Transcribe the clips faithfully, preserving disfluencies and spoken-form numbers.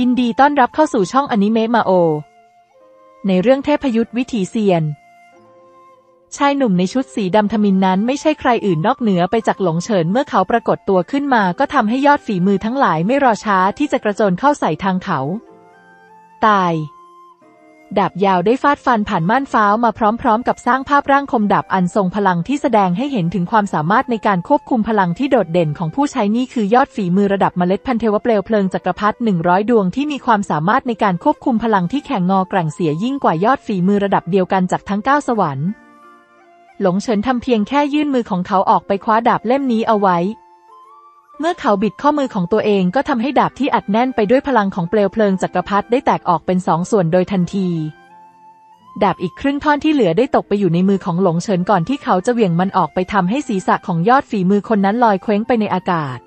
ยินดีต้อนรับเข้าสู่ช่องอนิเมะมาโอในเรื่องเทพยุทธวิถีเซียนชายหนุ่มในชุดสีดำทมิฬนั้นไม่ใช่ใครอื่นนอกเหนือไปจากหลงเฉินเมื่อเขาปรากฏตัวขึ้นมาก็ทำให้ยอดฝีมือทั้งหลายไม่รอช้าที่จะกระโจนเข้าใส่ทางเขาตายดาบยาวได้ฟาดฟันผ่านม่านฟ้ามาพร้อมๆกับสร้างภาพร่างคมดาบอันทรงพลังที่แสดงให้เห็นถึงความสามารถในการควบคุมพลังที่โดดเด่นของผู้ใช้นี่คือยอดฝีมือระดับเมล็ดพันธุ์เทวเปลวเพลิงจักรพรรดิหนึ่งร้อยดวงที่มีความสามารถในการควบคุมพลังที่แข็งงอแกร่งเสียยิ่งกว่ายอดฝีมือระดับเดียวกันจากทั้งเก้าสวรรค์หลงเฉินทำเพียงแค่ยื่นมือของเขาออกไปคว้าดาบเล่มนี้เอาไว้เมื่อเขาบิดข้อมือของตัวเองก็ทำให้ดาบที่อัดแน่นไปด้วยพลังของเปลวเพลิงจักรพรรดิได้แตกออกเป็นสองส่วนโดยทันทีดาบอีกครึ่งท่อนที่เหลือได้ตกไปอยู่ในมือของหลงเฉินก่อนที่เขาจะเหวี่ยงมันออกไปทำให้ศีรษะของยอดฝีมือคนนั้นลอยเคว้งไปในอากาศ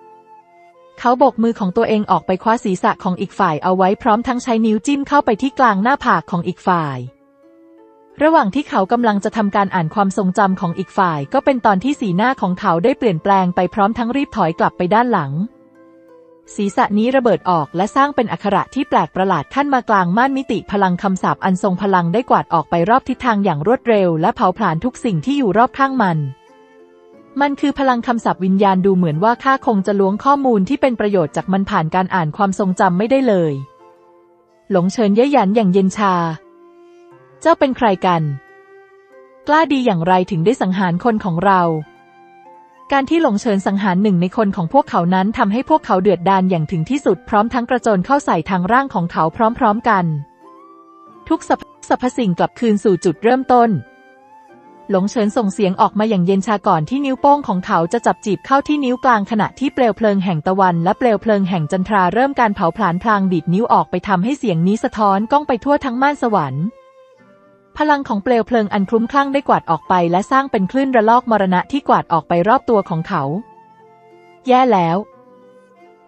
เขาโบกมือของตัวเองออกไปคว้าศีรษะของอีกฝ่ายเอาไว้พร้อมทั้งใช้นิ้วจิ้มเข้าไปที่กลางหน้าผากของอีกฝ่ายระหว่างที่เขากำลังจะทำการอ่านความทรงจำของอีกฝ่ายก็เป็นตอนที่สีหน้าของเขาได้เปลี่ยนแปลงไปพร้อมทั้งรีบถอยกลับไปด้านหลังศีรษะนี้ระเบิดออกและสร้างเป็นอักขระที่แปลกประหลาดขั้นมากลางม่านมิติพลังคำสาปอันทรงพลังได้กวาดออกไปรอบทิศทางอย่างรวดเร็วและเผาผลาญทุกสิ่งที่อยู่รอบข้างมันมันคือพลังคำสาปวิญญาณดูเหมือนว่าข้าคงจะล้วงข้อมูลที่เป็นประโยชน์จากมันผ่านการอ่านความทรงจำไม่ได้เลยหลงเฉินเย้ยหยันอย่างเย็นชาเจ้าเป็นใครกันกล้าดีอย่างไรถึงได้สังหารคนของเราการที่หลงเฉินสังหารหนึ่งในคนของพวกเขานั้นทำให้พวกเขาเดือดดาลอย่างถึงที่สุดพร้อมทั้งกระโจนเข้าใส่ทางร่างของเขาพร้อมๆกันทุกสรรพสิ่งกลับคืนสู่จุดเริ่มต้นหลงเฉินส่งเสียงออกมาอย่างเย็นชาก่อนที่นิ้วโป้งของเขาจะจับจีบเข้าที่นิ้วกลางขณะที่เปลวเพลิงแห่งตะวันและเปลวเพลิงแห่งจันทราเริ่มการเผาผลาญพลางดีดนิ้วออกไปทำให้เสียงนี้สะท้อนก้องไปทั่วทั้งม่านสวรรค์พลังของเปลวเพลิงอันคลุ้มคลั่งได้กวาดออกไปและสร้างเป็นคลื่นระลอกมรณะที่กวาดออกไปรอบตัวของเขาแย่แล้ว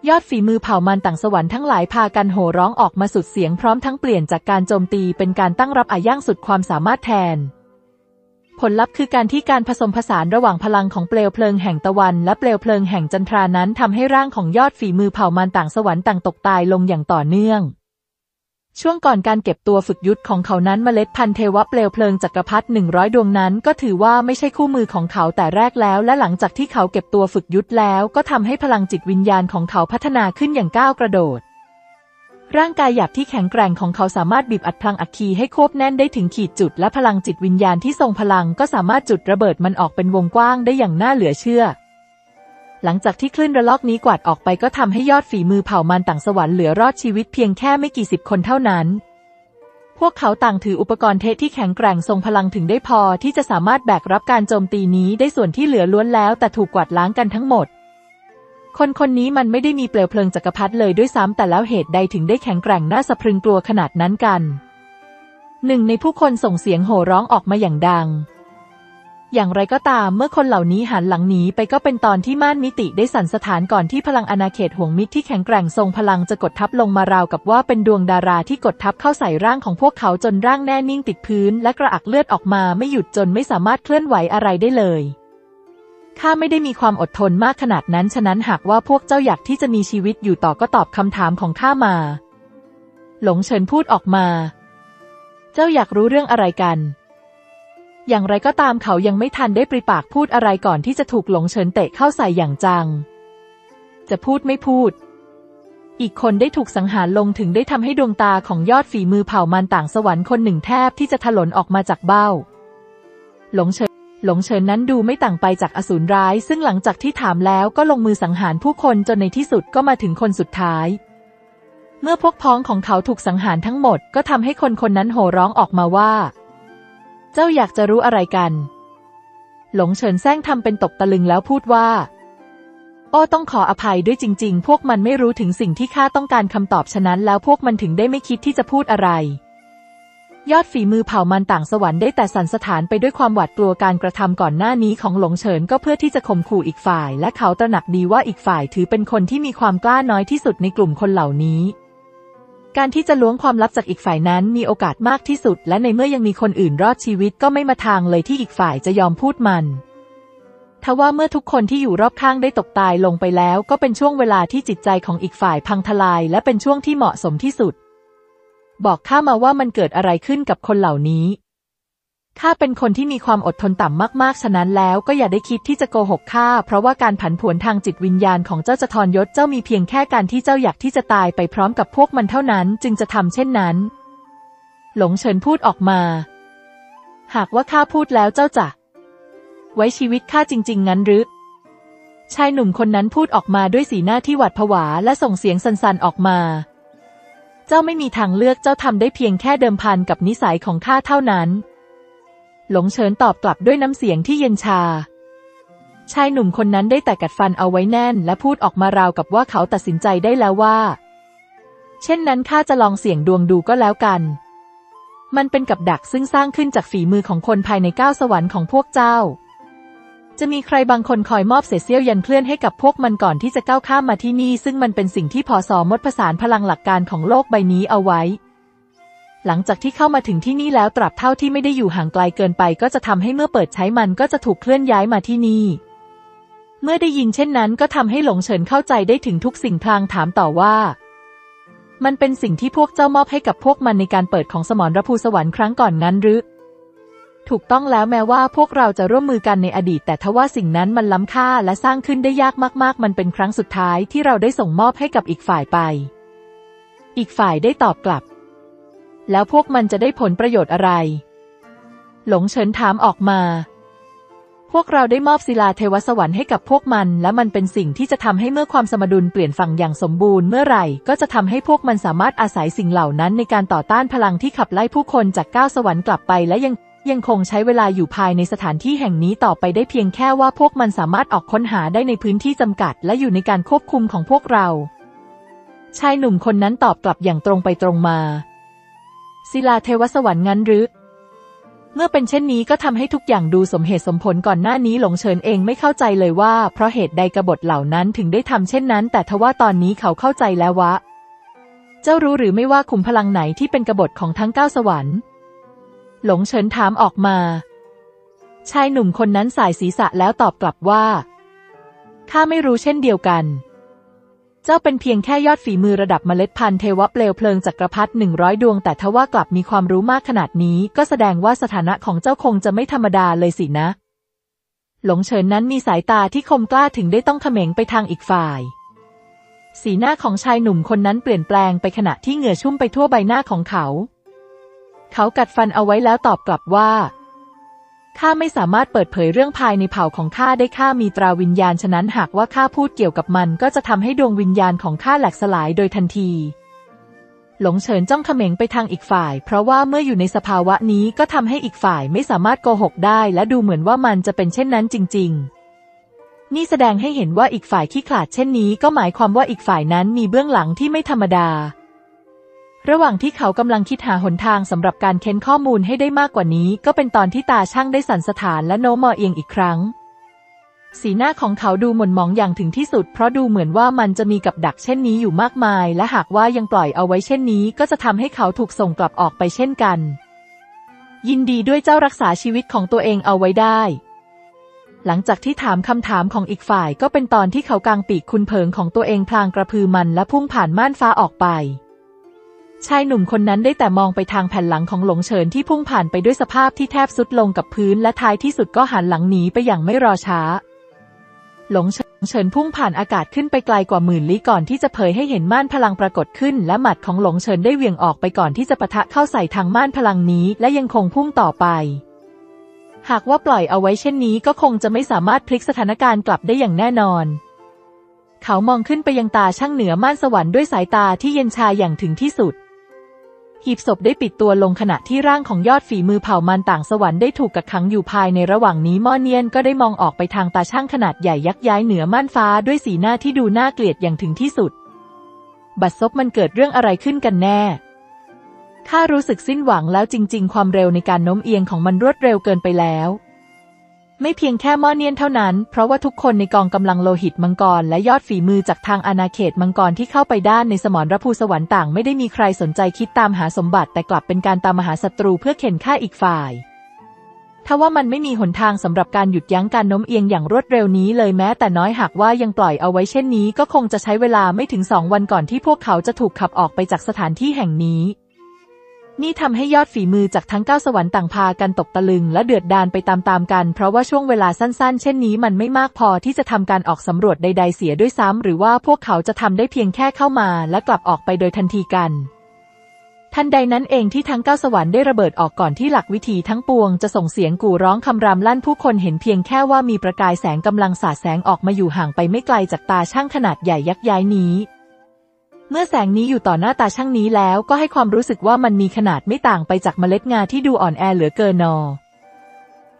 ยอดฝีมือเผ่ามันต่างสวรรค์ทั้งหลายพากันโห่ร้องออกมาสุดเสียงพร้อมทั้งเปลี่ยนจากการโจมตีเป็นการตั้งรับอาย่างสุดความสามารถแทนผลลัพธ์คือการที่การผสมผสานระหว่างพลังของเปลวเพลิงแห่งตะวันและเปลวเพลิงแห่งจันทรานั้นทำให้ร่างของยอดฝีมือเผ่ามันต่างสวรรค์ต่างตกตายลงอย่างต่อเนื่องช่วงก่อนการเก็บตัวฝึกยุทธของเขานั้นเมล็ดพันธุ์เทวะเปลวเพลิงจักรพรรดิหนึ่งร้อยดวงนั้นก็ถือว่าไม่ใช่คู่มือของเขาแต่แรกแล้วและหลังจากที่เขาเก็บตัวฝึกยุทธแล้วก็ทำให้พลังจิตวิญญาณของเขาพัฒนาขึ้นอย่างก้าวกระโดดร่างกายหยาบที่แข็งแกร่งของเขาสามารถบีบอัดพลังอัคคีให้ควบแน่นได้ถึงขีดจุดและพลังจิตวิญญาณที่ทรงพลังก็สามารถจุดระเบิดมันออกเป็นวงกว้างได้อย่างน่าเหลือเชื่อหลังจากที่คลื่นระลอกนี้กวาดออกไปก็ทำให้ยอดฝีมือเผ่ามันต่างสวรรค์เหลือรอดชีวิตเพียงแค่ไม่กี่สิบคนเท่านั้นพวกเขาต่างถืออุปกรณ์เทพที่แข็งแกร่งทรงพลังถึงได้พอที่จะสามารถแบกรับการโจมตีนี้ได้ส่วนที่เหลือล้วนแล้วแต่ถูกกวาดล้างกันทั้งหมดคนคนนี้มันไม่ได้มีเปลวเพลิงจักรพรรดิเลยด้วยซ้ำแต่แล้วเหตุใดถึงได้แข็งแกร่งน่าสะพรึงกลัวขนาดนั้นกันหนึ่งในผู้คนส่งเสียงโห่ร้องออกมาอย่างดังอย่างไรก็ตามเมื่อคนเหล่านี้หันหลังหนีไปก็เป็นตอนที่ม่านมิติได้สั่นสะท้านก่อนที่พลังอาณาเขตห่วงมิตรที่แข็งแกร่งทรงพลังจะกดทับลงมาราวกับว่าเป็นดวงดาราที่กดทับเข้าใส่ร่างของพวกเขาจนร่างแน่นิ่งติดพื้นและกระอักเลือดออกมาไม่หยุดจนไม่สามารถเคลื่อนไหวอะไรได้เลยข้าไม่ได้มีความอดทนมากขนาดนั้นฉะนั้นหากว่าพวกเจ้าอยากที่จะมีชีวิตอยู่ต่อก็ตอบคำถามของข้ามาหลงเฉินพูดออกมาเจ้าอยากรู้เรื่องอะไรกันอย่างไรก็ตามเขายังไม่ทันได้ปริปากพูดอะไรก่อนที่จะถูกหลงเฉินเตะเข้าใส่อย่างจังจะพูดไม่พูดอีกคนได้ถูกสังหารลงถึงได้ทำให้ดวงตาของยอดฝีมือเผ่ามันต่างสวรรค์คนหนึ่งแทบที่จะถลนออกมาจากเบ้าหลงเฉินหลงเฉินนั้นดูไม่ต่างไปจากอสูรร้ายซึ่งหลังจากที่ถามแล้วก็ลงมือสังหารผู้คนจนในที่สุดก็มาถึงคนสุดท้ายเมื่อพวกพ้องของเขาถูกสังหารทั้งหมดก็ทำให้คนคนนั้นโห่ร้องออกมาว่าเจ้าอยากจะรู้อะไรกันหลงเฉินแซงทำเป็นตกตะลึงแล้วพูดว่าโอ้ต้องขออภัยด้วยจริงๆพวกมันไม่รู้ถึงสิ่งที่ข้าต้องการคำตอบฉะนั้นแล้วพวกมันถึงได้ไม่คิดที่จะพูดอะไรยอดฝีมือเผ่ามันต่างสวรรค์ได้แต่สั่นสะท้านไปด้วยความหวาดกลัวการกระทำก่อนหน้านี้ของหลงเฉินก็เพื่อที่จะข่มขู่อีกฝ่ายและเขาตระหนักดีว่าอีกฝ่ายถือเป็นคนที่มีความกล้าน้อยที่สุดในกลุ่มคนเหล่านี้การที่จะล้วงความลับจากอีกฝ่ายนั้นมีโอกาสมากที่สุดและในเมื่อยังมีคนอื่นรอดชีวิตก็ไม่มาทางเลยที่อีกฝ่ายจะยอมพูดมัน ทว่าเมื่อทุกคนที่อยู่รอบข้างได้ตกตายลงไปแล้วก็เป็นช่วงเวลาที่จิตใจของอีกฝ่ายพังทลายและเป็นช่วงที่เหมาะสมที่สุดบอกข้ามาว่ามันเกิดอะไรขึ้นกับคนเหล่านี้ข้าเป็นคนที่มีความอดทนต่ำมากๆฉะนั้นแล้วก็อย่าได้คิดที่จะโกหกข้าเพราะว่าการผันผวนทางจิตวิญญาณของเจ้าจะทรยศเจ้ามีเพียงแค่การที่เจ้าอยากที่จะตายไปพร้อมกับพวกมันเท่านั้นจึงจะทำเช่นนั้นหลงเฉินพูดออกมาหากว่าข้าพูดแล้วเจ้าจะไว้ชีวิตข้าจริงๆงั้นหรือชายหนุ่มคนนั้นพูดออกมาด้วยสีหน้าที่หวาดผวาและส่งเสียงสั่นๆออกมาเจ้าไม่มีทางเลือกเจ้าทำได้เพียงแค่เดิมพันกับนิสัยของข้าเท่านั้นหลงเฉินตอบกลับด้วยน้ำเสียงที่เย็นชาชายหนุ่มคนนั้นได้แต่กัดฟันเอาไว้แน่นและพูดออกมาราวกับว่าเขาตัดสินใจได้แล้วว่าเช่นนั้นข้าจะลองเสี่ยงดวงดูก็แล้วกันมันเป็นกับดักซึ่งสร้างขึ้นจากฝีมือของคนภายในเก้าสวรรค์ของพวกเจ้าจะมีใครบางคนคอยมอบเศษเสี้ยวยันเคลื่อนให้กับพวกมันก่อนที่จะก้าวข้ามมาที่นี่ซึ่งมันเป็นสิ่งที่พอสอมดผสานพลังหลักการของโลกใบนี้เอาไว้หลังจากที่เข้ามาถึงที่นี่แล้วตราบเท่าที่ไม่ได้อยู่ห่างไกลเกินไปก็จะทำให้เมื่อเปิดใช้มันก็จะถูกเคลื่อนย้ายมาที่นี่เมื่อได้ยินเช่นนั้นก็ทำให้หลงเฉินเข้าใจได้ถึงทุกสิ่งพลางถามต่อว่ามันเป็นสิ่งที่พวกเจ้ามอบให้กับพวกมันในการเปิดของสมรภูสวรรค์ครั้งก่อนงั้นหรือถูกต้องแล้วแม้ว่าพวกเราจะร่วมมือกันในอดีตแต่ทว่าสิ่งนั้นมันล้ำค่าและสร้างขึ้นได้ยากมากๆมันเป็นครั้งสุดท้ายที่เราได้ส่งมอบให้กับอีกฝ่ายไปอีกฝ่ายได้ตอบกลับแล้วพวกมันจะได้ผลประโยชน์อะไรหลงเฉินถามออกมาพวกเราได้มอบศิลาเทวสวรรค์ให้กับพวกมันและมันเป็นสิ่งที่จะทำให้เมื่อความสมดุลเปลี่ยนฝั่งอย่างสมบูรณ์เมื่อไหร่ก็จะทำให้พวกมันสามารถอาศัยสิ่งเหล่านั้นในการต่อต้านพลังที่ขับไล่ผู้คนจากก้าวสวรรค์กลับไปและยังยังคงใช้เวลาอยู่ภายในสถานที่แห่งนี้ต่อไปได้เพียงแค่ว่าพวกมันสามารถออกค้นหาได้ในพื้นที่จำกัดและอยู่ในการควบคุมของพวกเราชายหนุ่มคนนั้นตอบกลับอย่างตรงไปตรงมาศิลาเทวสวรรค์งั้นหรือเมื่อเป็นเช่นนี้ก็ทำให้ทุกอย่างดูสมเหตุสมผลก่อนหน้านี้หลงเฉินเองไม่เข้าใจเลยว่าเพราะเหตุใดกบฏเหล่านั้นถึงได้ทำเช่นนั้นแต่ทว่าตอนนี้เขาเข้าใจแล้วว่าเจ้ารู้หรือไม่ว่าขุมพลังไหนที่เป็นกบฏของทั้งเก้าสวรรค์หลงเฉินถามออกมาชายหนุ่มคนนั้นสายศีรษะแล้วตอบกลับว่าข้าไม่รู้เช่นเดียวกันเจ้าเป็นเพียงแค่ยอดฝีมือระดับเมล็ดพันธุ์เทวะเปลวเพลิงจักรพรรดิหนึ่งร้อยดวงแต่ทว่ากลับมีความรู้มากขนาดนี้ก็แสดงว่าสถานะของเจ้าคงจะไม่ธรรมดาเลยสินะหลงเฉินนั้นมีสายตาที่คมกล้าถึงได้ต้องเขม็งไปทางอีกฝ่ายสีหน้าของชายหนุ่มคนนั้นเปลี่ยนแปลงไปขณะที่เหงื่อชุ่มไปทั่วใบหน้าของเขาเขากัดฟันเอาไว้แล้วตอบกลับว่าข้าไม่สามารถเปิดเผยเรื่องภายในเผ่าของข้าได้ข้ามีตราวิญญาณฉะนั้นหากว่าข้าพูดเกี่ยวกับมันก็จะทำให้ดวงวิญญาณของข้าแหลกสลายโดยทันทีหลงเฉินจ้องเขม็งไปทางอีกฝ่ายเพราะว่าเมื่ออยู่ในสภาวะนี้ก็ทำให้อีกฝ่ายไม่สามารถโกหกได้และดูเหมือนว่ามันจะเป็นเช่นนั้นจริงๆนี่แสดงให้เห็นว่าอีกฝ่ายขี้ขลาดเช่นนี้ก็หมายความว่าอีกฝ่ายนั้นมีเบื้องหลังที่ไม่ธรรมดาระหว่างที่เขากำลังคิดหาหนทางสำหรับการเค้นข้อมูลให้ได้มากกว่านี้ก็เป็นตอนที่ตาช่างได้สั่นสะท้านและโน้มมอเอียงอีกครั้งสีหน้าของเขาดูหม่นหมองอย่างถึงที่สุดเพราะดูเหมือนว่ามันจะมีกับดักเช่นนี้อยู่มากมายและหากว่ายังปล่อยเอาไว้เช่นนี้ก็จะทำให้เขาถูกส่งกลับออกไปเช่นกันยินดีด้วยเจ้ารักษาชีวิตของตัวเองเอาไว้ได้หลังจากที่ถามคำถามของอีกฝ่ายก็เป็นตอนที่เขากางปีกคุนเพิงของตัวเองพลางกระพือมันและพุ่งผ่านม่านฟ้าออกไปชายหนุ่มคนนั้นได้แต่มองไปทางแผ่นหลังของหลงเฉินที่พุ่งผ่านไปด้วยสภาพที่แทบสุดลงกับพื้นและท้ายที่สุดก็หันหลังหนีไปอย่างไม่รอช้าหลงเฉินพุ่งผ่านอากาศขึ้นไปไกลกว่าหมื่นลี้ก่อนที่จะเผยให้เห็นม่านพลังปรากฏขึ้นและหมัดของหลงเฉินได้เหวี่ยงออกไปก่อนที่จะปะทะเข้าใส่ทางม่านพลังนี้และยังคงพุ่งต่อไปหากว่าปล่อยเอาไว้เช่นนี้ก็คงจะไม่สามารถพลิกสถานการณ์กลับได้อย่างแน่นอนเขามองขึ้นไปยังตาช่างเหนือม่านสวรรค์ด้วยสายตาที่เย็นชาอย่างถึงที่สุดหีบศพได้ปิดตัวลงขณะที่ร่างของยอดฝีมือเผ่ามันต่างสวรรค์ได้ถูกกักขังอยู่ภายในระหว่างนี้ม่อเนียนก็ได้มองออกไปทางตาช่างขนาดใหญ่ยักย้ายเหนือม่านฟ้าด้วยสีหน้าที่ดูน่าเกลียดอย่างถึงที่สุดบัดซบมันเกิดเรื่องอะไรขึ้นกันแน่ข้ารู้สึกสิ้นหวังแล้วจริงๆความเร็วในการโน้มเอียงของมันรวดเร็วเกินไปแล้วไม่เพียงแค่ม่อเนียนเท่านั้นเพราะว่าทุกคนในกองกำลังโลหิตมังกรและยอดฝีมือจากทางอาณาเขตมังกรที่เข้าไปด้านในสมรภูสวรรค์ต่างไม่ได้มีใครสนใจคิดตามหาสมบัติแต่กลับเป็นการตามหาศัตรูเพื่อเข่นฆ่าอีกฝ่ายท ถ้าว่ามันไม่มีหนทางสำหรับการหยุดยั้งการโน้มเอียงอย่างรวดเร็วนี้เลยแม้แต่น้อยหากว่ายังปล่อยเอาไว้เช่นนี้ก็คงจะใช้เวลาไม่ถึงสองวันก่อนที่พวกเขาจะถูกขับออกไปจากสถานที่แห่งนี้นี่ทำให้ยอดฝีมือจากทั้งเก้าสวรรค์ต่างพากันตกตะลึงและเดือดดาลไปตามๆกันเพราะว่าช่วงเวลาสั้นๆเช่นนี้มันไม่มากพอที่จะทำการออกสำรวจใดๆเสียด้วยซ้ำหรือว่าพวกเขาจะทำได้เพียงแค่เข้ามาและกลับออกไปโดยทันทีกันทันใดนั้นเองที่ทั้งเก้าสวรรค์ได้ระเบิดออกก่อนที่หลักวิถีทั้งปวงจะส่งเสียงกู่ร้องคำรามลั่นผู้คนเห็นเพียงแค่ว่ามีประกายแสงกำลังสาดแสงออกมาอยู่ห่างไปไม่ไกลจากตาช่างขนาดใหญ่ยักษ์ย้ายนี้เมื่อแสงนี้อยู่ต่อหน้าตาช่างนี้แล้วก็ให้ความรู้สึกว่ามันมีขนาดไม่ต่างไปจากเมล็ดงาที่ดูอ่อนแอเหลือเกินนอ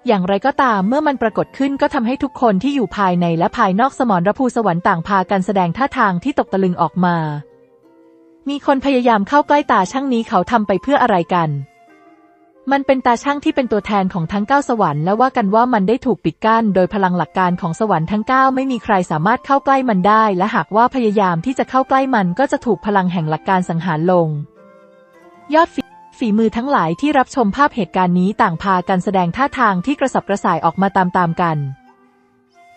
อย่างไรก็ตามเมื่อมันปรากฏขึ้นก็ทำให้ทุกคนที่อยู่ภายในและภายนอกสมรภูสวรรค์ต่างพากันแสดงท่าทางที่ตกตะลึงออกมามีคนพยายามเข้าใกล้ตาช่างนี้เขาทำไปเพื่ออะไรกันมันเป็นตาช่างที่เป็นตัวแทนของทั้งเก้าสวรรค์และว่ากันว่ามันได้ถูกปิดกั้นโดยพลังหลักการของสวรรค์ทั้งเก้าไม่มีใครสามารถเข้าใกล้มันได้และหากว่าพยายามที่จะเข้าใกล้มันก็จะถูกพลังแห่งหลักการสังหารลงยอดฝีมือทั้งหลายที่รับชมภาพเหตุการณ์นี้ต่างพากันแสดงท่าทางที่กระสับกระส่ายออกมาตามๆกัน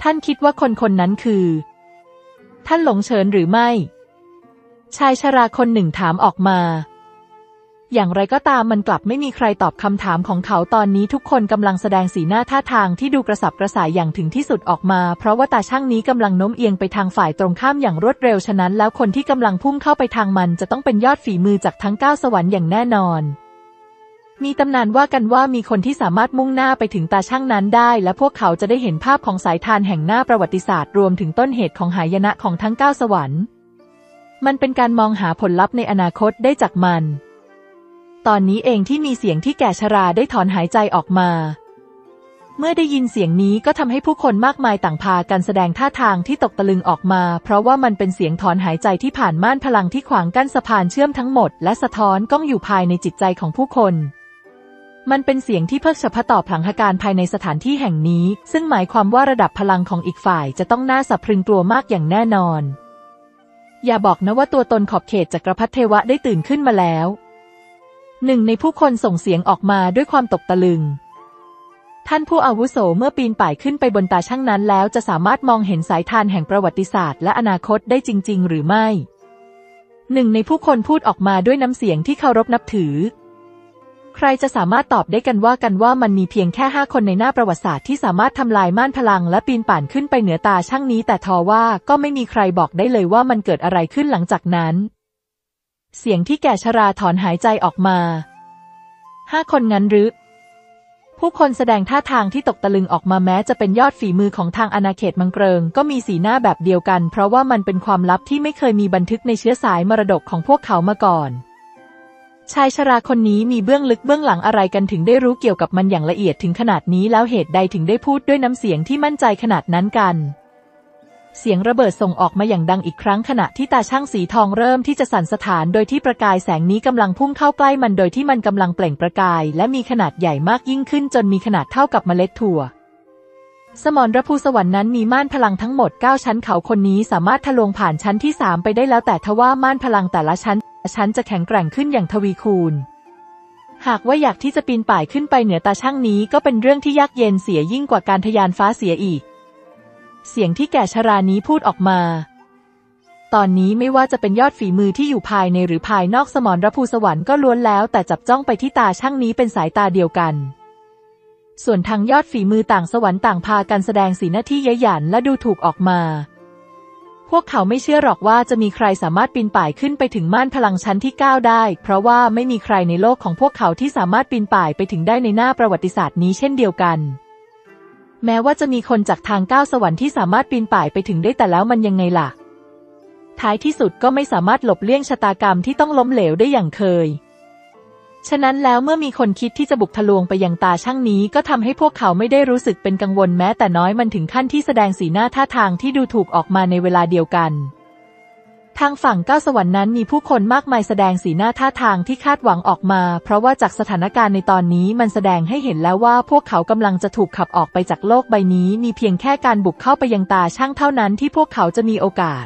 ท่านคิดว่าคนคนนั้นคือท่านหลงเฉินหรือไม่ชายชราคนหนึ่งถามออกมาอย่างไรก็ตามมันกลับไม่มีใครตอบคำถามของเขาตอนนี้ทุกคนกำลังแสดงสีหน้าท่าทางที่ดูกระสับกระส่ายอย่างถึงที่สุดออกมาเพราะว่าตาช่างนี้กำลังโน้มเอียงไปทางฝ่ายตรงข้ามอย่างรวดเร็วฉะนั้นแล้วคนที่กำลังพุ่งเข้าไปทางมันจะต้องเป็นยอดฝีมือจากทั้งเก้าสวรรค์อย่างแน่นอนมีตำนานว่ากันว่ามีคนที่สามารถมุ่งหน้าไปถึงตาช่างนั้นได้และพวกเขาจะได้เห็นภาพของสายทานแห่งหน้าประวัติศาสตร์รวมถึงต้นเหตุของหายนะของทั้งเก้าสวรรค์มันเป็นการมองหาผลลัพธ์ในอนาคตได้จากมันตอนนี้เองที่มีเสียงที่แก่ชราได้ถอนหายใจออกมาเมื่อได้ยินเสียงนี้ก็ทำให้ผู้คนมากมายต่างพากันแสดงท่าทางที่ตกตะลึงออกมาเพราะว่ามันเป็นเสียงถอนหายใจที่ผ่านม่านพลังที่ขวางกั้นสะพานเชื่อมทั้งหมดและสะท้อนก้องอยู่ภายในจิตใจของผู้คนมันเป็นเสียงที่เพิกเฉพาะต่อพลังการภายในสถานที่แห่งนี้ซึ่งหมายความว่าระดับพลังของอีกฝ่ายจะต้องน่าสะพรึงกลัวมากอย่างแน่นอนอย่าบอกนะว่าตัวตนขอบเขตจักรพรรดิเทวะได้ตื่นขึ้นมาแล้วหนึ่งในผู้คนส่งเสียงออกมาด้วยความตกตะลึงท่านผู้อาวุโสเมื่อปีนป่ายขึ้นไปบนตาช่างนั้นแล้วจะสามารถมองเห็นสายทานแห่งประวัติศาสตร์และอนาคตได้จริงๆหรือไม่หนึ่งในผู้คนพูดออกมาด้วยน้ำเสียงที่เคารพนับถือใครจะสามารถตอบได้กันว่ากันว่ามันมีเพียงแค่ห้าคนในหน้าประวัติศาสตร์ที่สามารถทำลายม่านพลังและปีนป่านขึ้นไปเหนือตาช่างนี้แต่ทว่าก็ไม่มีใครบอกได้เลยว่ามันเกิดอะไรขึ้นหลังจากนั้นเสียงที่แก่ชราถอนหายใจออกมาห้าคนงั้นหรือผู้คนแสดงท่าทางที่ตกตะลึงออกมาแม้จะเป็นยอดฝีมือของทางอาณาเขตมังเกริงก็มีสีหน้าแบบเดียวกันเพราะว่ามันเป็นความลับที่ไม่เคยมีบันทึกในเชื้อสายมรดกของพวกเขามาก่อนชายชราคนนี้มีเบื้องลึกเบื้องหลังอะไรกันถึงได้รู้เกี่ยวกับมันอย่างละเอียดถึงขนาดนี้แล้วเหตุใดถึงได้พูดด้วยน้ำเสียงที่มั่นใจขนาดนั้นกันเสียงระเบิดส่งออกมาอย่างดังอีกครั้งขณะที่ตาช่างสีทองเริ่มที่จะสั่นสะท้านโดยที่ประกายแสงนี้กำลังพุ่งเข้าใกล้มันโดยที่มันกำลังเปล่งประกายและมีขนาดใหญ่มากยิ่งขึ้นจนมีขนาดเท่ากับเมล็ดถั่วสมรภูสวรรค์นั้นมีม่านพลังทั้งหมดเก้าชั้นเขาคนนี้สามารถทะลวงผ่านชั้นที่สามไปได้แล้วแต่ทว่าม่านพลังแต่ละชั้นชั้นจะแข็งแกร่งขึ้นอย่างทวีคูณหากว่าอยากที่จะปีนป่ายขึ้นไปเหนือตาช่างนี้ก็เป็นเรื่องที่ยากเย็นเสียยิ่งกว่าการทะยานฟ้าเสียอีกเสียงที่แก่ชรานี้พูดออกมาตอนนี้ไม่ว่าจะเป็นยอดฝีมือที่อยู่ภายในหรือภายนอกสมรภูสวรรค์ก็ล้วนแล้วแต่จับจ้องไปที่ตาช่างนี้เป็นสายตาเดียวกันส่วนทางยอดฝีมือต่างสวรรค์ต่างพากันแสดงสีหน้าที่เย้ยหยันและดูถูกออกมาพวกเขาไม่เชื่อหรอกว่าจะมีใครสามารถปีนป่ายขึ้นไปถึงม่านพลังชั้นที่เก้าได้เพราะว่าไม่มีใครในโลกของพวกเขาที่สามารถปีนป่ายไปถึงได้ในหน้าประวัติศาสตร์นี้เช่นเดียวกันแม้ว่าจะมีคนจากทางเก้าสวรรค์ที่สามารถปีนป่ายไปถึงได้แต่แล้วมันยังไงล่ะท้ายที่สุดก็ไม่สามารถหลบเลี่ยงชะตากรรมที่ต้องล้มเหลวได้อย่างเคยฉะนั้นแล้วเมื่อมีคนคิดที่จะบุกทะลวงไปยังตาช่างนี้ก็ทำให้พวกเขาไม่ได้รู้สึกเป็นกังวลแม้แต่น้อยมันถึงขั้นที่แสดงสีหน้าท่าทางที่ดูถูกออกมาในเวลาเดียวกันทางฝั่งเก้าสวรรค์นั้นมีผู้คนมากมายแสดงสีหน้าท่าทางที่คาดหวังออกมาเพราะว่าจากสถานการณ์ในตอนนี้มันแสดงให้เห็นแล้วว่าพวกเขากำลังจะถูกขับออกไปจากโลกใบนี้มีเพียงแค่การบุกเข้าไปยังตาช่างเท่านั้นที่พวกเขาจะมีโอกาส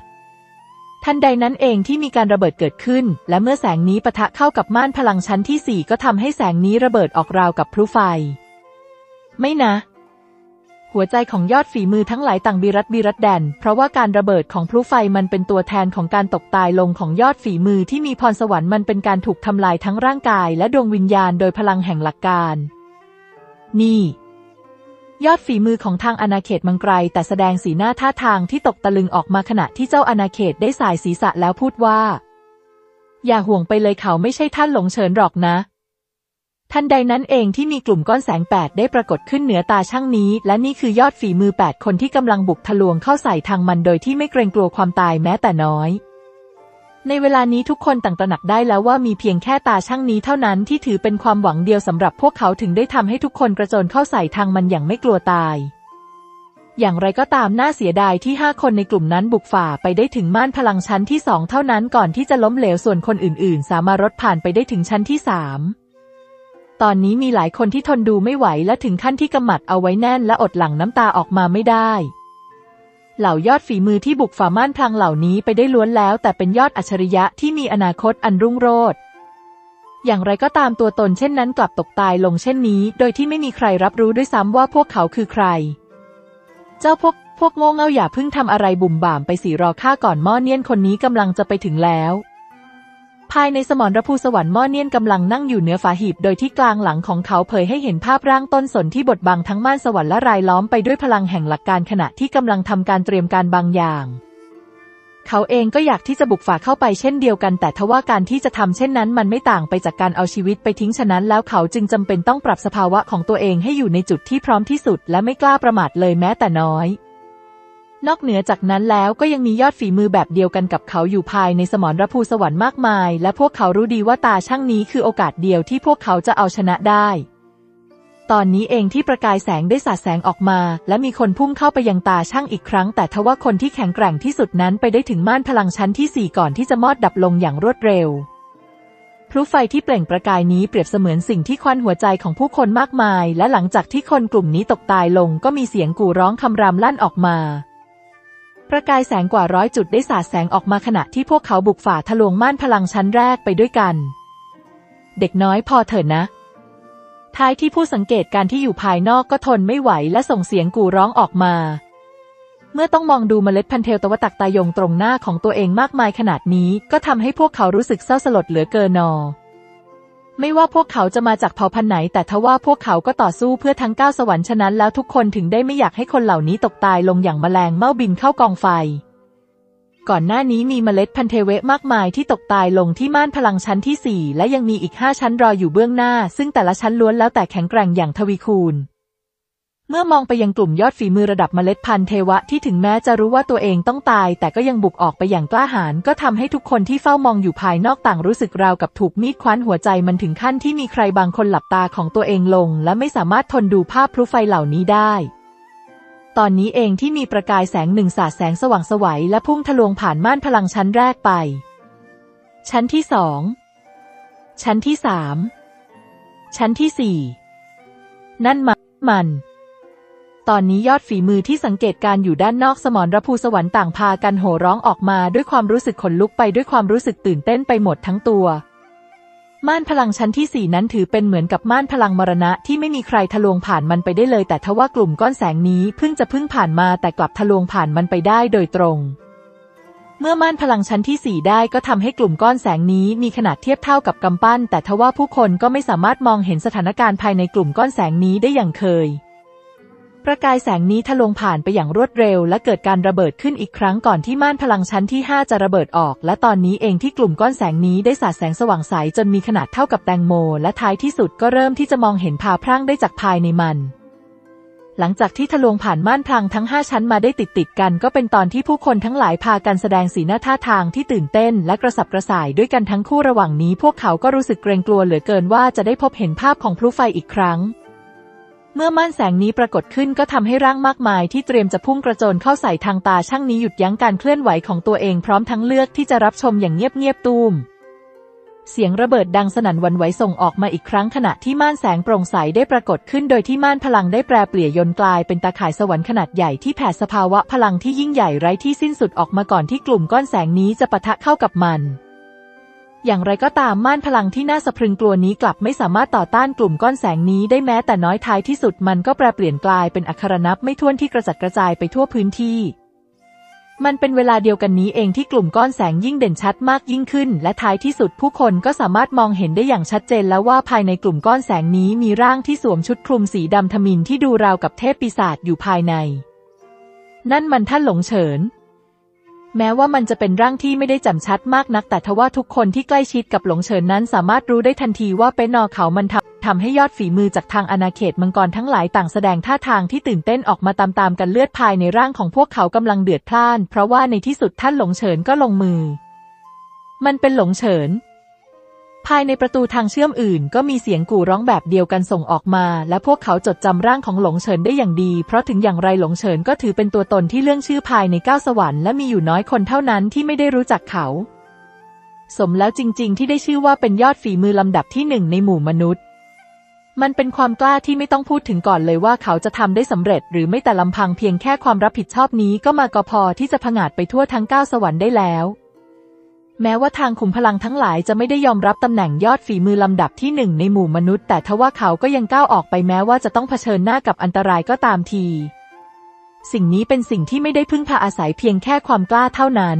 ทันใดนั้นเองที่มีการระเบิดเกิดขึ้นและเมื่อแสงนี้ปะทะเข้ากับม่านพลังชั้นที่สี่ก็ทำให้แสงนี้ระเบิดออกราวกับพลุไฟ ไม่นะหัวใจของยอดฝีมือทั้งหลายต่างบิรัตบิรัตแดนเพราะว่าการระเบิดของพลุไฟมันเป็นตัวแทนของการตกตายลงของยอดฝีมือที่มีพรสวรรค์มันเป็นการถูกทำลายทั้งร่างกายและดวงวิญญาณโดยพลังแห่งหลักการนี่ยอดฝีมือของทางอาณาเขตมังไกรแต่แสดงสีหน้าท่าทางที่ตกตะลึงออกมาขณะที่เจ้าอาณาเขตได้สายศีรษะแล้วพูดว่าอย่าห่วงไปเลยเขาไม่ใช่ท่านหลงเฉินหรอกนะทันใดนั้นเองที่มีกลุ่มก้อนแสงแปดได้ปรากฏขึ้นเหนือตาช่างนี้และนี่คือยอดฝีมือแปดคนที่กำลังบุกทะลวงเข้าใส่ทางมันโดยที่ไม่เกรงกลัวความตายแม้แต่น้อยในเวลานี้ทุกคนต่างตระหนักได้แล้วว่ามีเพียงแค่ตาช่างนี้เท่านั้นที่ถือเป็นความหวังเดียวสำหรับพวกเขาถึงได้ทำให้ทุกคนกระโจนเข้าใส่ทางมันอย่างไม่กลัวตายอย่างไรก็ตามน่าเสียดายที่ห้าคนในกลุ่มนั้นบุกฝ่าไปได้ถึงม่านพลังชั้นที่สองเท่านั้นก่อนที่จะล้มเหลวส่วนคนอื่นๆสามารถผ่านไปได้ถึงชั้นที่สามตอนนี้มีหลายคนที่ทนดูไม่ไหวและถึงขั้นที่กำมัดเอาไว้แน่นและอดหลั่งน้ำตาออกมาไม่ได้เหล่ายอดฝีมือที่บุกฝ่าม่านพลังเหล่านี้ไปได้ล้วนแล้วแต่เป็นยอดอัจฉริยะที่มีอนาคตอันรุ่งโรจน์อย่างไรก็ตามตัวตนเช่นนั้นกลับตกตายลงเช่นนี้โดยที่ไม่มีใครรับรู้ด้วยซ้ำว่าพวกเขาคือใครเจ้าพวกพวกโง่เง่าอย่าเพิ่งทำอะไรบุ่มบ่ามไปสิรอข้าก่อนม่อเนียนคนนี้กำลังจะไปถึงแล้วภายในสมรภูสวรรค์ม่อเนียนกำลังนั่งอยู่เหนือฝาหีบโดยที่กลางหลังของเขาเผยให้เห็นภาพร่างต้นสนที่บดบังทั้งม่านสวรรค์และรายล้อมไปด้วยพลังแห่งหลักการขณะที่กำลังทำการเตรียมการบางอย่างเขาเองก็อยากที่จะบุกฝ่าเข้าไปเช่นเดียวกันแต่ทว่าการที่จะทำเช่นนั้นมันไม่ต่างไปจากการเอาชีวิตไปทิ้งฉะนั้นแล้วเขาจึงจำเป็นต้องปรับสภาวะของตัวเองให้อยู่ในจุดที่พร้อมที่สุดและไม่กล้าประมาทเลยแม้แต่น้อยนอกเหนือจากนั้นแล้วก็ยังมียอดฝีมือแบบเดียวกันกับเขาอยู่ภายในสมรภูสวรรค์มากมายและพวกเขารู้ดีว่าตาช่างนี้คือโอกาสเดียวที่พวกเขาจะเอาชนะได้ตอนนี้เองที่ประกายแสงได้สาดแสงออกมาและมีคนพุ่งเข้าไปยังตาช่างอีกครั้งแต่ทว่าคนที่แข็งแกร่งที่สุดนั้นไปได้ถึงม่านพลังชั้นที่สี่ก่อนที่จะมอดดับลงอย่างรวดเร็วพลุไฟที่เปล่งประกายนี้เปรียบเสมือนสิ่งที่ควันหัวใจของผู้คนมากมายและหลังจากที่คนกลุ่มนี้ตกตายลงก็มีเสียงกู่ร้องคำรามลั่นออกมาประกายแสงกว่าร้อยจุดได้สาดแสงออกมาขณะที่พวกเขาบุกฝ่าทะลวงม่านพลังชั้นแรกไปด้วยกันเด็กน้อยพอเถิดนะท้ายที่ผู้สังเกตการที่อยู่ภายนอกก็ทนไม่ไหวและส่งเสียงกู่ร้องออกมาเมื่อต้องมองดูเมล็ดพันธุ์เทลตะวันตกตายงตรงหน้าของตัวเองมากมายขนาดนี้ก็ทำให้พวกเขารู้สึกเศร้าสลดเหลือเกินนอไม่ว่าพวกเขาจะมาจากเผ่าพันธุ์ไหนแต่ทว่าพวกเขาก็ต่อสู้เพื่อทั้งเก้าสวรรค์ฉะนั้นแล้วทุกคนถึงได้ไม่อยากให้คนเหล่านี้ตกตายลงอย่างแมลงเม่าบินเข้ากองไฟก่อนหน้านี้มีเมล็ดพันธุ์เทเวะมากมายที่ตกตายลงที่ม่านพลังชั้นที่สี่และยังมีอีกห้าชั้นรออยู่เบื้องหน้าซึ่งแต่ละชั้นล้วนแล้วแต่แข็งแกร่งอย่างทวีคูณเมื่อมองไปยังกลุ่มยอดฝีมือระดับเมล็ดพันธุ์เทวะที่ถึงแม้จะรู้ว่าตัวเองต้องตายแต่ก็ยังบุกออกไปอย่างกล้าหาญก็ทำให้ทุกคนที่เฝ้ามองอยู่ภายนอกต่างรู้สึกราวกับถูกมีดคว้านหัวใจมันถึงขั้นที่มีใครบางคนหลับตาของตัวเองลงและไม่สามารถทนดูภาพพลุไฟเหล่านี้ได้ตอนนี้เองที่มีประกายแสงหนึ่งสาดแสงสว่างไสวและพุ่งทะลวงผ่านม่านพลังชั้นแรกไปชั้นที่สองชั้นที่สามชั้นที่สี่นั่นมันตอนนี้ยอดฝีมือที่สังเกตการอยู่ด้านนอกสมรภูสวรรค์ต่างพากันโห่ร้องออกมาด้วยความรู้สึกขนลุกไปด้วยความรู้สึกตื่นเต้นไปหมดทั้งตัวม่านพลังชั้นที่สี่นั้นถือเป็นเหมือนกับม่านพลังมรณะที่ไม่มีใครทะลวงผ่านมันไปได้เลยแต่ทว่ากลุ่มก้อนแสงนี้เพิ่งจะพึ่งผ่านมาแต่กลับทะลวงผ่านมันไปได้โดยตรงเมื่อม่านพลังชั้นที่สี่ได้ก็ทำให้กลุ่มก้อนแสงนี้มีขนาดเทียบเท่ากับกำปั้นแต่ทว่าผู้คนก็ไม่สามารถมองเห็นสถานการณ์ภายในกลุ่มก้อนแสงนี้ได้อย่างเคยประกายแสงนี้ทะลวงผ่านไปอย่างรวดเร็วและเกิดการระเบิดขึ้นอีกครั้งก่อนที่ม่านพลังชั้นที่ห้าจะระเบิดออกและตอนนี้เองที่กลุ่มก้อนแสงนี้ได้สาดแสงสว่างใสจนมีขนาดเท่ากับแตงโมและท้ายที่สุดก็เริ่มที่จะมองเห็นพาพรั่งได้จากภายในมันหลังจากที่ทะลวงผ่านม่านพลังทั้งห้าชั้นมาได้ติดติดกันก็เป็นตอนที่ผู้คนทั้งหลายพากันแสดงสีหน้าท่าทางที่ตื่นเต้นและกระสับกระส่ายด้วยกันทั้งคู่ระหว่างนี้พวกเขาก็รู้สึกเกรงกลัวเหลือเกินว่าจะได้พบเห็นภาพของพลุไฟอีกครั้งเมื่อม่านแสงนี้ปรากฏขึ้นก็ทำให้ร่างมากมายที่เตรียมจะพุ่งกระโจนเข้าใส่ทางตาช่างนี้หยุดยั้งการเคลื่อนไหวของตัวเองพร้อมทั้งเลือกที่จะรับชมอย่างเงียบๆตูมเสียงระเบิดดังสนั่นหวั่นไหวส่งออกมาอีกครั้งขณะที่ม่านแสงโปร่งใสได้ปรากฏขึ้นโดยที่ม่านพลังได้แปรเปลี่ยนยนต์กลายเป็นตาข่ายสวรรค์ขนาดใหญ่ที่แผ่สภาวะพลังที่ยิ่งใหญ่ไร้ที่สิ้นสุดออกมาก่อนที่กลุ่มก้อนแสงนี้จะปะทะเข้ากับมัน อย่างไรก็ตามม่านพลังที่น่าสะพรึงกลัวนี้กลับไม่สามารถต่อต้านกลุ่มก้อนแสงนี้ได้แม้แต่น้อยท้ายที่สุดมันก็แปรเปลี่ยนกลายเป็นอัครนับไม่ถ้วนที่กระจัดกระจายไปทั่วพื้นที่มันเป็นเวลาเดียวกันนี้เองที่กลุ่มก้อนแสงยิ่งเด่นชัดมากยิ่งขึ้นและท้ายที่สุดผู้คนก็สามารถมองเห็นได้อย่างชัดเจนแล้วว่าภายในกลุ่มก้อนแสงนี้มีร่างที่สวมชุดคลุมสีดำทมิฬที่ดูราวกับเทพปีศาจอยู่ภายในนั่นมันท่านหลงเฉินแม้ว่ามันจะเป็นร่างที่ไม่ได้แจ่มชัดมากนักแต่ทว่าทุกคนที่ใกล้ชิดกับหลงเฉินนั้นสามารถรู้ได้ทันทีว่าเป็นนอเขามันทำทำให้ยอดฝีมือจากทางอาณาเขตมังกรทั้งหลายต่างแสดงท่าทางที่ตื่นเต้นออกมาตามๆกันเลือดภายในร่างของพวกเขากำลังเดือดพล่านเพราะว่าในที่สุดท่านหลงเฉินก็ลงมือมันเป็นหลงเฉินภายในประตูทางเชื่อมอื่นก็มีเสียงกู่ร้องแบบเดียวกันส่งออกมาและพวกเขาจดจำร่างของหลงเฉินได้อย่างดีเพราะถึงอย่างไรหลงเฉินก็ถือเป็นตัวตนที่เรื่องชื่อภายในเก้าสวรรค์และมีอยู่น้อยคนเท่านั้นที่ไม่ได้รู้จักเขาสมแล้วจริงๆที่ได้ชื่อว่าเป็นยอดฝีมือลำดับที่หนึ่งในหมู่มนุษย์มันเป็นความกล้าที่ไม่ต้องพูดถึงก่อนเลยว่าเขาจะทำได้สำเร็จหรือไม่แต่ลำพังเพียงแค่ความรับผิดชอบนี้ก็มากพอที่จะผงาดไปทั่วทั้งเก้าสวรรค์ได้แล้วแม้ว่าทางขุมพลังทั้งหลายจะไม่ได้ยอมรับตำแหน่งยอดฝีมือลำดับที่หนึ่งในหมู่มนุษย์แต่ทว่าเขาก็ยังก้าวออกไปแม้ว่าจะต้องเผชิญหน้ากับอันตรายก็ตามทีสิ่งนี้เป็นสิ่งที่ไม่ได้พึ่งพาอาศัยเพียงแค่ความกล้าเท่านั้น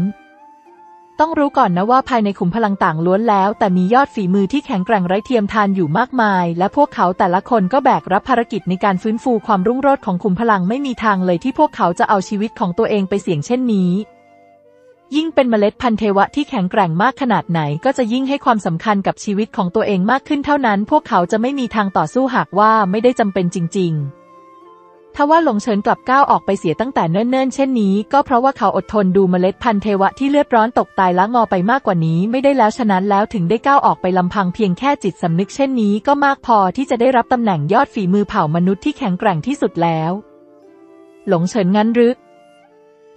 ต้องรู้ก่อนนะว่าภายในขุมพลังต่างล้วนแล้วแต่มียอดฝีมือที่แข็งแกร่งไร้เทียมทานอยู่มากมายและพวกเขาแต่ละคนก็แบกรับภารกิจในการฟื้นฟูความรุ่งโรจน์ของขุมพลังไม่มีทางเลยที่พวกเขาจะเอาชีวิตของตัวเองไปเสี่ยงเช่นนี้ยิ่งเป็นเมล็ดพันธุ์เทวะที่แข็งแกร่งมากขนาดไหนก็จะยิ่งให้ความสำคัญกับชีวิตของตัวเองมากขึ้นเท่านั้นพวกเขาจะไม่มีทางต่อสู้หากว่าไม่ได้จำเป็นจริงๆทว่าหลงเฉินกลับก้าวออกไปเสียตั้งแต่เนิ่นๆเช่นนี้ก็เพราะว่าเขาอดทนดูเมล็ดพันธุ์เทวะที่เลือดร้อนตกตายละงอไปมากกว่านี้ไม่ได้แล้วฉะนั้นแล้วถึงได้ก้าวออกไปลำพังเพียงแค่จิตสำนึกเช่นนี้ก็มากพอที่จะได้รับตำแหน่งยอดฝีมือเผ่ามนุษย์ที่แข็งแกร่งที่สุดแล้วหลงเฉินงั้นรึ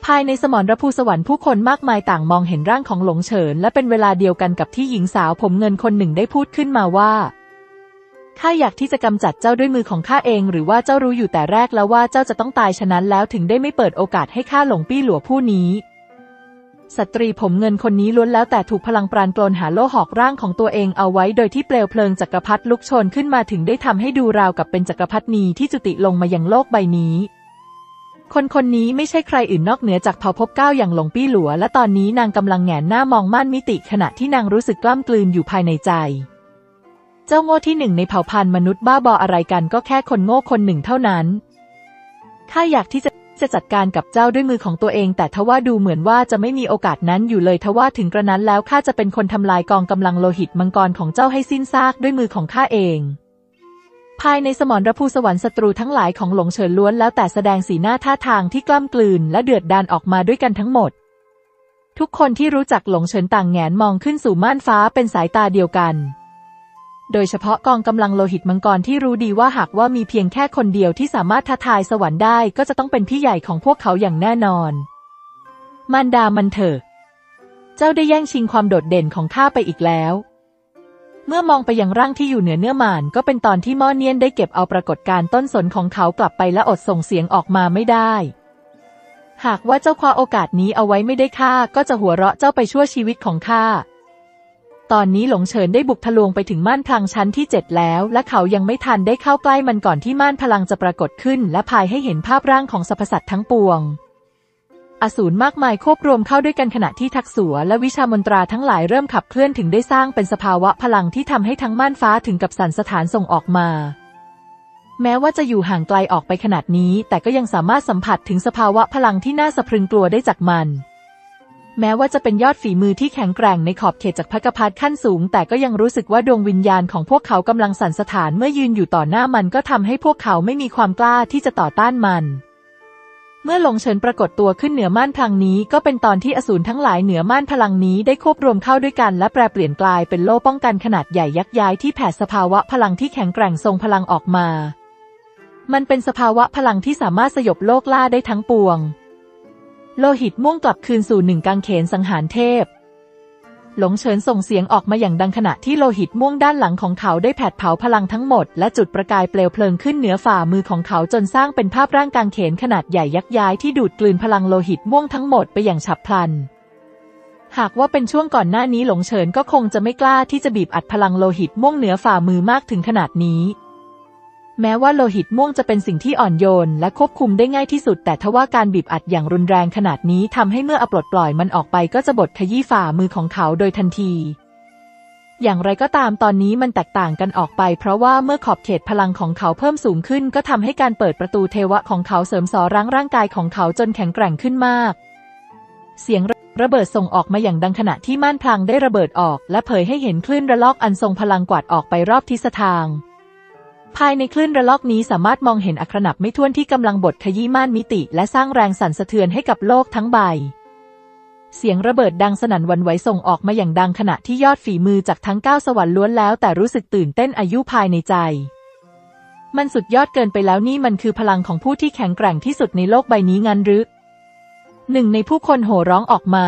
ภายในสมรภูสวรรค์ผู้คนมากมายต่างมองเห็นร่างของหลงเฉินและเป็นเวลาเดียวกันกับที่หญิงสาวผมเงินคนหนึ่งได้พูดขึ้นมาว่าข้าอยากที่จะกำจัดเจ้าด้วยมือของข้าเองหรือว่าเจ้ารู้อยู่แต่แรกแล้วว่าเจ้าจะต้องตายฉะนั้นแล้วถึงได้ไม่เปิดโอกาสให้ข้าหลงปี้หลัวผู้นี้สตรีผมเงินคนนี้ล้วนแล้วแต่ถูกพลังปราณกลนหาโลหอกร่างของตัวเองเอาไว้โดยที่เปลวเพลิงจักรพรรดิลุกโชนขึ้นมาถึงได้ทำให้ดูราวกับเป็นจักรพรรดินีที่จุติลงมายังโลกใบนี้คนคนนี้ไม่ใช่ใครอื่นนอกเหนือจากเผ่าภพเก้าอย่างหลงปี้หลัวและตอนนี้นางกำลังแหงนหน้ามองม่านมิติขณะที่นางรู้สึกกล้ำกลืนอยู่ภายในใจเจ้าโง่ที่หนึ่งในเผ่าพันธุ์มนุษย์บ้าบออะไรกันก็แค่คนโง่คนหนึ่งเท่านั้นข้าอยากที่จะจะจัดการกับเจ้าด้วยมือของตัวเองแต่ทว่าดูเหมือนว่าจะไม่มีโอกาสนั้นอยู่เลยทว่าถึงกระนั้นแล้วข้าจะเป็นคนทำลายกองกำลังโลหิตมังกรของเจ้าให้สิ้นซากด้วยมือของข้าเองภายในสมรภูสวรรค์ศัตรูทั้งหลายของหลงเฉินล้วนแล้วแต่แสดงสีหน้าท่าทางที่กล้ำกลืนและเดือดดาลออกมาด้วยกันทั้งหมดทุกคนที่รู้จักหลงเฉินต่างแหงนมองขึ้นสู่ม่านฟ้าเป็นสายตาเดียวกันโดยเฉพาะกองกำลังโลหิตมังกรที่รู้ดีว่าหากว่ามีเพียงแค่คนเดียวที่สามารถท้าทายสวรรค์ได้ก็จะต้องเป็นพี่ใหญ่ของพวกเขาอย่างแน่นอนมารดามันเถอะเจ้าได้แย่งชิงความโดดเด่นของข้าไปอีกแล้วเมื่อมองไปยังร่างที่อยู่เหนือเนื้อม่านก็เป็นตอนที่ม่อเนียนได้เก็บเอาปรากฏการณ์ต้นสนของเขากลับไปและอดส่งเสียงออกมาไม่ได้หากว่าเจ้าคว้าโอกาสนี้เอาไว้ไม่ได้ข้าก็จะหัวเราะเจ้าไปชั่วชีวิตของข้าตอนนี้หลงเฉินได้บุกทะลวงไปถึงม่านพลังชั้นที่เจ็ดแล้วและเขายังไม่ทันได้เข้าใกล้มันก่อนที่ม่านพลังจะปรากฏขึ้นและพายให้เห็นภาพร่างของสรรพสัตว์ทั้งปวงอสูรมากมายควบรวมเข้าด้วยกันขณะที่ทักษะและวิชามนตราทั้งหลายเริ่มขับเคลื่อนถึงได้สร้างเป็นสภาวะพลังที่ทำให้ทั้งม่านฟ้าถึงกับสั่นสถานส่งออกมาแม้ว่าจะอยู่ห่างไกลออกไปขนาดนี้แต่ก็ยังสามารถสัมผัสถึงสภาวะพลังที่น่าสะพรึงกลัวได้จากมันแม้ว่าจะเป็นยอดฝีมือที่แข็งแกร่งในขอบเขตจักรพรรดิขั้นสูงแต่ก็ยังรู้สึกว่าดวงวิญญาณของพวกเขากำลังสั่นสถานเมื่อยืนอยู่ต่อหน้ามันก็ทำให้พวกเขาไม่มีความกล้าที่จะต่อต้านมันเมื่อหลงเฉินปรากฏตัวขึ้นเหนือม่านพลังนี้ก็เป็นตอนที่อสูรทั้งหลายเหนือม่านพลังนี้ได้ควบรวมเข้าด้วยกันและแปรเปลี่ยนกลายเป็นโล่ป้องกันขนาดใหญ่ยักษ์ย้ายที่แผ่สภาวะพลังที่แข็งแกร่งทรงพลังออกมามันเป็นสภาวะพลังที่สามารถสยบโลกล่าได้ทั้งปวงโลหิตม่วงกลับคืนสู่หนึ่งกางเขนสังหารเทพหลงเฉินส่งเสียงออกมาอย่างดังขณะที่โลหิตม่วงด้านหลังของเขาได้แผดเผาพลังทั้งหมดและจุดประกายเปลวเพลิงขึ้นเหนือฝ่ามือของเขาจนสร้างเป็นภาพร่างกางเขนขนาดใหญ่ยักษ์ย้ายที่ดูดกลืนพลังโลหิตม่วงทั้งหมดไปอย่างฉับพลัน หากว่าเป็นช่วงก่อนหน้านี้หลงเฉินก็คงจะไม่กล้าที่จะบีบอัดพลังโลหิตม่วงเหนือฝ่ามือมากถึงขนาดนี้แม้ว่าโลหิตม่วงจะเป็นสิ่งที่อ่อนโยนและควบคุมได้ง่ายที่สุดแต่ทว่าการบีบอัดอย่างรุนแรงขนาดนี้ทำให้เมื่ออปลดปล่อยมันออกไปก็จะบดขยี้ฝ่ามือของเขาโดยทันทีอย่างไรก็ตามตอนนี้มันแตกต่างกันออกไปเพราะว่าเมื่อขอบเขตพลังของเขาเพิ่มสูงขึ้นก็ทำให้การเปิดประตูเทวะของเขาเสริมสอรั้งร่างกายของเขาจนแข็งแกร่งขึ้นมากเสียงระเบิดส่งออกมาอย่างดังขณะที่ม่านพลังได้ระเบิดออกและเผยให้เห็นคลื่นระลอกอันทรงพลังกวาดออกไปรอบทิศทางภายในคลื่นระลอกนี้สามารถมองเห็นอัคราหนับไม่ถ้วนที่กำลังบดขยี้ม่านมิติและสร้างแรงสั่นสะเทือนให้กับโลกทั้งใบเสียงระเบิดดังสนั่นหวั่นไหวส่งออกมาอย่างดังขณะที่ยอดฝีมือจากทั้งเก้าสวรรค์ล้วนแล้วแต่รู้สึกตื่นเต้นอายุภายในใจมันสุดยอดเกินไปแล้วนี่มันคือพลังของผู้ที่แข็งแกร่งที่สุดในโลกใบนี้งั้นหรือหนึ่งในผู้คนโห่ร้องออกมา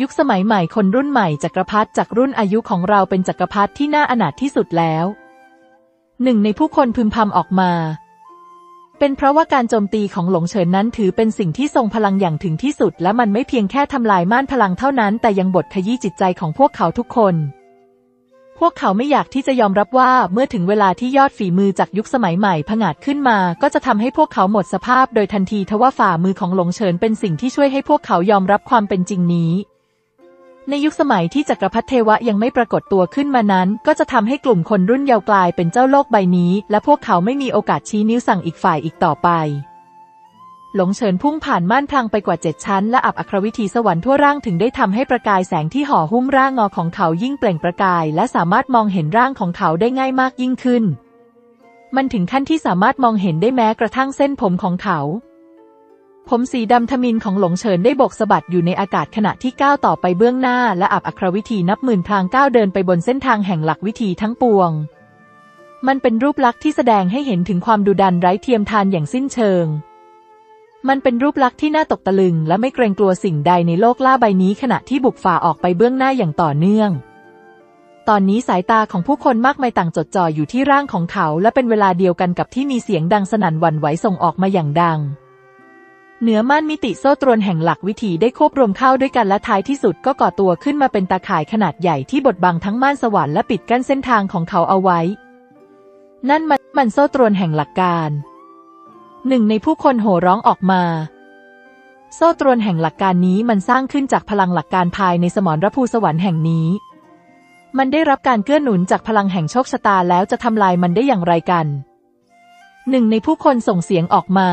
ยุคสมัยใหม่คนรุ่นใหม่จักรพรรดิจากรุ่นอายุของเราเป็นจักรพรรดิที่น่าอนาถที่สุดแล้วหนึ่งในผู้คนพึมพำออกมาเป็นเพราะว่าการโจมตีของหลงเฉินนั้นถือเป็นสิ่งที่ทรงพลังอย่างถึงที่สุดและมันไม่เพียงแค่ทำลายม่านพลังเท่านั้นแต่ยังบดขยี้จิตใจของพวกเขาทุกคนพวกเขาไม่อยากที่จะยอมรับว่าเมื่อถึงเวลาที่ยอดฝีมือจากยุคสมัยใหม่ผงาดขึ้นมาก็จะทำให้พวกเขาหมดสภาพโดยทันทีทว่าฝ่ามือของหลงเฉินเป็นสิ่งที่ช่วยให้พวกเขายอมรับความเป็นจริงนี้ในยุคสมัยที่จักรพรรดิเทวะยังไม่ปรากฏตัวขึ้นมานั้นก็จะทำให้กลุ่มคนรุ่นเยาว์กลายเป็นเจ้าโลกใบนี้และพวกเขาไม่มีโอกาสชี้นิ้วสั่งอีกฝ่ายอีกต่อไปหลงเฉินพุ่งผ่านม่านพลังไปกว่าเจ็ดชั้นและอับอัครวิถีสวรรค์ทั่วร่างถึงได้ทำให้ประกายแสงที่ห่อหุ้มร่างงอของเขายิ่งเปล่งประกายและสามารถมองเห็นร่างของเขาได้ง่ายมากยิ่งขึ้นมันถึงขั้นที่สามารถมองเห็นได้แม้กระทั่งเส้นผมของเขาผมสีดำทมิฬของหลงเฉินได้โบกสะบัดอยู่ในอากาศขณะที่ก้าวต่อไปเบื้องหน้าและอับอัครวิถีนับหมื่นพลางก้าวเดินไปบนเส้นทางแห่งหลักวิถีทั้งปวงมันเป็นรูปลักษณ์ที่แสดงให้เห็นถึงความดุดันไร้เทียมทานอย่างสิ้นเชิงมันเป็นรูปลักษณ์ที่น่าตกตะลึงและไม่เกรงกลัวสิ่งใดในโลกล่าใบนี้ขณะที่บุกฝ่าออกไปเบื้องหน้าอย่างต่อเนื่องตอนนี้สายตาของผู้คนมากมายต่างจดจ่ออยู่ที่ร่างของเขาและเป็นเวลาเดียวกันกับที่มีเสียงดังสนั่นหวั่นไหวส่งออกมาอย่างดังเหนือม่านมิติโซ่ตรวนแห่งหลักวิถีได้ควบรวมเข้าด้วยกันและท้ายที่สุดก็ก่อตัวขึ้นมาเป็นตาข่ายขนาดใหญ่ที่บดบังทั้งม่านสวรรค์และปิดกั้นเส้นทางของเขาเอาไว้นั่นมันมันโซ่ตรวนแห่งหลักการหนึ่งในผู้คนโห่ร้องออกมาโซ่ตรวนแห่งหลักการนี้มันสร้างขึ้นจากพลังหลักการภายในสมรภูสวรรค์แห่งนี้มันได้รับการเกื้อหนุนจากพลังแห่งโชคชะตาแล้วจะทำลายมันได้อย่างไรกันหนึ่งในผู้คนส่งเสียงออกมา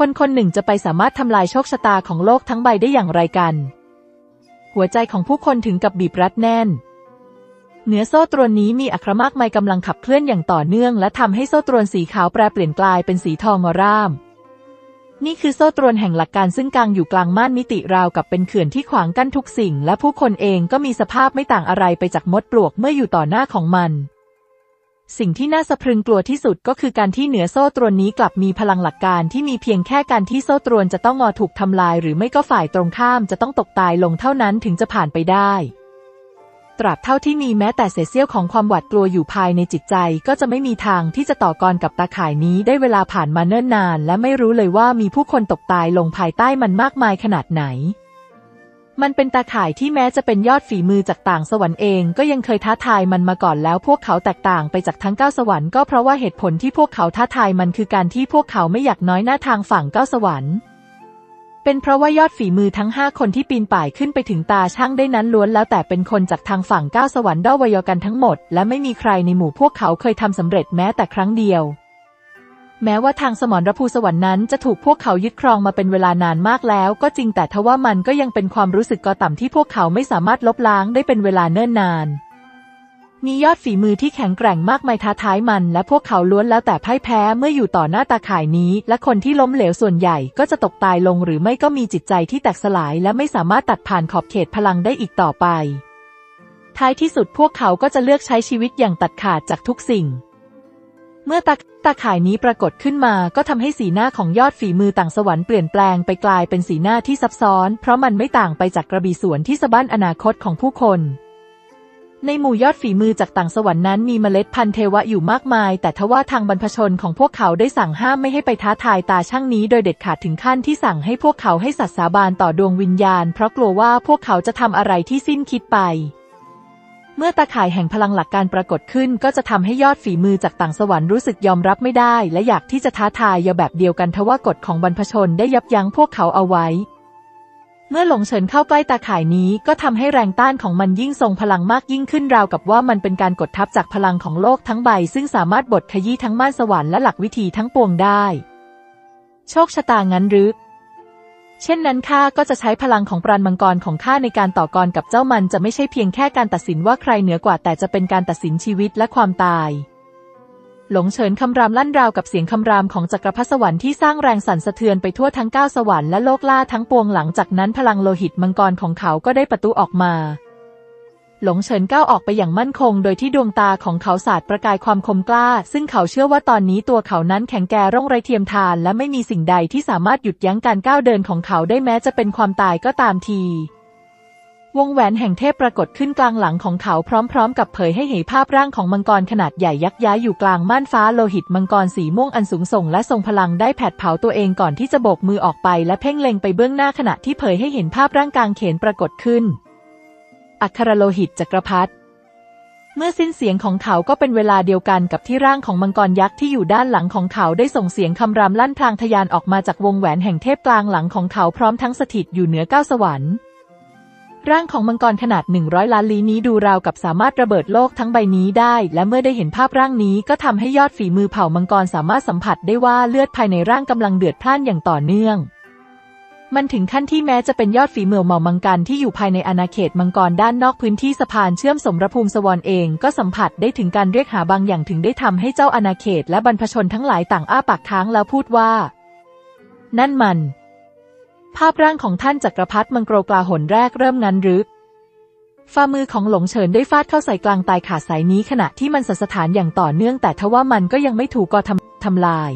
คนคนหนึ่งจะไปสามารถทำลายโชคชะตาของโลกทั้งใบได้อย่างไรกันหัวใจของผู้คนถึงกับบีบรัดแน่นเหนือโซ่ตรวนนี้มีอัครมากมายกำลังขับเคลื่อนอย่างต่อเนื่องและทำให้โซ่ตรวนสีขาวแปรเปลี่ยนกลายเป็นสีทองอร่ามนี่คือโซ่ตรวนแห่งหลักการซึ่งกางอยู่กลางม่านมิติราวกับเป็นเขื่อนที่ขวางกั้นทุกสิ่งและผู้คนเองก็มีสภาพไม่ต่างอะไรไปจากมดปลวกเมื่ออยู่ต่อหน้าของมันสิ่งที่น่าสะพรึงกลัวที่สุดก็คือการที่เหนือโซ่ตรวนนี้กลับมีพลังหลักการที่มีเพียงแค่การที่โซ่ตรวนจะต้องงอถูกทำลายหรือไม่ก็ฝ่ายตรงข้ามจะต้องตกตายลงเท่านั้นถึงจะผ่านไปได้ตราบเท่าที่มีแม้แต่เศษเสี้ยวของความหวาดกลัวอยู่ภายในจิตใจก็จะไม่มีทางที่จะต่อกรกับตาข่ายนี้ได้เวลาผ่านมาเนิ่นนานและไม่รู้เลยว่ามีผู้คนตกตายลงภายใต้มันมากมายขนาดไหนมันเป็นตาข่ายที่แม้จะเป็นยอดฝีมือจากต่างสวรรค์เองก็ยังเคยท้าทายมันมาก่อนแล้วพวกเขาแตกต่างไปจากทั้งเก้าสวรรค์ก็เพราะว่าเหตุผลที่พวกเขาท้าทายมันคือการที่พวกเขาไม่อยากน้อยหน้าทางฝั่งเก้าสวรรค์เป็นเพราะว่ายอดฝีมือทั้งห้าคนที่ปีนป่ายขึ้นไปถึงตาช่างได้นั้นล้วนแล้วแต่เป็นคนจากทางฝั่งเก้าสวรรค์ด้าวยกันทั้งหมดและไม่มีใครในหมู่พวกเขาเคยทำสำเร็จแม้แต่ครั้งเดียวแม้ว่าทางสมรภูสวรรค์นั้นจะถูกพวกเขายึดครองมาเป็นเวลานานมากแล้วก็จริงแต่ทว่ามันก็ยังเป็นความรู้สึกกอต่ำที่พวกเขาไม่สามารถลบล้างได้เป็นเวลาเนิ่นนานมียอดฝีมือที่แข็งแกร่งมากมายท้าทายมันและพวกเขาล้วนแล้วแต่พ่ายแพ้เมื่ออยู่ต่อหน้าตาข่ายนี้และคนที่ล้มเหลวส่วนใหญ่ก็จะตกตายลงหรือไม่ก็มีจิตใจที่แตกสลายและไม่สามารถตัดผ่านขอบเขตพลังได้อีกต่อไปท้ายที่สุดพวกเขาก็จะเลือกใช้ชีวิตอย่างตัดขาดจากทุกสิ่งเมื่อตาตาข่ายนี้ปรากฏขึ้นมาก็ทำให้สีหน้าของยอดฝีมือต่างสวรรค์เปลี่ยนแปลงไปกลายเป็นสีหน้าที่ซับซ้อนเพราะมันไม่ต่างไปจากกระบี่สวนที่สะบั้นอนาคตของผู้คน ในหมู่ยอดฝีมือจากต่างสวรรค์นั้นมีเมล็ดพันธุ์เทวะอยู่มากมายแต่ทว่าทางบรรพชนของพวกเขาได้สั่งห้ามไม่ให้ไปท้าทายตาช่างนี้โดยเด็ดขาดถึงขั้นที่สั่งให้พวกเขาให้สัตย์สาบานต่อดวงวิญญาณเพราะกลัวว่าพวกเขาจะทำอะไรที่สิ้นคิดไปเมื่อตาข่ายแห่งพลังหลักการปรากฏขึ้นก็จะทำให้ยอดฝีมือจากต่างสวรรค์รู้สึกยอมรับไม่ได้และอยากที่จะท้าทายอย่าแบบเดียวกันทว่ากฎของบรรพชนได้ยับยั้งพวกเขาเอาไว้เมื่อหลงเฉินเข้าใกล้ตาข่ายนี้ก็ทำให้แรงต้านของมันยิ่งทรงพลังมากยิ่งขึ้นราวกับว่ามันเป็นการกดทับจากพลังของโลกทั้งใบซึ่งสามารถบดขยี้ทั้งม่านสวรรค์และหลักวิธีทั้งปวงได้โชคชะตางั้นหรือเช่นนั้นข้าก็จะใช้พลังของปราณมังกรของข้าในการต่อกรกับเจ้ามันจะไม่ใช่เพียงแค่การตัดสินว่าใครเหนือกว่าแต่จะเป็นการตัดสินชีวิตและความตายหลงเฉินคำรามลั่นราวกับเสียงคำรามของจักรพรรดิสวรรค์ที่สร้างแรงสั่นสะเทือนไปทั่วทั้งเก้าสวรรค์และโลกล่าทั้งปวงหลังจากนั้นพลังโลหิตมังกรของเขาก็ได้ปะทุออกมาหลงเฉินก้าวออกไปอย่างมั่นคงโดยที่ดวงตาของเขาสาดประกายความคมกล้าซึ่งเขาเชื่อว่าตอนนี้ตัวเขานั้นแข็งแกร่งไร้เทียมทานและไม่มีสิ่งใดที่สามารถหยุดยั้งการก้าวเดินของเขาได้แม้จะเป็นความตายก็ตามทีวงแหวนแห่งเทพปรากฏขึ้นกลางหลังของเขาพร้อมๆกับเผยให้เห็นภาพร่างของมังกรขนาดใหญ่ยักษ์ย้ายอยู่กลางม่านฟ้าโลหิตมังกรสีม่วงอันสูงส่งและทรงพลังได้แผดเผาตัวเองก่อนที่จะโบกมือออกไปและเพ่งเล็งไปเบื้องหน้าขณะที่เผยให้เห็นภาพร่างกางเขนปรากฏขึ้นอัครโลหิตจักรพรรดิเมื่อสิ้นเสียงของเขาก็เป็นเวลาเดียวกันกับที่ร่างของมังกรยักษ์ที่อยู่ด้านหลังของเขาได้ส่งเสียงคำรามลั่นพลางทะยานออกมาจากวงแหวนแห่งเทพกลางหลังของเขาพร้อมทั้งสถิตอยู่เหนือเก้าสวรรค์ร่างของมังกรขนาดหนึ่งร้อยล้านลี้นี้ดูราวกับสามารถระเบิดโลกทั้งใบนี้ได้และเมื่อได้เห็นภาพร่างนี้ก็ทำให้ยอดฝีมือเผ่ามังกรสามารถสัมผัสได้ว่าเลือดภายในร่างกำลังเดือดพล่านอย่างต่อเนื่องมันถึงขั้นที่แม้จะเป็นยอดฝีมือเหมามังกันที่อยู่ภายในอาณาเขตมังกรด้านนอกพื้นที่สะพานเชื่อมสมรภูมิสวรรค์เองก็สัมผัสได้ถึงการเรียกหาบางอย่างถึงได้ทำให้เจ้าอาณาเขตและบรรพชนทั้งหลายต่างอ้าปากค้างแล้วพูดว่านั่นมันภาพร่างของท่านจักรพรรดิมังโกรกลาหนแรกเริ่มงั้นหรือฝ่ามือของหลงเฉินได้ฟาดเข้าใส่กลางตายขาดสายนี้ขณะที่มันสั่นสะท้านอย่างต่อเนื่องแต่ทว่ามันก็ยังไม่ถูกก่อทำทำลาย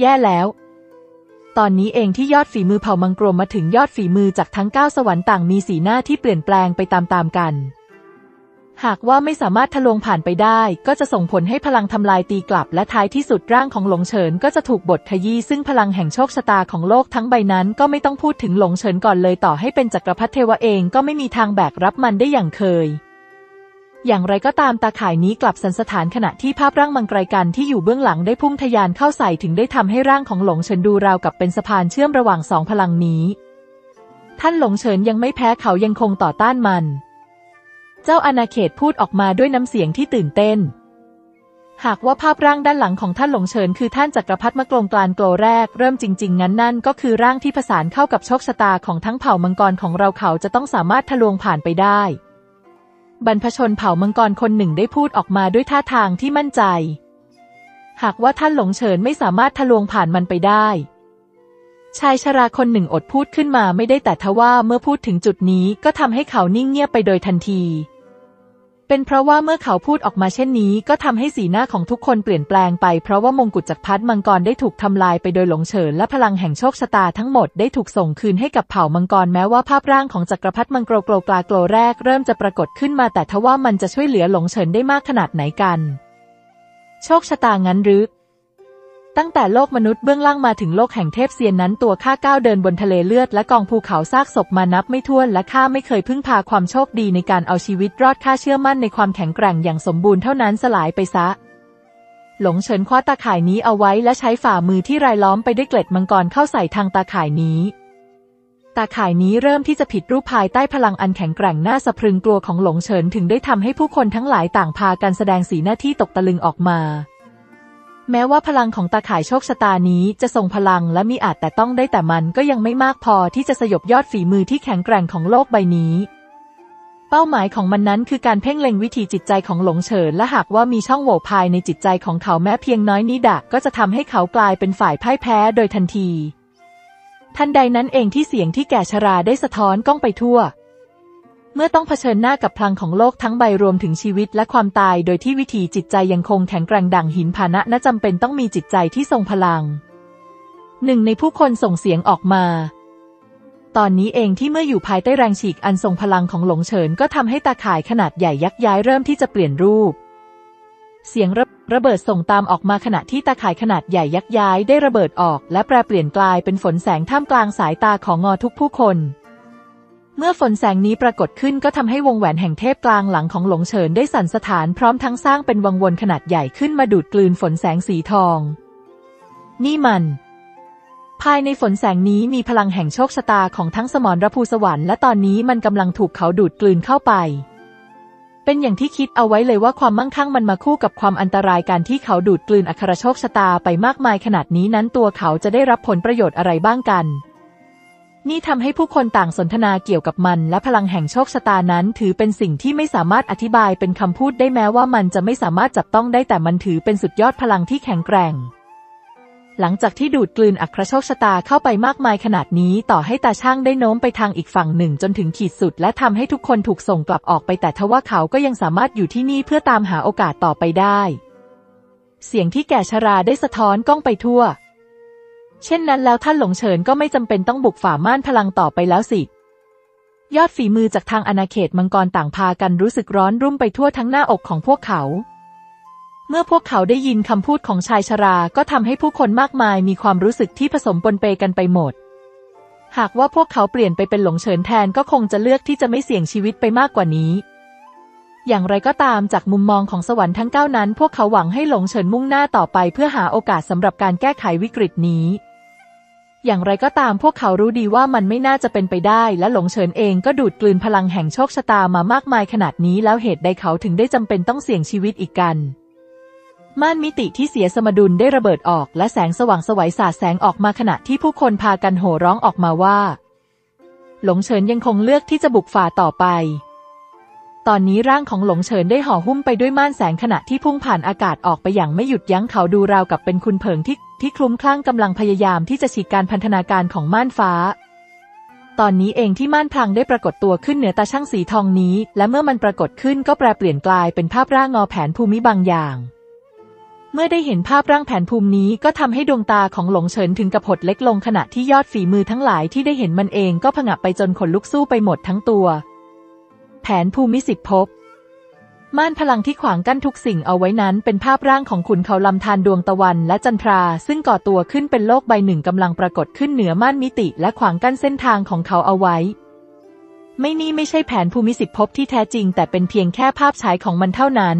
แย่แล้วตอนนี้เองที่ยอดฝีมือเผ่ามังกรมาถึงยอดฝีมือจากทั้งเก้าสวรรค์ต่างมีสีหน้าที่เปลี่ยนแปลงไปตามๆกันหากว่าไม่สามารถทะลวงผ่านไปได้ก็จะส่งผลให้พลังทำลายตีกลับและท้ายที่สุดร่างของหลงเฉินก็จะถูกบดขยี้ซึ่งพลังแห่งโชคชะตาของโลกทั้งใบนั้นก็ไม่ต้องพูดถึงหลงเฉินก่อนเลยต่อให้เป็นจักรพรรดิเทวะเองก็ไม่มีทางแบกรับมันได้อย่างเคยอย่างไรก็ตามตาข่ายนี้กลับสันสถานขณะที่ภาพร่างมังกรกันที่อยู่เบื้องหลังได้พุ่งทะยานเข้าใส่ถึงได้ทำให้ร่างของหลงเฉินดูราวกับเป็นสะพานเชื่อมระหว่างสองพลังนี้ท่านหลงเฉินยังไม่แพ้เขายังคงต่อต้านมันเจ้าอาณาเขตพูดออกมาด้วยน้ำเสียงที่ตื่นเต้นหากว่าภาพร่างด้านหลังของท่านหลงเฉินคือท่านจักรพรรดิมะกรงกลานโกลแรกเริ่มจริงๆงั้นนั่นก็คือร่างที่ผสานเข้ากับโชคชะตาของทั้งเผ่ามังกรของเราเขาจะต้องสามารถทะลวงผ่านไปได้บรรพชนเผ่ามังกรคนหนึ่งได้พูดออกมาด้วยท่าทางที่มั่นใจหากว่าท่านหลงเฉินไม่สามารถทะลวงผ่านมันไปได้ชายชราคนหนึ่งอดพูดขึ้นมาไม่ได้แต่ทว่าเมื่อพูดถึงจุดนี้ก็ทำให้เขานิ่งเงียบไปโดยทันทีเป็นเพราะว่าเมื่อเขาพูดออกมาเช่นนี้ก็ทำให้สีหน้าของทุกคนเปลี่ยนแปลงไปเพราะว่ามงกุฎจักรพรรดิมังกรได้ถูกทำลายไปโดยหลงเฉินและพลังแห่งโชคชะตาทั้งหมดได้ถูกส่งคืนให้กับเผ่ามังกรแม้ว่าภาพร่างของจักรพรรดิมังโกรโกลกลาโกลแรกเริ่มจะปรากฏขึ้นมาแต่ทว่ามันจะช่วยเหลือหลงเฉินได้มากขนาดไหนกันโชคชะตางั้นหรือตั้งแต่โลกมนุษย์เบื้องล่างมาถึงโลกแห่งเทพเซียนนั้นตัวข้าก้าวเดินบนทะเลเลือดและกองภูเขาซากศพมานับไม่ถ้วนและข้าไม่เคยพึ่งพาความโชคดีในการเอาชีวิตรอดข้าเชื่อมั่นในความแข็งแกร่งอย่างสมบูรณ์เท่านั้นสลายไปซะหลงเฉินคว้าตาข่ายนี้เอาไว้และใช้ฝ่ามือที่รายล้อมไปด้วยเกล็ดมังกรเข้าใส่ทางตาข่ายนี้ตาข่ายนี้เริ่มที่จะผิดรูปภายใต้พลังอันแข็งแกร่งน่าสะพรึงกลัวของหลงเฉินถึงได้ทำให้ผู้คนทั้งหลายต่างพากันแสดงสีหน้าที่ตกตะลึงออกมาแม้ว่าพลังของตาข่ายโชคชะตานี้จะทรงพลังและมีอาจแต่ต้องได้แต่มันก็ยังไม่มากพอที่จะสยบยอดฝีมือที่แข็งแกร่งของโลกใบนี้เป้าหมายของมันนั้นคือการเพ่งเล็งวิถีจิตใจของหลงเฉินและหากว่ามีช่องโหว่ภายในจิตใจของเขาแม้เพียงน้อยนิดก็จะทำให้เขากลายเป็นฝ่ายพ่ายแพ้โดยทันทีทันใดนั้นเองที่เสียงที่แก่ชราได้สะท้อนก้องไปทั่วเมื่อต้องเผชิญหน้ากับพลังของโลกทั้งใบรวมถึงชีวิตและความตายโดยที่วิถีจิตใจยังคงแข็งแกร่งดั่งหินผานะน่าจำเป็นต้องมีจิตใจที่ทรงพลังหนึ่งในผู้คนส่งเสียงออกมา ตอนนี้เองที่เมื่ออยู่ภายใต้แรงฉีกอันทรงพลังของหลงเฉินก็ทำให้ตาข่ายขนาดใหญ่ยักย้ายเริ่มที่จะเปลี่ยนรูปเสียงระเบิดส่งตามออกมาขณะที่ตาข่ายขนาดใหญ่ยักย้ายได้ระเบิดออกและแปรเปลี่ยนกลายเป็นฝนแสงท่ามกลางสายตาของงอทุกผู้คนเมื่อฝนแสงนี้ปรากฏขึ้นก็ทำให้วงแหวนแห่งเทพกลางหลังของหลงเฉินได้สั่นสะท้านพร้อมทั้งสร้างเป็นวังวนขนาดใหญ่ขึ้นมาดูดกลืนฝนแสงสีทองนี่มันภายในฝนแสงนี้มีพลังแห่งโชคชะตาของทั้งสมรภูสวรรค์และตอนนี้มันกำลังถูกเขาดูดกลืนเข้าไปเป็นอย่างที่คิดเอาไว้เลยว่าความมั่งคั่งมันมาคู่กับความอันตรายการที่เขาดูดกลืนอัครโชคชะตาไปมากมายขนาดนี้นั้นตัวเขาจะได้รับผลประโยชน์อะไรบ้างกันนี่ทำให้ผู้คนต่างสนทนาเกี่ยวกับมันและพลังแห่งโชคชะตานั้นถือเป็นสิ่งที่ไม่สามารถอธิบายเป็นคำพูดได้แม้ว่ามันจะไม่สามารถจับต้องได้แต่มันถือเป็นสุดยอดพลังที่แข็งแกร่งหลังจากที่ดูดกลืนอัครโชคชะตาเข้าไปมากมายขนาดนี้ต่อให้ตาช่างได้โน้มไปทางอีกฝั่งหนึ่งจนถึงขีดสุดและทำให้ทุกคนถูกส่งกลับออกไปแต่ทว่าเขาก็ยังสามารถอยู่ที่นี่เพื่อตามหาโอกาสต่อไปได้เสียงที่แก่ชราได้สะท้อนก้องไปทั่วเช่นนั้นแล้วท่านหลงเฉินก็ไม่จำเป็นต้องบุกฝ่าม่านพลังต่อไปแล้วสิยอดฝีมือจากทางอาณาเขตมังกรต่างพากันรู้สึกร้อนรุ่มไปทั่วทั้งหน้าอกของพวกเขาเมื่อพวกเขาได้ยินคำพูดของชายชราก็ทำให้ผู้คนมากมายมีความรู้สึกที่ผสมปนเปกันไปหมดหากว่าพวกเขาเปลี่ยนไปเป็นหลงเฉินแทนก็คงจะเลือกที่จะไม่เสี่ยงชีวิตไปมากกว่านี้อย่างไรก็ตามจากมุมมองของสวรรค์ทั้งเก้านั้นพวกเขาหวังให้หลงเฉินมุ่งหน้าต่อไปเพื่อหาโอกาสสำหรับการแก้ไขวิกฤตนี้อย่างไรก็ตามพวกเขารู้ดีว่ามันไม่น่าจะเป็นไปได้และหลงเฉินเองก็ดูดกลืนพลังแห่งโชคชะตามามากมายขนาดนี้แล้วเหตุใดเขาถึงได้จำเป็นต้องเสี่ยงชีวิตอีกกันม่านมิติที่เสียสมดุลได้ระเบิดออกและแสงสว่างสวยสาดแสงออกมาขณะที่ผู้คนพากันโห่ร้องออกมาว่าหลงเฉินยังคงเลือกที่จะบุกฝ่าต่อไปตอนนี้ร่างของหลงเฉินได้ห่อหุ้มไปด้วยม่านแสงขณะที่พุ่งผ่านอากาศออกไปอย่างไม่หยุดยั้งเขาดูราวกับเป็นคุณเพิงที่ที่คลุ้มคลั่งกำลังพยายามที่จะฉีกการพันธนาการของม่านฟ้าตอนนี้เองที่ม่านพลังได้ปรากฏตัวขึ้นเหนือตาช่างสีทองนี้และเมื่อมันปรากฏขึ้นก็แปรเปลี่ยนกลายเป็นภาพร่างงอแผนภูมิบางอย่างเมื่อได้เห็นภาพร่างแผนภูมินี้ก็ทำให้ดวงตาของหลงเฉินถึงกับหดเล็กลงขณะที่ยอดฝีมือทั้งหลายที่ได้เห็นมันเองก็ผงะไปจนขนลุกสู้ไปหมดทั้งตัวแผนภูมิสิบภพม่านพลังที่ขวางกั้นทุกสิ่งเอาไว้นั้นเป็นภาพร่างของขุนเขาลำธารดวงตะวันและจันทราซึ่งก่อตัวขึ้นเป็นโลกใบหนึ่งกำลังปรากฏขึ้นเหนือม่านมิติและขวางกั้นเส้นทางของเขาเอาไว้ไม่นี่ไม่ใช่แผนภูมิสิบภพที่แท้จริงแต่เป็นเพียงแค่ภาพฉายของมันเท่านั้น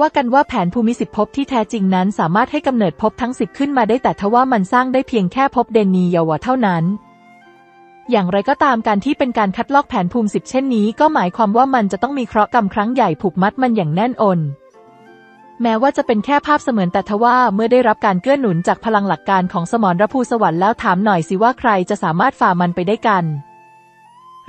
ว่ากันว่าแผนภูมิสิบภพที่แท้จริงนั้นสามารถให้กำเนิดภพทั้งสิบขึ้นมาได้แต่ทว่ามันสร้างได้เพียงแค่ภพเดนียวะเท่านั้นอย่างไรก็ตามการที่เป็นการคัดลอกแผนภูมิสิบเช่นนี้ก็หมายความว่ามันจะต้องมีเคราะห์กรรมครั้งใหญ่ผูกมัดมันอย่างแน่นอนแม้ว่าจะเป็นแค่ภาพเสมือนแต่ทว่าเมื่อได้รับการเกื้อหนุนจากพลังหลักการของสมรภูสวรรค์แล้วถามหน่อยสิว่าใครจะสามารถฝ่ามันไปได้กัน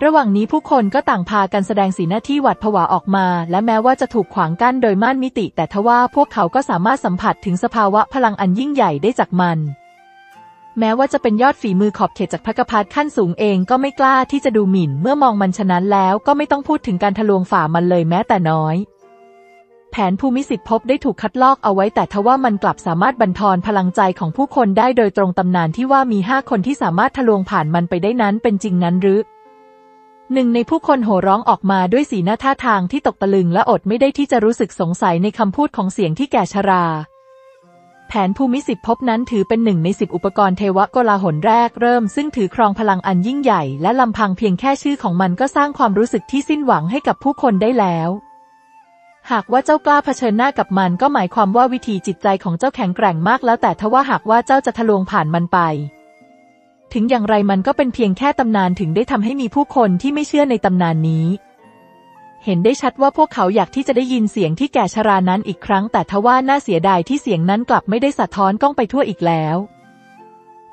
ระหว่างนี้ผู้คนก็ต่างพากันแสดงสีหน้าที่หวาดผวาออกมาและแม้ว่าจะถูกขวางกั้นโดยม่านมิติแต่ทว่าพวกเขาก็สามารถสัมผัสถึงสภาวะพลังอันยิ่งใหญ่ได้จากมันแม้ว่าจะเป็นยอดฝีมือขอบเขตจากพรรคพาสขั้นสูงเองก็ไม่กล้าที่จะดูหมิ่นเมื่อมองมันฉะนั้นแล้วก็ไม่ต้องพูดถึงการทะลวงฝ่ามันเลยแม้แต่น้อยแผนภูมิสิบภพได้ถูกคัดลอกเอาไว้แต่ทว่ามันกลับสามารถบั่นทอนพลังใจของผู้คนได้โดยตรงตำนานที่ว่ามีห้าคนที่สามารถทะลวงผ่านมันไปได้นั้นเป็นจริงนั้นหรือหนึ่งในผู้คนโห่ร้องออกมาด้วยสีหน้าท่าทางที่ตกตะลึงและอดไม่ได้ที่จะรู้สึกสงสัยในคำพูดของเสียงที่แก่ชราแผนภูมิสิบภพนั้นถือเป็นหนึ่งในสิบอุปกรณ์เทวะโกลาหลแรกเริ่มซึ่งถือครองพลังอันยิ่งใหญ่และลำพังเพียงแค่ชื่อของมันก็สร้างความรู้สึกที่สิ้นหวังให้กับผู้คนได้แล้วหากว่าเจ้ากล้าเผชิญหน้ากับมันก็หมายความว่าวิธีจิตใจของเจ้าแข็งแกร่งมากแล้วแต่ทว่าหากว่าเจ้าจะทะลวงผ่านมันไปถึงอย่างไรมันก็เป็นเพียงแค่ตำนานถึงได้ทำให้มีผู้คนที่ไม่เชื่อในตำนานนี้เห็นได้ชัดว่าพวกเขาอยากที่จะได้ยินเสียงที่แก่ชรานั้นอีกครั้งแต่ทว่าน่าเสียดายที่เสียงนั้นกลับไม่ได้สะท้อนก้องไปทั่วอีกแล้ว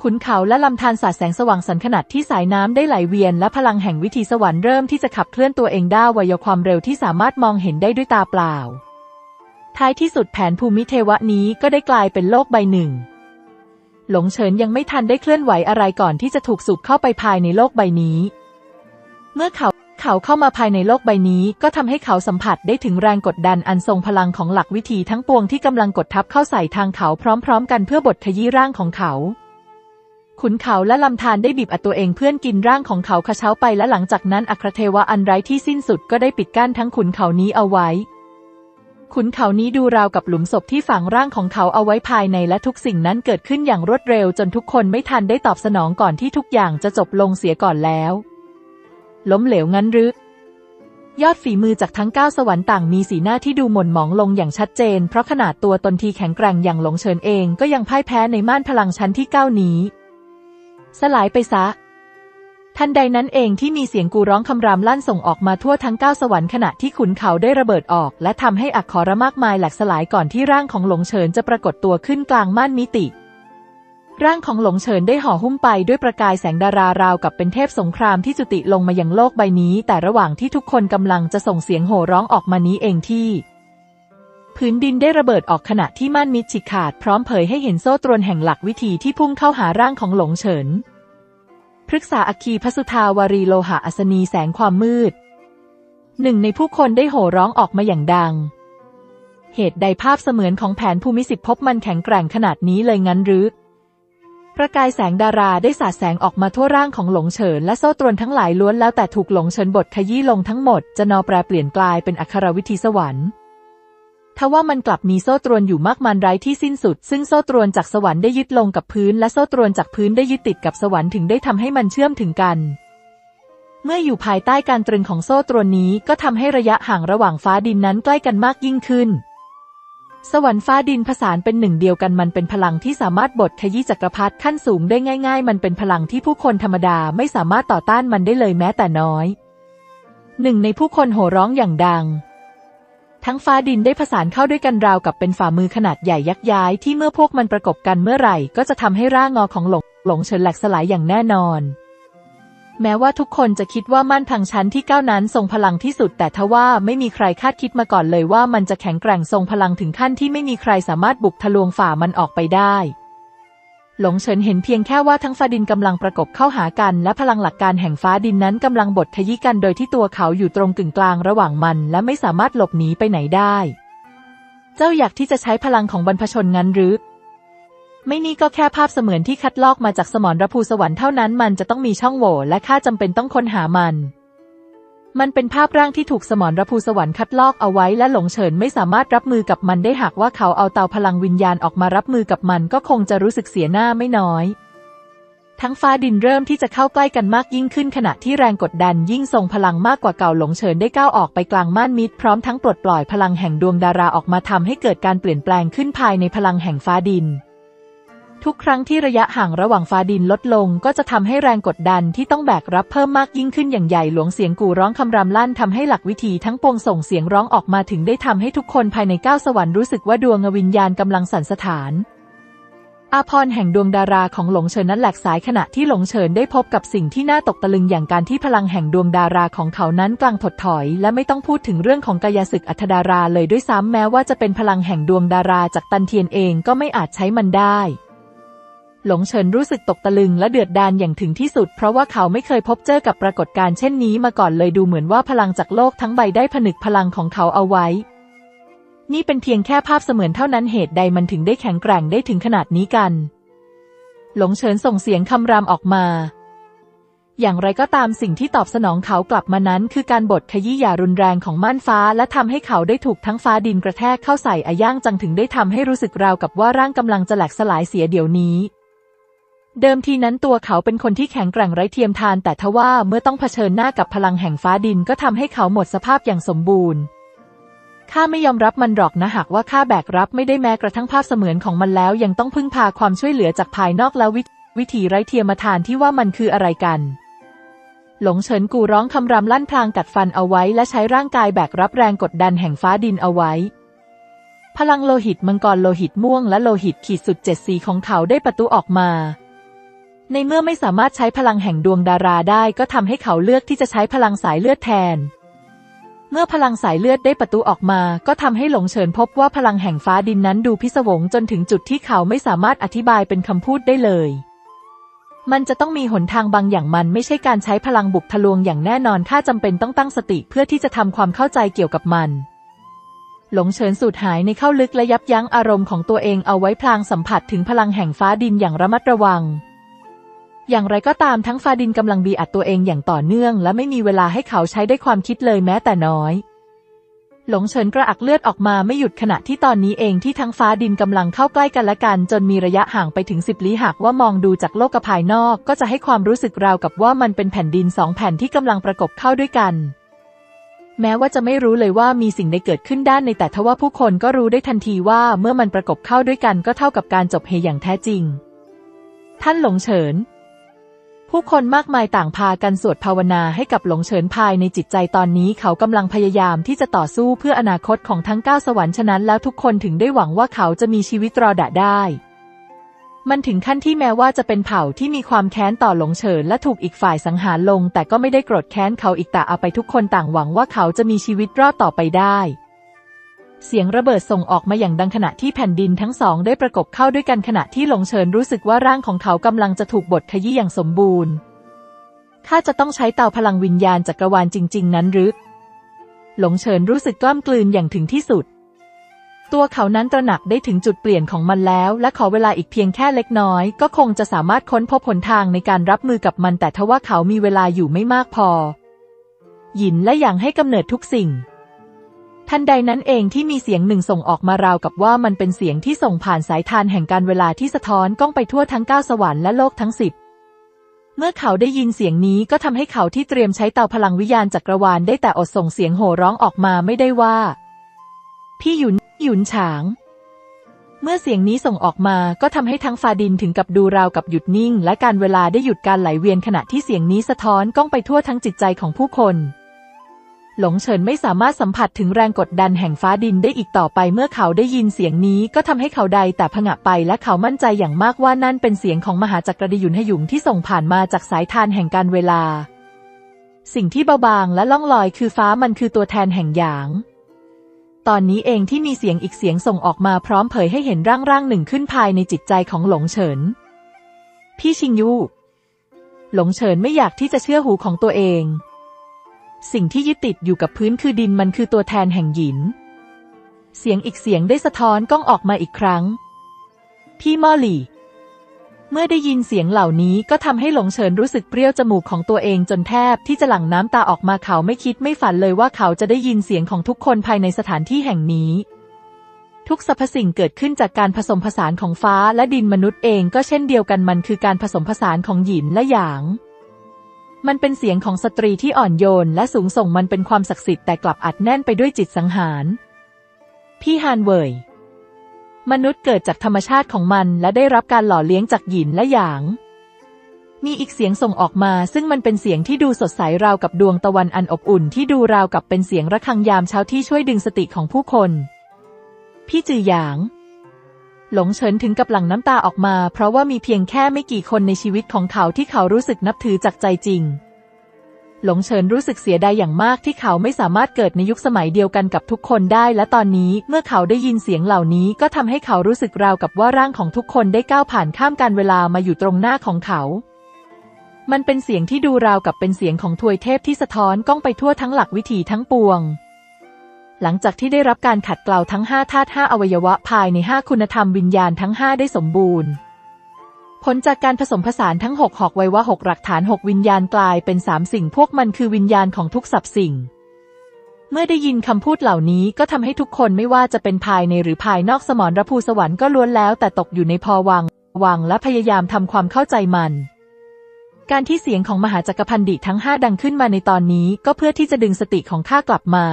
ขุนเขาและลำธารสาดแสงสว่างสันขนาดที่สายน้ำได้ไหลเวียนและพลังแห่งวิถีสวรรค์เริ่มที่จะขับเคลื่อนตัวเองได้ไวยความเร็วที่สามารถมองเห็นได้ด้วยตาเปล่าท้ายที่สุดแผนภูมิเทวะนี้ก็ได้กลายเป็นโลกใบหนึ่งหลงเฉินยังไม่ทันได้เคลื่อนไหวอะไรก่อนที่จะถูกสูบเข้าไปภายในโลกใบนี้เมื่อเขาเขาเข้ามาภายในโลกใบนี้ก็ทำให้เขาสัมผัสได้ถึงแรงกดดันอันทรงพลังของหลักวิธีทั้งปวงที่กำลังกดทับเข้าใส่ทางเขาพร้อมๆกันเพื่อบดขยี้ร่างของเขา ขุนเขาและลำธารได้บีบอัดตัวเองเพื่อนกินร่างของเขาขะเช้าไปและหลังจากนั้นอัครเทวะอันไร้ที่สิ้นสุดก็ได้ปิดกั้นทั้งขุนเขานี้เอาไว้ขุนเขานี้ดูราวกับหลุมศพที่ฝังร่างของเขาเอาไว้ภายในและทุกสิ่งนั้นเกิดขึ้นอย่างรวดเร็วจนทุกคนไม่ทันได้ตอบสนองก่อนที่ทุกอย่างจะจบลงเสียก่อนแล้วล้มเหลวงั้นหรือยอดฝีมือจากทั้งเก้าสวรรค์ต่างมีสีหน้าที่ดูหม่นหมองลงอย่างชัดเจนเพราะขนาดตัวตนที่แข็งแกร่งอย่างหลงเฉินเองก็ยังพ่ายแพ้ในม่านพลังชั้นที่เก้านี้สลายไปซะทันใดนั้นเองที่มีเสียงกูร้องคำรามลั่นส่งออกมาทั่วทั้งเก้าสวรรค์ขณะที่ขุนเขาได้ระเบิดออกและทำให้อักขรมากมายแหลกสลายก่อนที่ร่างของหลงเฉินจะปรากฏตัวขึ้นกลางม่านมิติร่างของหลงเฉินได้ห่อหุ้มไปด้วยประกายแสงดาราราวกับเป็นเทพสงครามที่จุติลงมายังโลกใบนี้แต่ระหว่างที่ทุกคนกำลังจะส่งเสียงโห่ร้องออกมานี้เองที่พื้นดินได้ระเบิดออกขณะที่ม่านมิติฉีกขาดพร้อมเผยให้เห็นโซ่ตรวนแห่งหลักวิธีที่พุ่งเข้าหาร่างของหลงเฉินพฤกษาอัคคีพสุธาวารีโลหะอัศนีแสงความมืดหนึ่งในผู้คนได้โห่ร้องออกมาอย่างดังเหตุใดภาพเสมือนของแผนภูมิสิทธิภพมันแข็งแกร่งขนาดนี้เลยงั้นหรือประกายแสงดาราได้สาดแสงออกมาทั่วร่างของหลงเฉินและโซ่ตรวนทั้งหลายล้วนแล้วแต่ถูกหลงเฉินบทขยี้ลงทั้งหมดจะนอแปรเปลี่ยนกลายเป็นอัครวิธีสวรรค์ทว่ามันกลับมีโซ่ตรวนอยู่มากมายไร้ที่สิ้นสุดซึ่งโซ่ตรวนจากสวรรค์ได้ยึดลงกับพื้นและโซ่ตรวนจากพื้นได้ยึดติดกับสวรรค์ถึงได้ทำให้มันเชื่อมถึงกันเมื่ออยู่ภายใต้การตรึงของโซ่ตรวนนี้ก็ทำให้ระยะห่างระหว่างฟ้าดินนั้นใกล้กันมากยิ่งขึ้นสวรรค์ฟ้าดินผสานเป็นหนึ่งเดียวกันมันเป็นพลังที่สามารถบดขยี้จักรพรรดิขั้นสูงได้ง่ายๆมันเป็นพลังที่ผู้คนธรรมดาไม่สามารถต่อต้านมันได้เลยแม้แต่น้อยหนึ่งในผู้คนโห่ร้องอย่างดังทั้งฟ้าดินได้ผสานเข้าด้วยกันราวกับเป็นฝ่ามือขนาดใหญ่ยักย้ายที่เมื่อพวกมันประกบกันเมื่อไหร่ก็จะทำให้ร่างงอของหลงหลงเฉินแหลกสลายอย่างแน่นอนแม้ว่าทุกคนจะคิดว่าม่านพลังชั้นที่เก้านั้นทรงพลังที่สุดแต่ทว่าไม่มีใครคาดคิดมาก่อนเลยว่ามันจะแข็งแกร่งทรงพลังถึงขั้นที่ไม่มีใครสามารถบุกทะลวงฝ่ามันออกไปได้หลงเฉินเห็นเพียงแค่ว่าทั้งฟ้าดินกำลังประกบเข้าหากันและพลังหลักการแห่งฟ้าดินนั้นกำลังบดขยี้กันโดยที่ตัวเขาอยู่ตรงกึ่งกลางระหว่างมันและไม่สามารถหลบหนีไปไหนได้เจ้าอยากที่จะใช้พลังของบรรพชนงั้นหรือไม่นี่ก็แค่ภาพเสมือนที่คัดลอกมาจากสมรภูสวรรค์เท่านั้นมันจะต้องมีช่องโหว่และข้าจำเป็นต้องค้นหามันมันเป็นภาพร่างที่ถูกสมรภูสวรรค์คัดลอกเอาไว้และหลงเฉินไม่สามารถรับมือกับมันได้หากว่าเขาเอาเตาพลังวิญญาณออกมารับมือกับมันก็คงจะรู้สึกเสียหน้าไม่น้อยทั้งฟ้าดินเริ่มที่จะเข้าใกล้กันมากยิ่งขึ้นขณะที่แรงกดดันยิ่งทรงพลังมากกว่าเก่าหลงเฉินได้ก้าวออกไปกลางม่านมิดพร้อมทั้งปลดปล่อยพลังแห่งดวงดาราออกมาทำให้เกิดการเปลี่ยนแปลงขึ้นภายในพลังแห่งฟ้าดินทุกครั้งที่ระยะห่างระหว่างฟ้าดินลดลงก็จะทำให้แรงกดดันที่ต้องแบกรับเพิ่มมากยิ่งขึ้นอย่างใหญ่หลวงเสียงกู่ร้องคำรามลั่นทำให้หลักวิธีทั้งปวงส่งเสียงร้องออกมาถึงได้ทำให้ทุกคนภายในเก้าสวรรค์รู้สึกว่าดวงวิญญาณกำลังสั่นสะท้านอาภรณ์แห่งดวงดาราของหลงเฉินนั้นแหลกสายขณะที่หลงเฉินได้พบกับสิ่งที่น่าตกตะลึงอย่างการที่พลังแห่งดวงดาราของเขานั้นกลางถดถอยและไม่ต้องพูดถึงเรื่องของกายศึกอัฏฐดาราเลยด้วยซ้ำแม้ว่าจะเป็นพลังแห่งดวงดาราจากตันเทียนเองก็ไม่อาจใช้มันได้หลงเฉินรู้สึกตกตะลึงและเดือดดาลอย่างถึงที่สุดเพราะว่าเขาไม่เคยพบเจอกับปรากฏการณ์เช่นนี้มาก่อนเลยดูเหมือนว่าพลังจากโลกทั้งใบได้ผนึกพลังของเขาเอาไว้นี่เป็นเพียงแค่ภาพเสมือนเท่านั้นเหตุใดมันถึงได้แข็งแกร่งได้ถึงขนาดนี้กันหลงเฉินส่งเสียงคำรามออกมาอย่างไรก็ตามสิ่งที่ตอบสนองเขากลับมานั้นคือการบดขยี้อย่างรุนแรงของม่านฟ้าและทำให้เขาได้ถูกทั้งฟ้าดินกระแทกเข้าใส่อะย่างจังถึงได้ทำให้รู้สึกราวกับว่าร่างกำลังจะแหลกสลายเสียเดี๋ยวนี้เดิมทีนั้นตัวเขาเป็นคนที่แข็งแกร่งไร้เทียมทานแต่ทว่าเมื่อต้องเผชิญหน้ากับพลังแห่งฟ้าดินก็ทำให้เขาหมดสภาพอย่างสมบูรณ์ข้าไม่ยอมรับมันหรอกนะหากว่าข้าแบกรับไม่ได้แม้กระทั่งภาพเสมือนของมันแล้วยังต้องพึ่งพาความช่วยเหลือจากภายนอกและวิธีไร้เทียมทานที่ว่ามันคืออะไรกันหลงเฉินกูร้องคำรามลั่นพลางกัดฟันเอาไว้และใช้ร่างกายแบกรับแรงกดดันแห่งฟ้าดินเอาไว้พลังโลหิตมังกรโลหิตม่วงและโลหิตขีดสุดเจ็ดสีของเขาได้ประตูออกมาในเมื่อไม่สามารถใช้พลังแห่งดวงดาราได้ก็ทำให้เขาเลือกที่จะใช้พลังสายเลือดแทนเมื่อพลังสายเลือดได้ประตูออกมาก็ทำให้หลงเฉินพบว่าพลังแห่งฟ้าดินนั้นดูพิศวงจนถึงจุดที่เขาไม่สามารถอธิบายเป็นคำพูดได้เลยมันจะต้องมีหนทางบางอย่างมันไม่ใช่การใช้พลังบุกทะลวงอย่างแน่นอนข้าจำเป็นต้องตั้งสติเพื่อที่จะทำความเข้าใจเกี่ยวกับมันหลงเฉินสูดหายในเข้าลึกและยับยั้งอารมณ์ของตัวเองเอาไว้พลางสัมผัสถึงพลังแห่งฟ้าดินอย่างระมัดระวัง อย่างไรก็ตามทั้งฟาดินกำลังบีอัดตัวเองอย่างต่อเนื่องและไม่มีเวลาให้เขาใช้ได้ความคิดเลยแม้แต่น้อยหลงเฉินกระอักเลือดออกมาไม่หยุดขณะที่ตอนนี้เองที่ทั้งฟ้าดินกำลังเข้าใกล้กันและกันจนมีระยะห่างไปถึงสิบลี้หากว่ามองดูจากโลกภายนอกก็จะให้ความรู้สึกราวกับว่ามันเป็นแผ่นดินสองแผ่นที่กำลังประกบเข้าด้วยกันแม้ว่าจะไม่รู้เลยว่ามีสิ่งใดเกิดขึ้นด้านในแต่ทว่าผู้คนก็รู้ได้ทันทีว่าเมื่อมันประกบเข้าด้วยกันก็เท่ากับการจบเหตุอย่างแท้จริงท่านหลงเฉินผู้คนมากมายต่างพากันสวดภาวนาให้กับหลงเฉินภายในจิตใจตอนนี้เขากำลังพยายามที่จะต่อสู้เพื่ออนาคตของทั้งเก้าสวรรค์ฉะนั้นแล้วทุกคนถึงได้หวังว่าเขาจะมีชีวิตรอดได้มันถึงขั้นที่แม้ว่าจะเป็นเผ่าที่มีความแค้นต่อหลงเฉินและถูกอีกฝ่ายสังหารลงแต่ก็ไม่ได้โกรธแค้นเขาอีกแต่เอาไปทุกคนต่างหวังว่าเขาจะมีชีวิตรอดต่อไปได้เสียงระเบิดส่งออกมาอย่างดังขณะที่แผ่นดินทั้งสองได้ประกบเข้าด้วยกันขณะที่หลงเฉินรู้สึกว่าร่างของเขากำลังจะถูกบดขยี้อย่างสมบูรณ์ข้าจะต้องใช้เตาพลังวิญญาณจักรวาลจริงๆนั้นหรือหลงเฉินรู้สึกกล้ำกลืนอย่างถึงที่สุดตัวเขานั้นตระหนักได้ถึงจุดเปลี่ยนของมันแล้วและขอเวลาอีกเพียงแค่เล็กน้อยก็คงจะสามารถค้นพบหนทางในการรับมือกับมันแต่ทว่าเขามีเวลาอยู่ไม่มากพอหยินและหยางให้กำเนิดทุกสิ่งทันใดนั้นเองที่มีเสียงหนึ่งส่งออกมาราวกับว่ามันเป็นเสียงที่ส่งผ่านสายธารแห่งการเวลาที่สะท้อนก้องไปทั่วทั้งเก้าสวรรค์และโลกทั้งสิบเมื่อเขาได้ยินเสียงนี้ก็ทำให้เขาที่เตรียมใช้เตาพลังวิญญาณจักรวาลได้แต่อดส่งเสียงโห่ร้องออกมาไม่ได้ว่าพี่หยุนหยุนฉางเมื่อเสียงนี้ส่งออกมาก็ทำให้ทั้งฟาดินถึงกับดูราวกับหยุดนิ่งและการเวลาได้หยุดการไหลเวียนขณะที่เสียงนี้สะท้อนก้องไปทั่วทั้งจิตใจของผู้คนหลงเฉินไม่สามารถสัมผัสถึงแรงกดดันแห่งฟ้าดินได้อีกต่อไปเมื่อเขาได้ยินเสียงนี้ก็ทำให้เขาใดแต่ผงะไปและเขามั่นใจอย่างมากว่านั่นเป็นเสียงของมหาจักรดิยุนหยุงที่ส่งผ่านมาจากสายธารแห่งการเวลาสิ่งที่เบาบางและล่องลอยคือฟ้ามันคือตัวแทนแห่งหยางตอนนี้เองที่มีเสียงอีกเสียงส่งออกมาพร้อมเผยให้เห็นร่างร่างหนึ่งขึ้นภายในจิตใจของหลงเฉินพี่ชิงยูหลงเฉินไม่อยากที่จะเชื่อหูของตัวเองสิ่งที่ยึดติดอยู่กับพื้นคือดินมันคือตัวแทนแห่งหยินเสียงอีกเสียงได้สะท้อนก้องออกมาอีกครั้งพี่ม่อหลี่เมื่อได้ยินเสียงเหล่านี้ก็ทำให้หลงเฉินรู้สึกเปรี้ยวจมูกของตัวเองจนแทบที่จะหลั่งน้ำตาออกมาเขาไม่คิดไม่ฝันเลยว่าเขาจะได้ยินเสียงของทุกคนภายในสถานที่แห่งนี้ทุกสรรพสิ่งเกิดขึ้นจากการผสมผสานของฟ้าและดินมนุษย์เองก็เช่นเดียวกันมันคือการผสมผสานของหยินและหยางมันเป็นเสียงของสตรีที่อ่อนโยนและสูงส่งมันเป็นความศักดิ์สิทธิ์แต่กลับอัดแน่นไปด้วยจิตสังหารพี่ฮานเว่ยมนุษย์เกิดจากธรรมชาติของมันและได้รับการหล่อเลี้ยงจากหยินและหยางมีอีกเสียงส่งออกมาซึ่งมันเป็นเสียงที่ดูสดใสราวกับดวงตะวันอันอบอุ่นที่ดูราวกับเป็นเสียงระฆังยามเช้าที่ช่วยดึงสติของผู้คนพี่จือหยางหลงเฉินถึงกับหลั่งน้ำตาออกมาเพราะว่ามีเพียงแค่ไม่กี่คนในชีวิตของเขาที่เขารู้สึกนับถือจากใจจริงหลงเฉินรู้สึกเสียดายอย่างมากที่เขาไม่สามารถเกิดในยุคสมัยเดียวกันกับทุกคนได้และตอนนี้เมื่อเขาได้ยินเสียงเหล่านี้ก็ทำให้เขารู้สึกราวกับว่าร่างของทุกคนได้ก้าวผ่านข้ามกาลเวลามาอยู่ตรงหน้าของเขามันเป็นเสียงที่ดูราวกับเป็นเสียงของทวยเทพที่สะท้อนก้องไปทั่วทั้งหลักวิถีทั้งปวงหลังจากที่ได้รับการขัดเกลาทั้งห้าธาตุห้าอวัยวะภายในห้าคุณธรรมวิญญาณทั้งห้าได้สมบูรณ์ผลจากการผสมผสานทั้งหกหอกไว้ว่าหกหลักฐานหกวิญญาณกลายเป็นสามสิ่งพวกมันคือวิญญาณของทุกสรรพสิ่งเมื่อได้ยินคำพูดเหล่านี้ก็ทำให้ทุกคนไม่ว่าจะเป็นภายในหรือภายนอกสมรภูสวรรค์ก็ล้วนแล้วแต่ตกอยู่ในภวังค์วังและพยายามทำความเข้าใจมันการที่เสียงของมหาจักรพรรดิทั้งห้าดังขึ้นมาในตอนนี้ก็เพื่อที่จะดึงสติของข้ากลับมา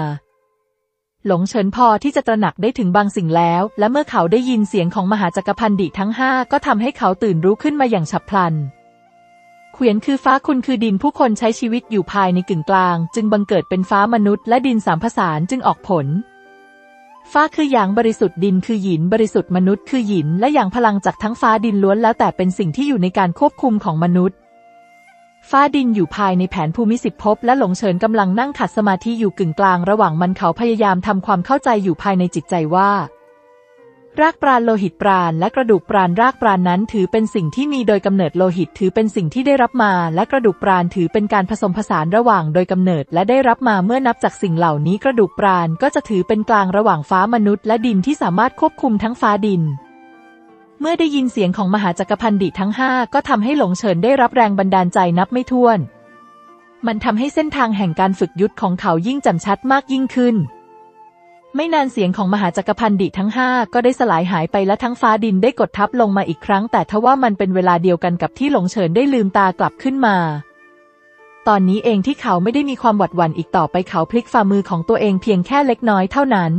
หลงเฉินพอที่จะตระหนักได้ถึงบางสิ่งแล้วและเมื่อเขาได้ยินเสียงของมหาจักรพรรดิทั้งห้าก็ทำให้เขาตื่นรู้ขึ้นมาอย่างฉับพลันเขวียนคือฟ้าคุณคือดินผู้คนใช้ชีวิตอยู่ภายในกึ่งกลางจึงบังเกิดเป็นฟ้ามนุษย์และดินสามผสานจึงออกผลฟ้าคือหยางบริสุทธิ์ดินคือหยินบริสุทธิ์มนุษย์คือหยินและหยางพลังจากทั้งฟ้าดินล้วนแล้วแต่เป็นสิ่งที่อยู่ในการควบคุมของมนุษย์ฟ้าดินอยู่ภายในแผนภูมิสิบภพและหลงเฉินกำลังนั่งขัดสมาธิอยู่กึ่งกลางระหว่างมันเขาพยายามทำความเข้าใจอยู่ภายในจิตใจว่ารากปราณโลหิตปราณและกระดูกปราณรากปราณนั้นถือเป็นสิ่งที่มีโดยกำเนิดโลหิตถือเป็นสิ่งที่ได้รับมาและกระดูกปราณถือเป็นการผสมผสานระหว่างโดยกำเนิดและได้รับมาเมื่อนับจากสิ่งเหล่านี้กระดูกปราณก็จะถือเป็นกลางระหว่างฟ้ามนุษย์และดินที่สามารถควบคุมทั้งฟ้าดิน เมื่อได้ยินเสียงของมหาจักรพรรดิทั้งห้าก็ทำให้หลงเฉินได้รับแรงบันดาลใจนับไม่ถ้วนมันทำให้เส้นทางแห่งการฝึกยุทธของเขายิ่งแจ่มชัดมากยิ่งขึ้นไม่นานเสียงของมหาจักรพรรดิทั้งห้าก็ได้สลายหายไปและทั้งฟ้าดินได้กดทับลงมาอีกครั้งแต่ทว่ามันเป็นเวลาเดียวกันกับที่หลงเฉินได้ลืมตากลับขึ้นมาตอนนี้เองที่เขาไม่ได้มีความหวัดหวั่นอีกต่อไปเขาพลิกฝ่ามือของตัวเองเพียงแค่เล็กน้อยเท่านั้น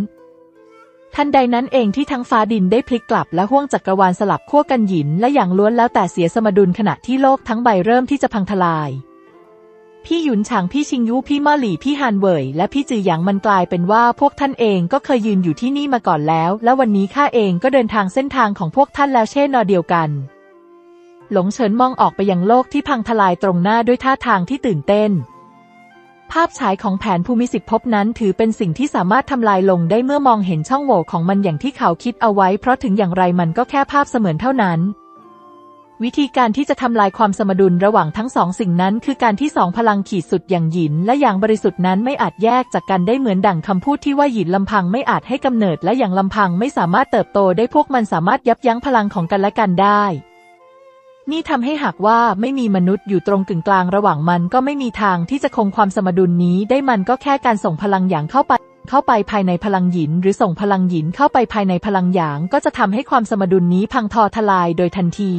ทันใดนั้นเองที่ทั้งฟ้าดินได้พลิกกลับและห้วงจักรวาลสลับขั้วกันหยินและหยางล้วนแล้วแต่เสียสมดุลขณะที่โลกทั้งใบเริ่มที่จะพังทลายพี่หยุนฉางพี่ชิงยูพี่ม่อหลี่พี่ฮานเว่ยและพี่จือหยางมันกลายเป็นว่าพวกท่านเองก็เคยยืนอยู่ที่นี่มาก่อนแล้วและวันนี้ข้าเองก็เดินทางเส้นทางของพวกท่านแล้วเช่นเดียวกันหลงเฉินมองออกไปยังโลกที่พังทลายตรงหน้าด้วยท่าทางที่ตื่นเต้นภาพฉายของแผนภูมิสิบภพนั้นถือเป็นสิ่งที่สามารถทำลายลงได้เมื่อมองเห็นช่องโหว่ของมันอย่างที่เขาคิดเอาไว้เพราะถึงอย่างไรมันก็แค่ภาพเสมือนเท่านั้นวิธีการที่จะทำลายความสมดุลระหว่างทั้งสองสิ่งนั้นคือการที่สองพลังขีดสุดอย่างหยินและหยางบริสุทธิ์นั้นไม่อาจแยกจากกันได้เหมือนดั่งคำพูดที่ว่าหยินลำพังไม่อาจให้กำเนิดและหยางลำพังไม่สามารถเติบโตได้พวกมันสามารถยับยั้งพลังของกันและกันได้นี่ทำให้หากว่าไม่มีมนุษย์อยู่ตรงกึ่งกลางระหว่างมันก็ไม่มีทางที่จะคงความสมดุลนี้ได้มันก็แค่การส่งพลังหยางเข้าไปเข้าไปภายในพลังหยินหรือส่งพลังหยินเข้าไปภายในพลังหยางก็จะทำให้ความสมดุลนี้พังทอทลายโดยทันที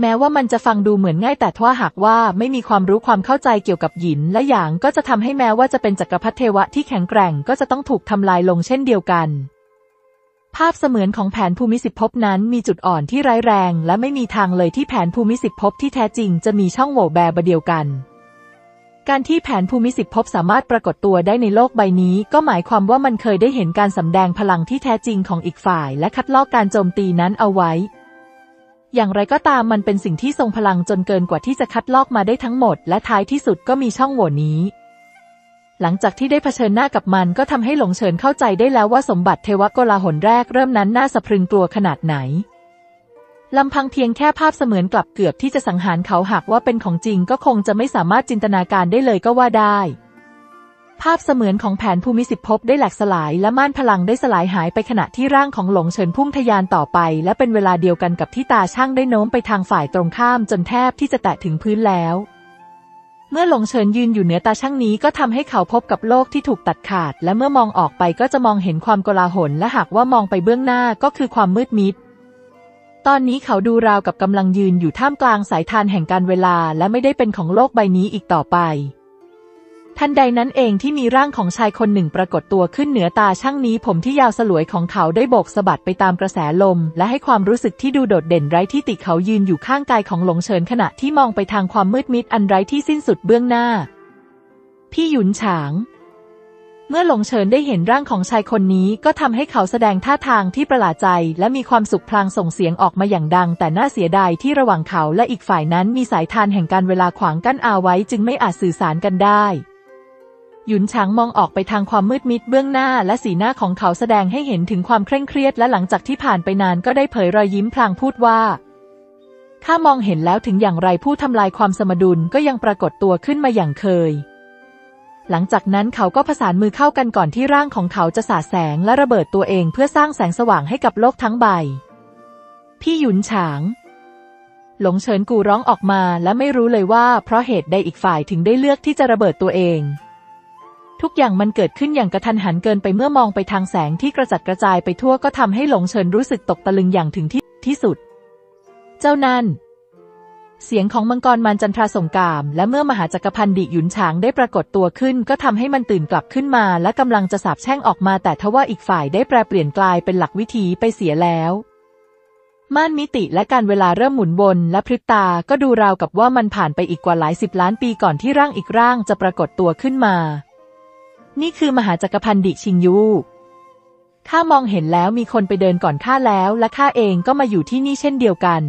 แม้ว่ามันจะฟังดูเหมือนง่ายแต่ถ้าหากว่าไม่มีความรู้ความเข้าใจเกี่ยวกับหยินและหยางก็จะทำให้แม้ว่าจะเป็นจักรพรรดิเทวะที่แข็งแกร่งก็จะต้องถูกทำลายลงเช่นเดียวกันภาพเสมือนของแผนภูมิสิบภพนั้นมีจุดอ่อนที่ร้ายแรงและไม่มีทางเลยที่แผนภูมิสิบภพที่แท้จริงจะมีช่องโหว่แบบเดียวกันการที่แผนภูมิสิบภพสามารถปรากฏตัวได้ในโลกใบนี้ก็หมายความว่ามันเคยได้เห็นการสำแดงพลังที่แท้จริงของอีกฝ่ายและคัดลอกการโจมตีนั้นเอาไว้อย่างไรก็ตามมันเป็นสิ่งที่ทรงพลังจนเกินกว่าที่จะคัดลอกมาได้ทั้งหมดและท้ายที่สุดก็มีช่องโหว่นี้หลังจากที่ได้เผชิญหน้ากับมันก็ทำให้หลงเฉินเข้าใจได้แล้วว่าสมบัติเทวโกลาหลแรกเริ่มนั้นน่าสะพรึงกลัวขนาดไหนลำพังเพียงแค่ภาพเสมือนกลับเกือบที่จะสังหารเขาหากว่าเป็นของจริงก็คงจะไม่สามารถจินตนาการได้เลยก็ว่าได้ภาพเสมือนของแผนภูมิสิบภพได้แหลกสลายและม่านพลังได้สลายหายไปขณะที่ร่างของหลงเฉินพุ่งทะยานต่อไปและเป็นเวลาเดียวกันกับที่ตาช่างได้โน้มไปทางฝ่ายตรงข้ามจนแทบที่จะแตะถึงพื้นแล้วเมื่อหลงเฉินยืนอยู่เหนือตาช่างนี้ก็ทำให้เขาพบกับโลกที่ถูกตัดขาดและเมื่อมองออกไปก็จะมองเห็นความโกลาหลและหากว่ามองไปเบื้องหน้าก็คือความมืดมิดตอนนี้เขาดูราวกับกำลังยืนอยู่ท่ามกลางสายธารแห่งการเวลาและไม่ได้เป็นของโลกใบนี้อีกต่อไปทันใดนั้นเองที่มีร่างของชายคนหนึ่งปรากฏตัวขึ้นเหนือตาช่างนี้ผมที่ยาวสลวยของเขาได้โบกสะบัดไปตามกระแสลมและให้ความรู้สึกที่ดูโดดเด่นไร้ที่ติเขายืนอยู่ข้างกายของหลงเฉินขณะที่มองไปทางความมืดมิดอันไร้ที่สิ้นสุดเบื้องหน้าพี่หยุนฉางเมื่อหลงเฉินได้เห็นร่างของชายคนนี้ก็ทำให้เขาแสดงท่าทางที่ประหลาดใจและมีความสุขพลางส่งเสียงออกมาอย่างดังแต่น่าเสียดายที่ระหว่างเขาและอีกฝ่ายนั้นมีสายธารแห่งการเวลาขวางกั้นเอาไว้จึงไม่อาจสื่อสารกันได้หยุนฉางมองออกไปทางความมืดมิดเบื้องหน้าและสีหน้าของเขาแสดงให้เห็นถึงความเคร่งเครียดและหลังจากที่ผ่านไปนานก็ได้เผยรอยยิ้มพลางพูดว่าข้ามองเห็นแล้วถึงอย่างไรผู้ทำลายความสมดุลก็ยังปรากฏตัวขึ้นมาอย่างเคยหลังจากนั้นเขาก็ผสานมือเข้ากันก่อนที่ร่างของเขาจะสาดแสงและระเบิดตัวเองเพื่อสร้างแสงสว่างให้กับโลกทั้งใบพี่หยุนฉางหลงเฉินกูร้องออกมาและไม่รู้เลยว่าเพราะเหตุใดอีกฝ่ายถึงได้เลือกที่จะระเบิดตัวเองทุกอย่างมันเกิดขึ้นอย่างกระทันหันเกินไปเมื่อมองไปทางแสงที่กระจัดกระจายไปทั่วก็ทำให้หลงเฉินรู้สึกตกตะลึงอย่างถึงที่ที่สุดเจ้านั่นเสียงของมังกรมันจันทราส่งกามและเมื่อมหาจักรพรรดิหยุนฉางได้ปรากฏตัวขึ้นก็ทำให้มันตื่นกลับขึ้นมาและกำลังจะสาปแช่งออกมาแต่ทว่าอีกฝ่ายได้แปรเปลี่ยนกลายเป็นหลักวิธีไปเสียแล้วม่านมิติและการเวลาเริ่มหมุนวนและพริบตาก็ดูราวกับว่ามันผ่านไปอีกกว่าหลายสิบล้านปีก่อนที่ร่างอีกร่างจะปรากฏตัวขึ้นมานี่คือมหาจักรพรรดิชิงยูข้ามองเห็นแล้วมีคนไปเดินก่อนข้าแล้วและข้าเองก็มาอยู่ที่นี่เช่นเดียวกัน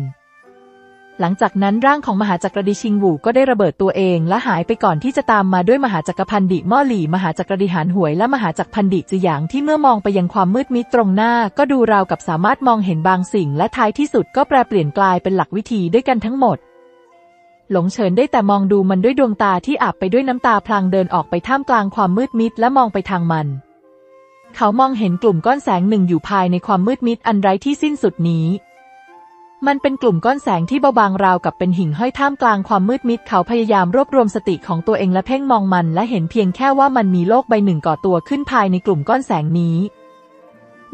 หลังจากนั้นร่างของมหาจักรพรรดิชิงวูก็ได้ระเบิดตัวเองและหายไปก่อนที่จะตามมาด้วยมหาจักรพรรดิม่อหลี่มหาจักรพรรดิหานหวยและมหาจักรพรรดิจือหยางที่เมื่อมองไปยังความมืดมิดตรงหน้าก็ดูราวกับสามารถมองเห็นบางสิ่งและท้ายที่สุดก็แปรเปลี่ยนกลายเป็นหลักวิธีด้วยกันทั้งหมดหลงเฉินได้แต่มองดูมันด้วยดวงตาที่อาบไปด้วยน้ำตาพลางเดินออกไปท่ามกลางความมืดมิดและมองไปทางมันเขามองเห็นกลุ่มก้อนแสงหนึ่งอยู่ภายในความมืดมิดอันไร้ที่สิ้นสุดนี้ มันเป็นกลุ่มก้อนแสงที่เบาบางราวกับเป็นหิ่งห้อยท่ามกลางความมืดมิดเขาพยายามรวบรวมสติของตัวเองและเพ่งมองมันและเห็นเพียงแค่ว่ามันมีโลกใบหนึ่งก่อตัวขึ้นภายในกลุ่มก้อนแสงนี้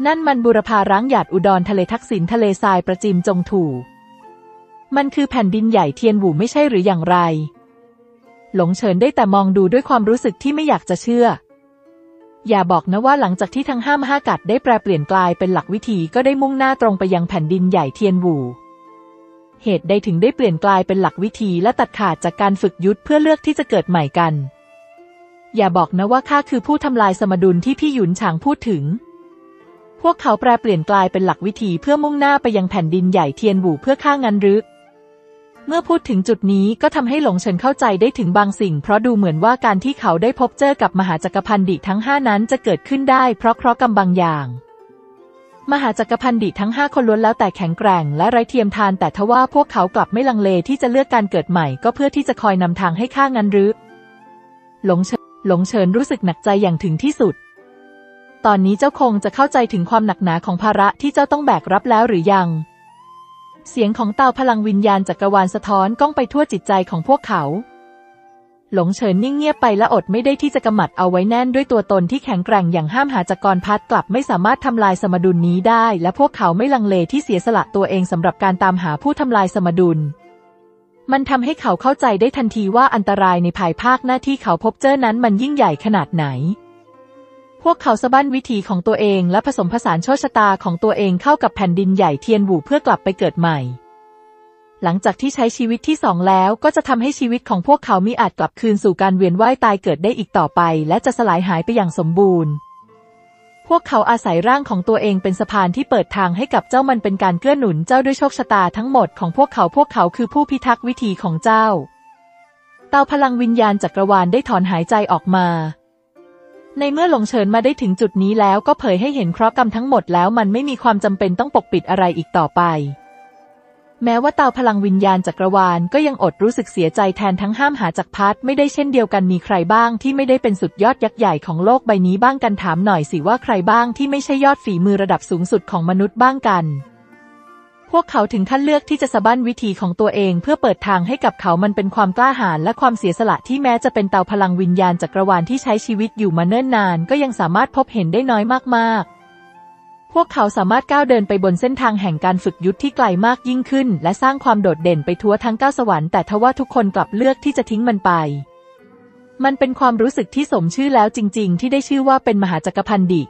นั่นมันบุรพาร้างหยาดอุดรทะเลทักษิณทะเลทรายประจิมจงถู่มันคือแผ่นดินใหญ่เทียนหวูไม่ใช่หรืออย่างไรหลงเฉินได้แต่มองดูด้วยความรู้สึกที่ไม่อยากจะเชื่ออย่าบอกนะว่าหลังจากที่ทั้งห้าห้ากัดได้แปรเปลี่ยนกลายเป็นหลักวิธีก็ได้มุ่งหน้าตรงไปยังแผ่นดินใหญ่เทียนหวูเหตุใดถึงได้เปลี่ยนกลายเป็นหลักวิธีและตัดขาดจากการฝึกยุทธเพื่อเลือกที่จะเกิดใหม่กันอย่าบอกนะว่าข้าคือผู้ทำลายสมดุลที่พี่หยุนฉางพูดถึงพวกเขาแปรเปลี่ยนกลายเป็นหลักวิธีเพื่อมุ่งหน้าไปยังแผ่นดินใหญ่เทียนหวูเพื่อฆ่างันรึกเมื่อพูดถึงจุดนี้ก็ทำให้หลงเฉินเข้าใจได้ถึงบางสิ่งเพราะดูเหมือนว่าการที่เขาได้พบเจอกับมหาจักรพรรดิทั้งห้านั้นจะเกิดขึ้นได้เพราะเคราะห์กรรมบางอย่างมหาจักรพรรดิทั้งห้าคนล้วนแล้วแต่แข็งแกร่งและไร้เทียมทานแต่ทว่าพวกเขากลับไม่ลังเลที่จะเลือกการเกิดใหม่ก็เพื่อที่จะคอยนำทางให้ข้างันรึหลงเฉินหลงเฉินรู้สึกหนักใจอย่างถึงที่สุดตอนนี้เจ้าคงจะเข้าใจถึงความหนักหนาของภาระที่เจ้าต้องแบกรับแล้วหรือยังเสียงของเตาพลังวิญญาณจักรวาลสะท้อนก้องไปทั่วจิตใจของพวกเขาหลงเฉินนิ่งเงียบไปและอดไม่ได้ที่จะกำมัดเอาไว้แน่นด้วยตัวตนที่แข็งแกร่งอย่างห้ามหาจักรพรรดิกลับไม่สามารถทำลายสมดุลนี้ได้และพวกเขาไม่ลังเลที่เสียสละตัวเองสำหรับการตามหาผู้ทำลายสมดุลมันทำให้เขาเข้าใจได้ทันทีว่าอันตรายในภายภาคหน้าที่เขาพบเจอนั้นมันยิ่งใหญ่ขนาดไหนพวกเขาสะบั้นวิถีของตัวเองและผสมผสานโชคชะตาของตัวเองเข้ากับแผ่นดินใหญ่เทียนหวูเพื่อกลับไปเกิดใหม่หลังจากที่ใช้ชีวิตที่สองแล้วก็จะทำให้ชีวิตของพวกเขามิอาจกลับคืนสู่การเวียนว่ายตายเกิดได้อีกต่อไปและจะสลายหายไปอย่างสมบูรณ์พวกเขาอาศัยร่างของตัวเองเป็นสะพานที่เปิดทางให้กับเจ้ามันเป็นการเกื้อหนุนเจ้าด้วยโชคชะตาทั้งหมดของพวกเขาพวกเขาคือผู้พิทักษ์วิถีของเจ้าเตาพลังวิญญาณจักรวาลได้ถอนหายใจออกมาในเมื่อหลงเฉินมาได้ถึงจุดนี้แล้วก็เผยให้เห็นเคราะห์กรรมทั้งหมดแล้วมันไม่มีความจำเป็นต้องปกปิดอะไรอีกต่อไปแม้ว่าเตาพลังวิญญาณจักรวาลก็ยังอดรู้สึกเสียใจแทนทั้งห้ามหาจักรพรรดิไม่ได้เช่นเดียวกันมีใครบ้างที่ไม่ได้เป็นสุดยอดยักษ์ใหญ่ของโลกใบนี้บ้างกันถามหน่อยสิว่าใครบ้างที่ไม่ใช่ยอดฝีมือระดับสูงสุดของมนุษย์บ้างกันพวกเขาถึงขั้นเลือกที่จะสะบั้นวิถีของตัวเองเพื่อเปิดทางให้กับเขามันเป็นความกล้าหาญและความเสียสละที่แม้จะเป็นเตาพลังวิญญาณจักรวาลที่ใช้ชีวิตอยู่มาเนิ่นนานก็ยังสามารถพบเห็นได้น้อยมากๆพวกเขาสามารถก้าวเดินไปบนเส้นทางแห่งการฝึกยุทธที่ไกลมากยิ่งขึ้นและสร้างความโดดเด่นไปทั่วทั้งเก้าสวรรค์แต่ทว่าทุกคนกลับเลือกที่จะทิ้งมันไปมันเป็นความรู้สึกที่สมชื่อแล้วจริงๆที่ได้ชื่อว่าเป็นมหาจักรพรรดิ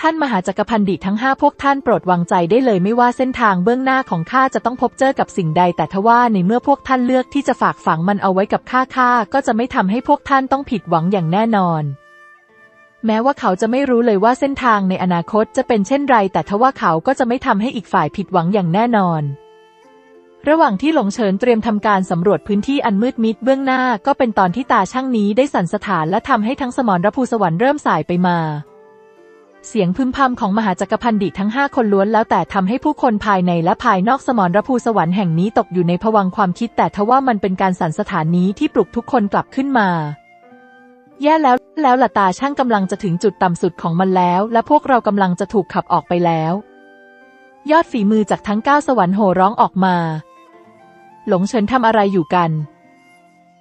ท่านมหาจักรพรรดิทั้งห้าพวกท่านโปรดวางใจได้เลยไม่ว่าเส้นทางเบื้องหน้าของข้าจะต้องพบเจอกับสิ่งใดแต่ทว่าในเมื่อพวกท่านเลือกที่จะฝากฝังมันเอาไว้กับข้าข้าก็จะไม่ทำให้พวกท่านต้องผิดหวังอย่างแน่นอนแม้ว่าเขาจะไม่รู้เลยว่าเส้นทางในอนาคตจะเป็นเช่นไรแต่ทว่าเขาก็จะไม่ทำให้อีกฝ่ายผิดหวังอย่างแน่นอนระหว่างที่หลงเฉินเตรียมทำการสำรวจพื้นที่อันมืดมิดเบื้องหน้าก็เป็นตอนที่ตาช่างนี้ได้สั่นสะท้านและทำให้ทั้งสมรภูสวรรค์เริ่มส่ายไปมาเสียงพึมพำของมหาจักรพรรดิทั้งห้าคนล้วนแล้วแต่ทำให้ผู้คนภายในและภายนอกสมรภูสวรรค์แห่งนี้ตกอยู่ในภวังค์ความคิดแต่ทว่ามันเป็นการสั่นสถานนี้ที่ปลุกทุกคนกลับขึ้นมาแย่แล้วแล้วล่ะตาช่างกำลังจะถึงจุดต่ำสุดของมันแล้วและพวกเรากำลังจะถูกขับออกไปแล้วยอดฝีมือจากทั้งเก้าสวรรค์โห่ร้องออกมาหลงเฉินทำอะไรอยู่กัน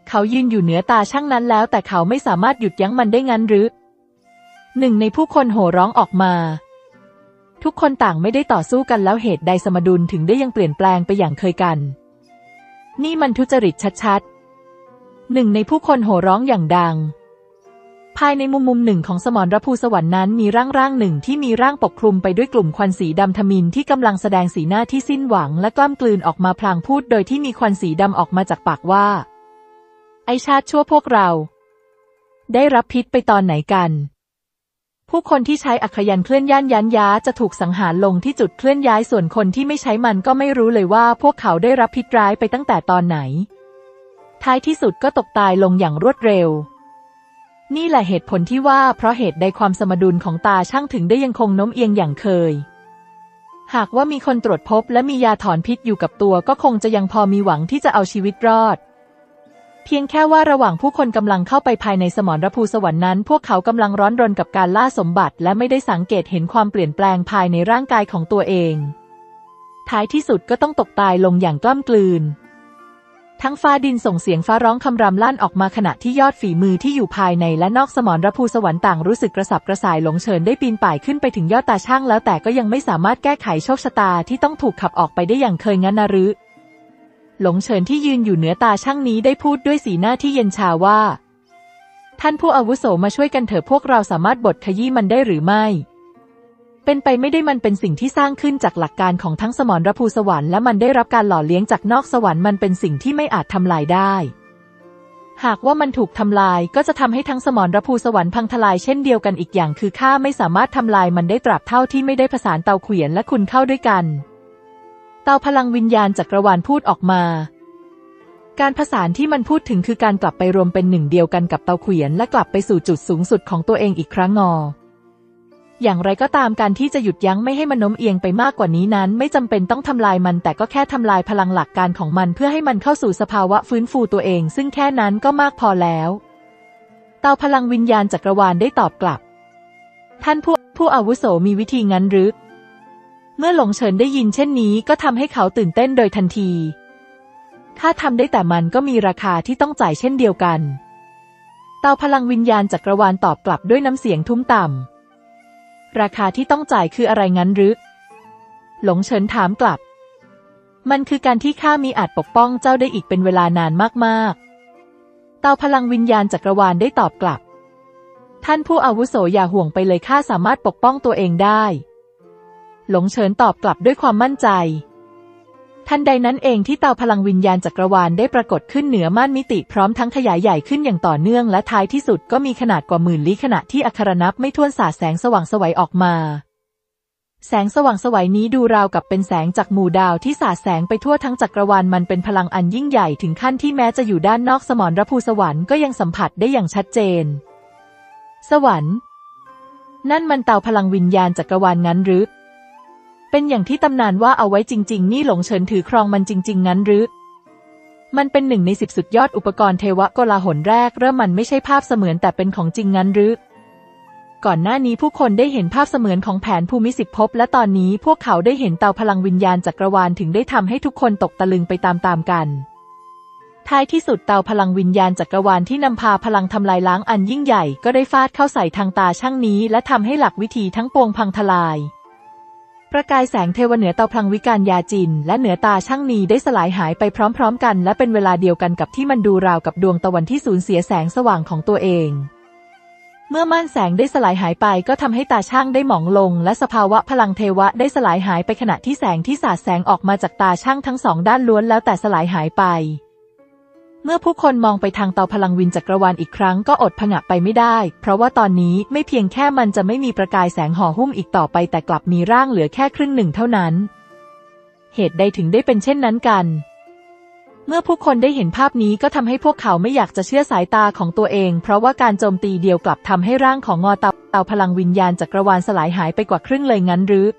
เขายืนอยู่เหนือตาช่างนั้นแล้วแต่เขาไม่สามารถหยุดยั้งมันได้งั้นหรือหนึ่งในผู้คนโห่ร้องออกมาทุกคนต่างไม่ได้ต่อสู้กันแล้วเหตุใดสมดุลถึงได้ยังเปลี่ยนแปลงไปอย่างเคยกันนี่มันทุจริตชัดๆหนึ่งในผู้คนโห่ร้องอย่างดังภายในมุมมุมหนึ่งของสมรภูสวรรค์นั้นมีร่างร่างหนึ่งที่มีร่างปกคลุมไปด้วยกลุ่มควันสีดำทมิฬที่กำลังแสดงสีหน้าที่สิ้นหวังและกล้ำกลืนออกมาพลางพูดโดยที่มีควันสีดำออกมาจากปากว่าไอชาติชั่วพวกเราได้รับพิษไปตอนไหนกันผู้คนที่ใช้อัคยันต์เคลื่อนย่านยันย้าจะถูกสังหารลงที่จุดเคลื่อนย้ายส่วนคนที่ไม่ใช้มันก็ไม่รู้เลยว่าพวกเขาได้รับพิษร้ายไปตั้งแต่ตอนไหนท้ายที่สุดก็ตกตายลงอย่างรวดเร็วนี่แหละเหตุผลที่ว่าเพราะเหตุใดความสมดุลของตาช่างถึงได้ยังคงโน้มเอียงอย่างเคยหากว่ามีคนตรวจพบและมียาถอนพิษอยู่กับตัวก็คงจะยังพอมีหวังที่จะเอาชีวิตรอดเพียงแค่ว่าระหว่างผู้คนกำลังเข้าไปภายในสมรภูสวรรค์นั้นพวกเขากำลังร้อนรนกับการล่าสมบัติและไม่ได้สังเกตเห็นความเปลี่ยนแปลงภายในร่างกายของตัวเองท ท้ายที่สุดก็ต้องตกตายลงอย่างกล้ำกลืนทั้งฟ้าดินส่งเสียงฟ้าร้องคำรำลั่นออกมาขณะที่ยอดฝีมือที่อยู่ภายในและนอกสมรภูสวรรค์ต่างรู้สึกกระสับกระส่ายหลงเชิญได้ปีนป่ายขึ้นไปถึงยอดตาช่างแล้วแต่ก็ยังไม่สามารถแก้ไขโชคชะตาที่ต้องถูกขับออกไปได้อย่างเคยงั้นนะหรือหลงเชิญที่ยืนอยู่เหนือตาช่างนี้ได้พูดด้วยสีหน้าที่เย็นชาว่าท่านผู้อาวุโสมาช่วยกันเถอะพวกเราสามารถบดขยี้มันได้หรือไม่เป็นไปไม่ได้มันเป็นสิ่งที่สร้างขึ้นจากหลักการของทั้งสมรภูสวรรค์และมันได้รับการหล่อเลี้ยงจากนอกสวรรค์มันเป็นสิ่งที่ไม่อาจทำลายได้หากว่ามันถูกทำลายก็จะทำให้ทั้งสมรภูสวรรค์พังทลายเช่นเดียวกันอีกอย่างคือข้าไม่สามารถทำลายมันได้ตราบเท่าที่ไม่ได้ผสานเตาเขวียนและคุณเข้าด้วยกันเตาพลังวิญญาณจักรวาลพูดออกมาการผสานที่มันพูดถึงคือการกลับไปรวมเป็นหนึ่งเดียวกันกับเตาเขวียนและกลับไปสู่จุดสูงสุดของตัวเองอีกครั้งงออย่างไรก็ตามการที่จะหยุดยั้งไม่ให้มันโน้มเอียงไปมากกว่านี้นั้นไม่จำเป็นต้องทำลายมันแต่ก็แค่ทำลายพลังหลักการของมันเพื่อให้มันเข้าสู่สภาวะฟื้นฟูตัวเองซึ่งแค่นั้นก็มากพอแล้วเตาพลังวิญญาณจักรวาลได้ตอบกลับท่านผู้ผู้อาวุโสมีวิธีงั้นหรือเมื่อหลงเฉินได้ยินเช่นนี้ก็ทำให้เขาตื่นเต้นโดยทันทีถ้าทำได้แต่มันก็มีราคาที่ต้องจ่ายเช่นเดียวกันเตาพลังวิญญาณจักรวาลตอบกลับด้วยน้ำเสียงทุ้มต่ำราคาที่ต้องจ่ายคืออะไรงั้นหรือหลงเฉินถามกลับมันคือการที่ข้ามีอาจปกป้องเจ้าได้อีกเป็นเวลานานมากๆเตาพลังวิญญาณจักรวาลได้ตอบกลับท่านผู้อาวุโสอย่าห่วงไปเลยข้าสามารถปกป้องตัวเองได้หลงเฉินตอบกลับด้วยความมั่นใจทันใดนั้นเองที่เตาพลังวิญญาณจักรวาลได้ปรากฏขึ้นเหนือม่านมิติพร้อมทั้งขยายใหญ่ขึ้นอย่างต่อเนื่องและท้ายที่สุดก็มีขนาดกว่าหมื่นลี้ขณะที่อัครนับไม่ถ้วนสาดแสงสว่างไสวออกมาแสงสว่างไสวนี้ดูราวกับเป็นแสงจากหมู่ดาวที่สาดแสงไปทั่วทั้งจักรวาลมันเป็นพลังอันยิ่งใหญ่ถึงขั้นที่แม้จะอยู่ด้านนอกสมรภูสวรรค์ก็ยังสัมผัสได้อย่างชัดเจนสวรรค์นั่นมันเตาพลังวิญญาณจักรวาลงั้นหรือเป็นอย่างที่ตำนานว่าเอาไว้จริงๆนี่หลงเฉินถือครองมันจริงๆงั้นหรือมันเป็นหนึ่งในสิบสุดยอดอุปกรณ์เทวะโกลาหลแรกเริ่มมันไม่ใช่ภาพเสมือนแต่เป็นของจริงงั้นหรือก่อนหน้านี้ผู้คนได้เห็นภาพเสมือนของแผนภูมิสิบภพและตอนนี้พวกเขาได้เห็นเตาพลังวิญญาณจักรวาลถึงได้ทำให้ทุกคนตกตะลึงไปตามๆกันท้ายที่สุดเตาพลังวิญญาณจักรวาลที่นำพาพลังทำลายล้างอันยิ่งใหญ่ก็ได้ฟาดเข้าใส่ทางตาช่างนี้และทำให้หลักวิธีทั้งปวงพังทลายประกายแสงเทวะเหนือเตาพลังวิการยาจินและเหนือตาช่างนีได้สลายหายไปพร้อมๆกันและเป็นเวลาเดียวกันกับที่มันดูราวกับดวงตะวันที่สูญเสียแสงสว่างของตัวเองเมื่อม่านแสงได้สลายหายไปก็ทำให้ตาช่างได้หมองลงและสภาวะพลังเทวะได้สลายหายไปขณะที่แสงที่สาดแสงออกมาจากตาช่างทั้งสองด้านล้วนแล้วแต่สลายหายไปเมื่อผู้คนมองไปทางเตาพลังวิญจักรวาลอีกครั้งก็อดผงะไปไม่ได้เพราะว่าตอนนี้ไม่เพียงแค่มันจะไม่มีประกายแสงห่อหุ้มอีกต่อไปแต่กลับมีร่างเหลือแค่ครึ่งหนึ่งเท่านั้นเหตุใดถึงได้เป็นเช่นนั้นกันเมื่อผู้คนได้เห็นภาพนี้ก็ทำให้พวกเขาไม่อยากจะเชื่อสายตาของตัวเองเพราะว่าการโจมตีเดียวกลับทำให้ร่างของงอเตาเตาพลังวิญญาณจักรวาลสลายหายไปกว่าครึ่งเลยงั้นหรือ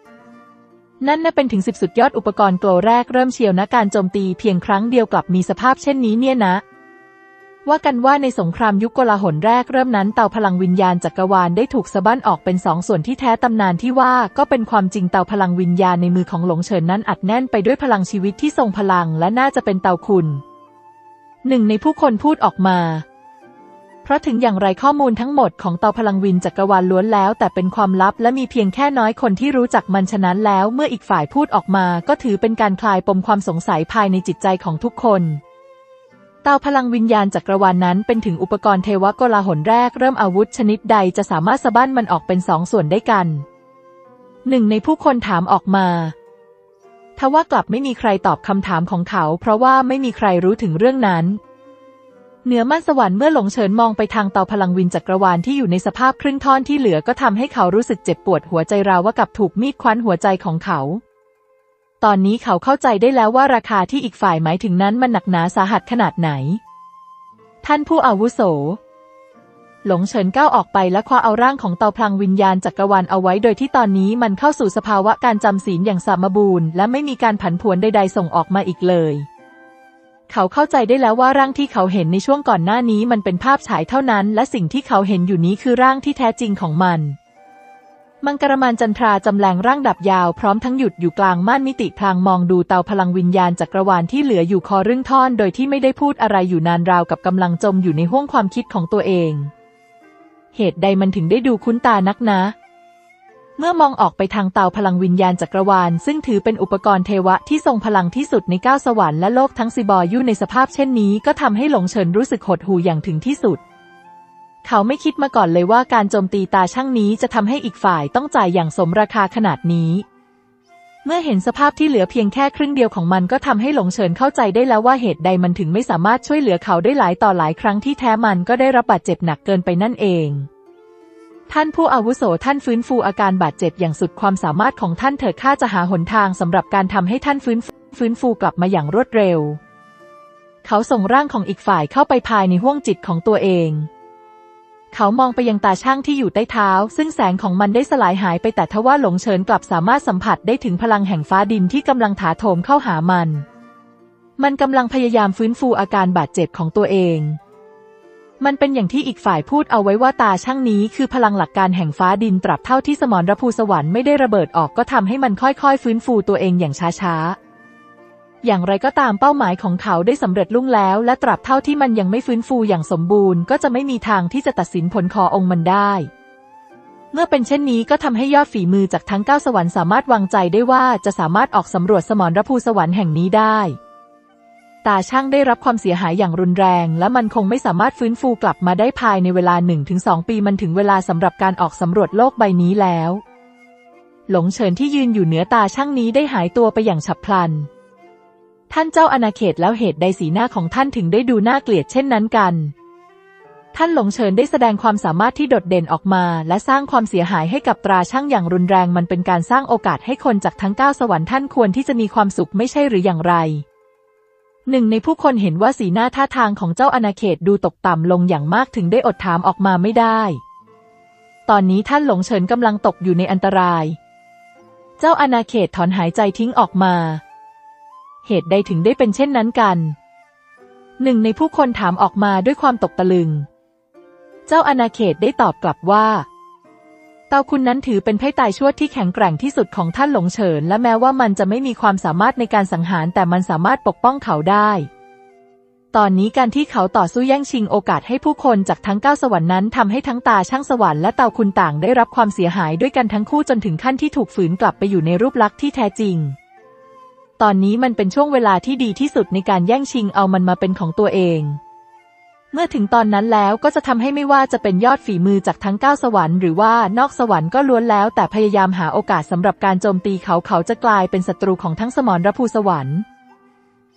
นั่นน่ะเป็นถึงสิบสุดยอดอุปกรณ์โกลแรกเริ่มเชียวนะการโจมตีเพียงครั้งเดียวกลับมีสภาพเช่นนี้เนี่ยนะว่ากันว่าในสงครามยุคโกลาหลแรกเริ่มนั้นเตาพลังวิญญาณจักรวาลได้ถูกสะบั้นออกเป็นสองส่วนที่แท้ตำนานที่ว่าก็เป็นความจริงเตาพลังวิญญาณในมือของหลงเฉินนั้นอัดแน่นไปด้วยพลังชีวิตที่ทรงพลังและน่าจะเป็นเตาคุณหนึ่งในผู้คนพูดออกมาเพราะถึงอย่างไรข้อมูลทั้งหมดของเตาพลังวิญจักรวาลล้วนแล้วแต่เป็นความลับและมีเพียงแค่น้อยคนที่รู้จักมันฉะนั้นแล้วเมื่ออีกฝ่ายพูดออกมาก็ถือเป็นการคลายปมความสงสัยภายในจิตใจของทุกคนเตาพลังวิญญาณจักรวาลนั้นเป็นถึงอุปกรณ์เทวะโกลาหลแรกเริ่มอาวุธชนิดใดจะสามารถสะบั้นมันออกเป็นสองส่วนได้กันหนึ่งในผู้คนถามออกมาทว่ากลับไม่มีใครตอบคำถามของเขาเพราะว่าไม่มีใครรู้ถึงเรื่องนั้นเหนือม่านสวรรค์เมื่อหลงเฉินมองไปทางเตาพลังวิญจักรวาลที่อยู่ในสภาพครึ่งท่อนที่เหลือก็ทำให้เขารู้สึกเจ็บปวดหัวใจราวว่ากับถูกมีดคว้านหัวใจของเขาตอนนี้เขาเข้าใจได้แล้วว่าราคาที่อีกฝ่ายหมายถึงนั้นมันหนักหนาสาหัสขนาดไหนท่านผู้อาวุโสหลงเฉินก้าวออกไปและคว้าเอาร่างของเตาพลังวิญญาณจักรวาลเอาไว้โดยที่ตอนนี้มันเข้าสู่สภาวะการจำศีลอย่างสมบูรณ์และไม่มีการผันผวนใดๆส่งออกมาอีกเลยเขาเข้าใจได้แล้วว่าร่างที่เขาเห็นในช่วงก่อนหน้านี้มันเป็นภาพฉายเท่านั้นและสิ่งที่เขาเห็นอยู่นี้คือร่างที่แท้จริงของมัน มังกรมานจันทราจำแรงร่างดับยาวพร้อมทั้งหยุดอยู่กลางม่านมิติพลางมองดูเตาพลังวิญญาณจักรวาลที่เหลืออยู่คอรึ่งท่อนโดยที่ไม่ได้พูดอะไรอยู่นานราวกับกำลังจมอยู่ในห้วงความคิดของตัวเองเหตุใดมันถึงได้ดูคุ้นตานักนะเมื่อมองออกไปทางเตาพลังวิญญาณจักรวาลซึ่งถือเป็นอุปกรณ์เทวะที่ทรงพลังที่สุดในเก้าสวรรค์และโลกทั้งสิบออยู่ในสภาพเช่นนี้ก็ทำให้หลงเฉินรู้สึกหดหู่อย่างถึงที่สุดเขาไม่คิดมาก่อนเลยว่าการโจมตีตาช่างนี้จะทำให้อีกฝ่ายต้องจ่ายอย่างสมราคาขนาดนี้เมื่อเห็นสภาพที่เหลือเพียงแค่ครึ่งเดียวของมันก็ทำให้หลงเฉินเข้าใจได้แล้วว่าเหตุใดมันถึงไม่สามารถช่วยเหลือเขาได้หลายต่อหลายครั้งที่แท้มันก็ได้รับบาดเจ็บหนักเกินไปนั่นเองท่านผู้อาวุโสท่านฟื้นฟูอาการบาดเจ็บอย่างสุดความสามารถของท่านเถิดข้าจะหาหนทางสำหรับการทำให้ท่านฟื้นฟื้นฟูกลับมาอย่างรวดเร็วเขาส่งร่างของอีกฝ่ายเข้าไปภายในห้วงจิตของตัวเองเขามองไปยังตาช่างที่อยู่ใต้เท้าซึ่งแสงของมันได้สลายหายไปแต่ทว่าหลงเฉินกลับสามารถสัมผัสได้ถึงพลังแห่งฟ้าดินที่กำลังถาโถมเข้าหามันมันกำลังพยายามฟื้นฟูอาการบาดเจ็บของตัวเองมันเป็นอย่างที่อีกฝ่ายพูดเอาไว้ว่าตาช่างนี้คือพลังหลักการแห่งฟ้าดินตราบเท่าที่สมรภูสวรรค์ไม่ได้ระเบิดออกก็ทำให้มันค่อยๆฟื้นฟูตัวเองอย่างช้าๆอย่างไรก็ตามเป้าหมายของเขาได้สำเร็จลุ่งแล้วและตราบเท่าที่มันยังไม่ฟื้นฟูอย่างสมบูรณ์ก็จะไม่มีทางที่จะตัดสินผลคอองค์มันได้เมื่อเป็นเช่นนี้ก็ทำให้ยอดฝีมือจากทั้งเก้าสวรรค์สามารถวางใจได้ว่าจะสามารถออกสำรวจสมรภูสวรรค์แห่งนี้ได้ตาช่างได้รับความเสียหายอย่างรุนแรงและมันคงไม่สามารถฟื้นฟูกลับมาได้ภายในเวลา หนึ่งถึงสอง ปีมันถึงเวลาสำหรับการออกสำรวจโลกใบนี้แล้วหลงเฉินที่ยืนอยู่เหนือตาช่างนี้ได้หายตัวไปอย่างฉับพลันท่านเจ้าอาณาเขตแล้วเหตุใดสีหน้าของท่านถึงได้ดูน่าเกลียดเช่นนั้นกันท่านหลงเฉินได้แสดงความสามารถที่โดดเด่นออกมาและสร้างความเสียหายให้กับตาช่างอย่างรุนแรงมันเป็นการสร้างโอกาสให้คนจากทั้งเก้าสวรรค์ท่านควรที่จะมีความสุขไม่ใช่หรืออย่างไรหนึ่งในผู้คนเห็นว่าสีหน้าท่าทางของเจ้าอาณาเขตดูตกต่ำลงอย่างมากถึงได้อดถามออกมาไม่ได้ตอนนี้ท่านหลงเฉินกำลังตกอยู่ในอันตรายเจ้าอาณาเขตถอนหายใจทิ้งออกมาเหตุใดถึงได้เป็นเช่นนั้นกันหนึ่งในผู้คนถามออกมาด้วยความตกตะลึงเจ้าอาณาเขตได้ตอบกลับว่าเตาคุณนั้นถือเป็นไพ่ตายชวดที่แข็งแกร่งที่สุดของท่านหลงเฉินและแม้ว่ามันจะไม่มีความสามารถในการสังหารแต่มันสามารถปกป้องเขาได้ตอนนี้การที่เขาต่อสู้แย่งชิงโอกาสให้ผู้คนจากทั้งเก้าสวรรค์นั้นทำให้ทั้งตาช่างสวรรค์และเตาคุณต่างได้รับความเสียหายด้วยกันทั้งคู่จนถึงขั้นที่ถูกฝืนกลับไปอยู่ในรูปลักษณ์ที่แท้จริงตอนนี้มันเป็นช่วงเวลาที่ดีที่สุดในการแย่งชิงเอามันมาเป็นของตัวเองเมื่อถึงตอนนั้นแล้วก็จะทำให้ไม่ว่าจะเป็นยอดฝีมือจากทั้งเก้าสวรรค์หรือว่านอกสวรรค์ก็ล้วนแล้วแต่พยายามหาโอกาสสำหรับการโจมตีเขาเขาจะกลายเป็นศัตรูของทั้งสมรภูสวรรค์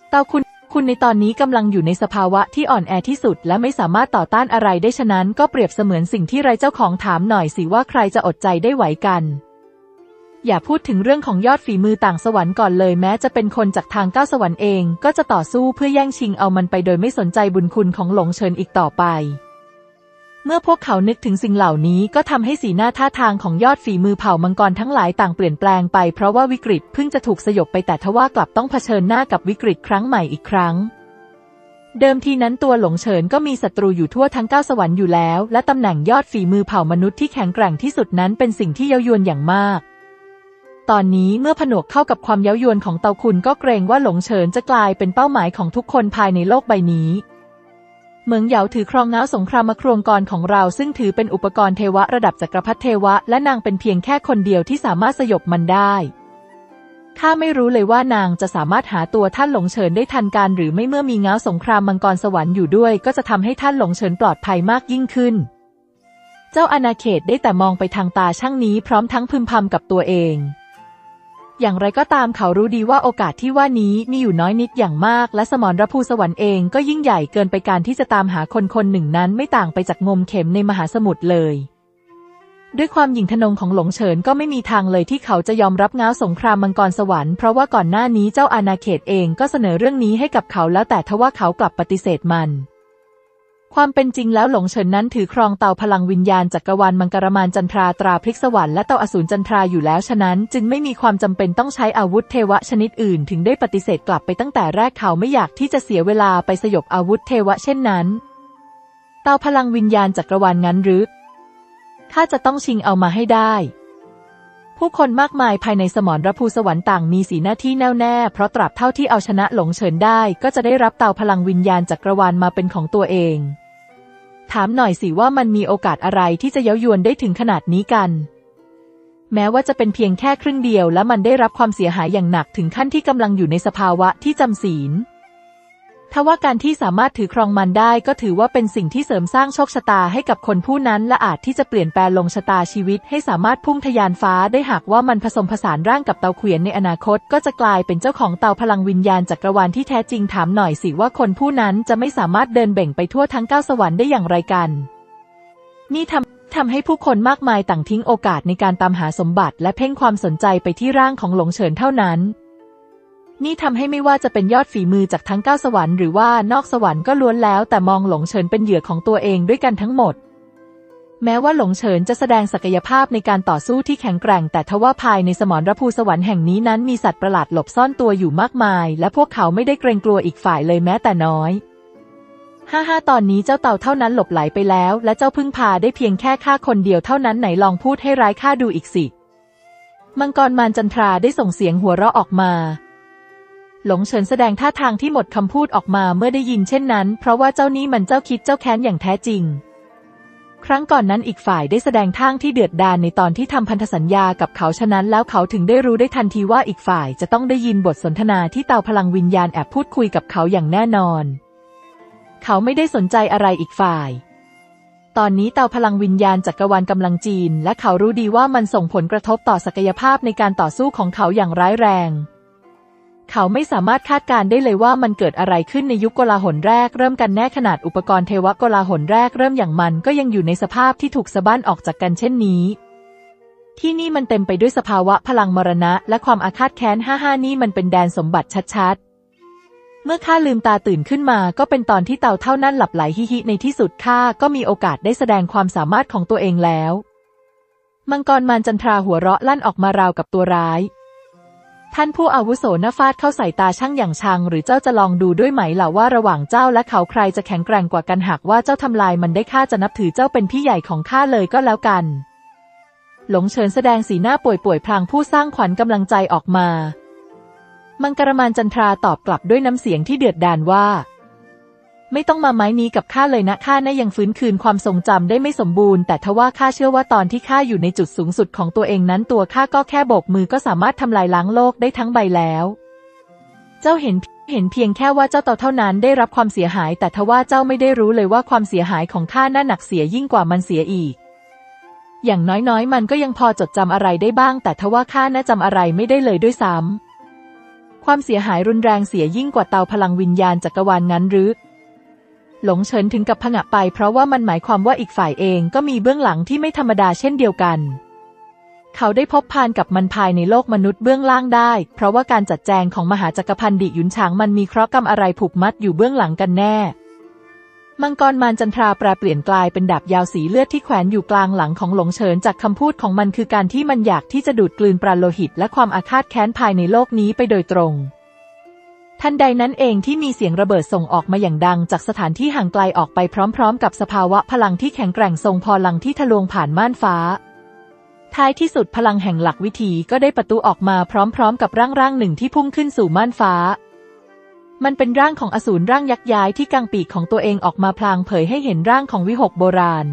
เตาคุณคุณในตอนนี้กำลังอยู่ในสภาวะที่อ่อนแอที่สุดและไม่สามารถต่อต้านอะไรได้ฉะนั้นก็เปรียบเสมือนสิ่งที่ไร้เจ้าของถามหน่อยสิว่าใครจะอดใจได้ไหวกันอย่าพูดถึงเรื่องของยอดฝีมือต่างสวรรค์ก่อนเลยแม้จะเป็นคนจากทางเก้าสวรรค์เองก็จะต่อสู้เพื่อแย่งชิงเอามันไปโดยไม่สนใจบุญคุณของหลงเฉินอีกต่อไปเมื่อพวกเขานึกถึงสิ่งเหล่านี้ก็ทำให้สีหน้าท่าทางของยอดฝีมือเผ่ามังกรทั้งหลายต่างเปลี่ยนแปลงไปเพราะว่าวิกฤตเพิ่งจะถูกสยบไปแต่ทว่ากลับต้องเผชิญหน้ากับวิกฤตครั้งใหม่อีกครั้งเดิมทีนั้นตัวหลงเฉินก็มีศัตรูอยู่ทั่วทั้งเก้าสวรรค์อยู่แล้วและตำแหน่งยอดฝีมือเผ่ามนุษย์ที่แข็งแกร่งที่สุดนั้นเป็นสิ่งที่เย้ายวนอย่างมากตอนนี้เมื่อผนวกเข้ากับความเย้ายวนของเตาคุณก็เกรงว่าหลงเฉินจะกลายเป็นเป้าหมายของทุกคนภายในโลกใบนี้เหมิงเหยาถือครองง้าวสงครามมาครวงกรของเราซึ่งถือเป็นอุปกรณ์เทวะระดับจักรพรรดิเทวะและนางเป็นเพียงแค่คนเดียวที่สามารถสยบมันได้ข้าไม่รู้เลยว่านางจะสามารถหาตัวท่านหลงเฉินได้ทันการหรือไม่เมื่อมีง้าวสงครามมังกรสวรรค์อยู่ด้วยก็จะทำให้ท่านหลงเฉินปลอดภัยมากยิ่งขึ้นเจ้าอาณาเขตได้แต่มองไปทางตาช่างนี้พร้อมทั้งพึมพำกับตัวเองอย่างไรก็ตามเขารู้ดีว่าโอกาสที่ว่านี้มีอยู่น้อยนิดอย่างมากและสมรภูสวรรค์เองก็ยิ่งใหญ่เกินไปการที่จะตามหาคนคนหนึ่งนั้นไม่ต่างไปจากงมเข็มในมหาสมุทรเลยด้วยความหยิ่งทะนงของหลงเฉินก็ไม่มีทางเลยที่เขาจะยอมรับง้าวสงครามมังกรสวรรค์เพราะว่าก่อนหน้านี้เจ้าอาณาเขตเองก็เสนอเรื่องนี้ให้กับเขาแล้วแต่ทว่าเขากลับปฏิเสธมันความเป็นจริงแล้วหลงเฉินนั้นถือครองเตาพลังวิญญาณจักรวาลมังกรมานจันทราตราพลิกสวรรค์และเตาอสูรจันทราอยู่แล้วฉะนั้นจึงไม่มีความจำเป็นต้องใช้อาวุธเทวะชนิดอื่นถึงได้ปฏิเสธกลับไปตั้งแต่แรกเขาไม่อยากที่จะเสียเวลาไปสยบอาวุธเทวะเช่นนั้นเตาพลังวิญญาณจักรวาลงั้นหรือข้าจะต้องชิงเอามาให้ได้ ผู้คนมากมายภายในสมรภูสวรรค์ต่างมีสีหน้าที่แน่วแน่เพราะตราบเท่าที่เอาชนะหลงเฉินได้ก็จะได้รับเตาพลังวิญญาณจักรวาลมาเป็นของตัวเองถามหน่อยสิว่ามันมีโอกาสอะไรที่จะเย้ายวนได้ถึงขนาดนี้กันแม้ว่าจะเป็นเพียงแค่ครึ่งเดียวและมันได้รับความเสียหายอย่างหนักถึงขั้นที่กำลังอยู่ในสภาวะที่จำศีลทว่าการที่สามารถถือครองมันได้ก็ถือว่าเป็นสิ่งที่เสริมสร้างโชคชะตาให้กับคนผู้นั้นและอาจที่จะเปลี่ยนแปลงลงชะตาชีวิตให้สามารถพุ่งทะยานฟ้าได้หากว่ามันผสมผสานร่างกับเตาเขวียนในอนาคตก็จะกลายเป็นเจ้าของเตาพลังวิญญาณจักรวาลที่แท้จริงถามหน่อยสิว่าคนผู้นั้นจะไม่สามารถเดินเบ่งไปทั่วทั้งเก้าสวรรค์ได้อย่างไรกันนี่ทำทำให้ผู้คนมากมายต่างทิ้งโอกาสในการตามหาสมบัติและเพ่งความสนใจไปที่ร่างของหลงเฉินเท่านั้นนี่ทำให้ไม่ว่าจะเป็นยอดฝีมือจากทั้งเก้าสวรรค์หรือว่านอกสวรรค์ก็ล้วนแล้วแต่มองหลงเฉินเป็นเหยื่อของตัวเองด้วยกันทั้งหมดแม้ว่าหลงเฉินจะแสดงศักยภาพในการต่อสู้ที่แข็งแกร่งแต่ทว่าภายในสมรภูสวรรค์แห่งนี้นั้นมีสัตว์ประหลาดหลบซ่อนตัวอยู่มากมายและพวกเขาไม่ได้เกรงกลัวอีกฝ่ายเลยแม้แต่น้อยฮ่าฮ่าตอนนี้เจ้าเต่าเท่านั้นหลบไหลไปแล้วและเจ้าพึ่งพาได้เพียงแค่ฆ่าคนเดียวเท่านั้นไหนลองพูดให้ร้ายข้าดูอีกสิมังกรมารจันทราได้ส่งเสียงหัวเราะออกมาหลงเฉินแสดงท่าทางที่หมดคำพูดออกมาเมื่อได้ยินเช่นนั้นเพราะว่าเจ้านี้มันเจ้าคิดเจ้าแค้นอย่างแท้จริงครั้งก่อนนั้นอีกฝ่ายได้แสดงท่าที่เดือดดาลในตอนที่ทำพันธสัญญากับเขาฉะนั้นแล้วเขาถึงได้รู้ได้ทันทีว่าอีกฝ่ายจะต้องได้ยินบทสนทนาที่เตาพลังวิญญาณแอบพูดคุยกับเขาอย่างแน่นอนเขาไม่ได้สนใจอะไรอีกฝ่ายตอนนี้เตาพลังวิญญาณจักรวาลกำลังจีนและเขารู้ดีว่ามันส่งผลกระทบต่อศักยภาพในการต่อสู้ของเขาอย่างร้ายแรงเขาไม่สามารถคาดการได้เลยว่ามันเกิดอะไรขึ้นในยุคโกลาหลแรกเริ่มกันแน่ขนาดอุปกรณ์เทวะโกลาหลแรกเริ่มอย่างมันก็ยังอยู่ในสภาพที่ถูกสะบั้นออกจากกันเช่นนี้ที่นี่มันเต็มไปด้วยสภาวะพลังมรณะและความอาฆาตแค้นห้าห้านี่มันเป็นแดนสมบัติชัดๆเมื่อข้าลืมตาตื่นขึ้นมาก็เป็นตอนที่เต่าเท่านั้นหลับไหลฮิฮิในที่สุดข้าก็มีโอกาสได้แสดงความสามารถของตัวเองแล้วมังกรมารจันทราหัวเราะลั่นออกมาราวกับตัวร้ายท่านผู้อาวุโสน่าฟาดเข้าใส่ตาช่างอย่างชังหรือเจ้าจะลองดูด้วยไหมล่ะว่าระหว่างเจ้าและเขาใครจะแข็งแกร่งกว่ากันหากว่าเจ้าทำลายมันได้ข้าจะนับถือเจ้าเป็นพี่ใหญ่ของข้าเลยก็แล้วกันหลงเฉินแสดงสีหน้าป่วยป่วยพลางผู้สร้างขวัญกำลังใจออกมามังกรมารจันทราตอบกลับด้วยน้ำเสียงที่เดือดดาลว่าไม่ต้องมาไม้นี้กับข้าเลยนะข้าน่ะยังฟื้นคืนความทรงจำได้ไม่สมบูรณ์แต่ทว่าข้าเชื่อว่าตอนที่ข้าอยู่ในจุดสูงสุดของตัวเองนั้นตัวข้าก็แค่โบกมือก็สามารถทำลายล้างโลกได้ทั้งใบแล้วเจ้าเห็นเห็นเพียงแค่ว่าเจ้าเต่าเท่านั้นได้รับความเสียหายแต่ทว่าเจ้าไม่ได้รู้เลยว่าความเสียหายของข้าน่ะหนักเสียยิ่งกว่ามันเสียอีกอย่างน้อยๆมันก็ยังพอจดจำอะไรได้บ้างแต่ทว่าข้าน่ะจำอะไรไม่ได้เลยด้วยซ้ำความเสียหายรุนแรงเสียยิ่งกว่าเตาพลังวิญญาณจักรวาลงั้นหรือหลงเฉินถึงกับผงะไปเพราะว่ามันหมายความว่าอีกฝ่ายเองก็มีเบื้องหลังที่ไม่ธรรมดาเช่นเดียวกันเขาได้พบพานกับมันภายในโลกมนุษย์เบื้องล่างได้เพราะว่าการจัดแจงของมหาจักรพรรดิหยุนฉางมันมีเคราะห์กรรมอะไรผูกมัดอยู่เบื้องหลังกันแน่มังกรมารจันทราแปลเปลี่ยนกลายเป็นดาบยาวสีเลือดที่แขวนอยู่กลางหลังของหลงเฉินจากคำพูดของมันคือการที่มันอยากที่จะดูดกลืนปราณโลหิตและความอาฆาตแค้นภายในโลกนี้ไปโดยตรงทันใดนั้นเองที่มีเสียงระเบิดส่งออกมาอย่างดังจากสถานที่ห่างไกลออกไปพร้อมๆกับสภาวะพลังที่แข็งแกร่งทรงพลังที่ทะลวงผ่านม่านฟ้าท้ายที่สุดพลังแห่งหลักวิถีก็ได้ประตูออกมาพร้อมๆกับร่างร่างหนึ่งที่พุ่งขึ้นสู่ม่านฟ้ามันเป็นร่างของอสูรร่างยักษ์ย้ายที่กางปีกของตัวเองออกมาพลางเผยให้เห็นร่างของวิหกโบราณ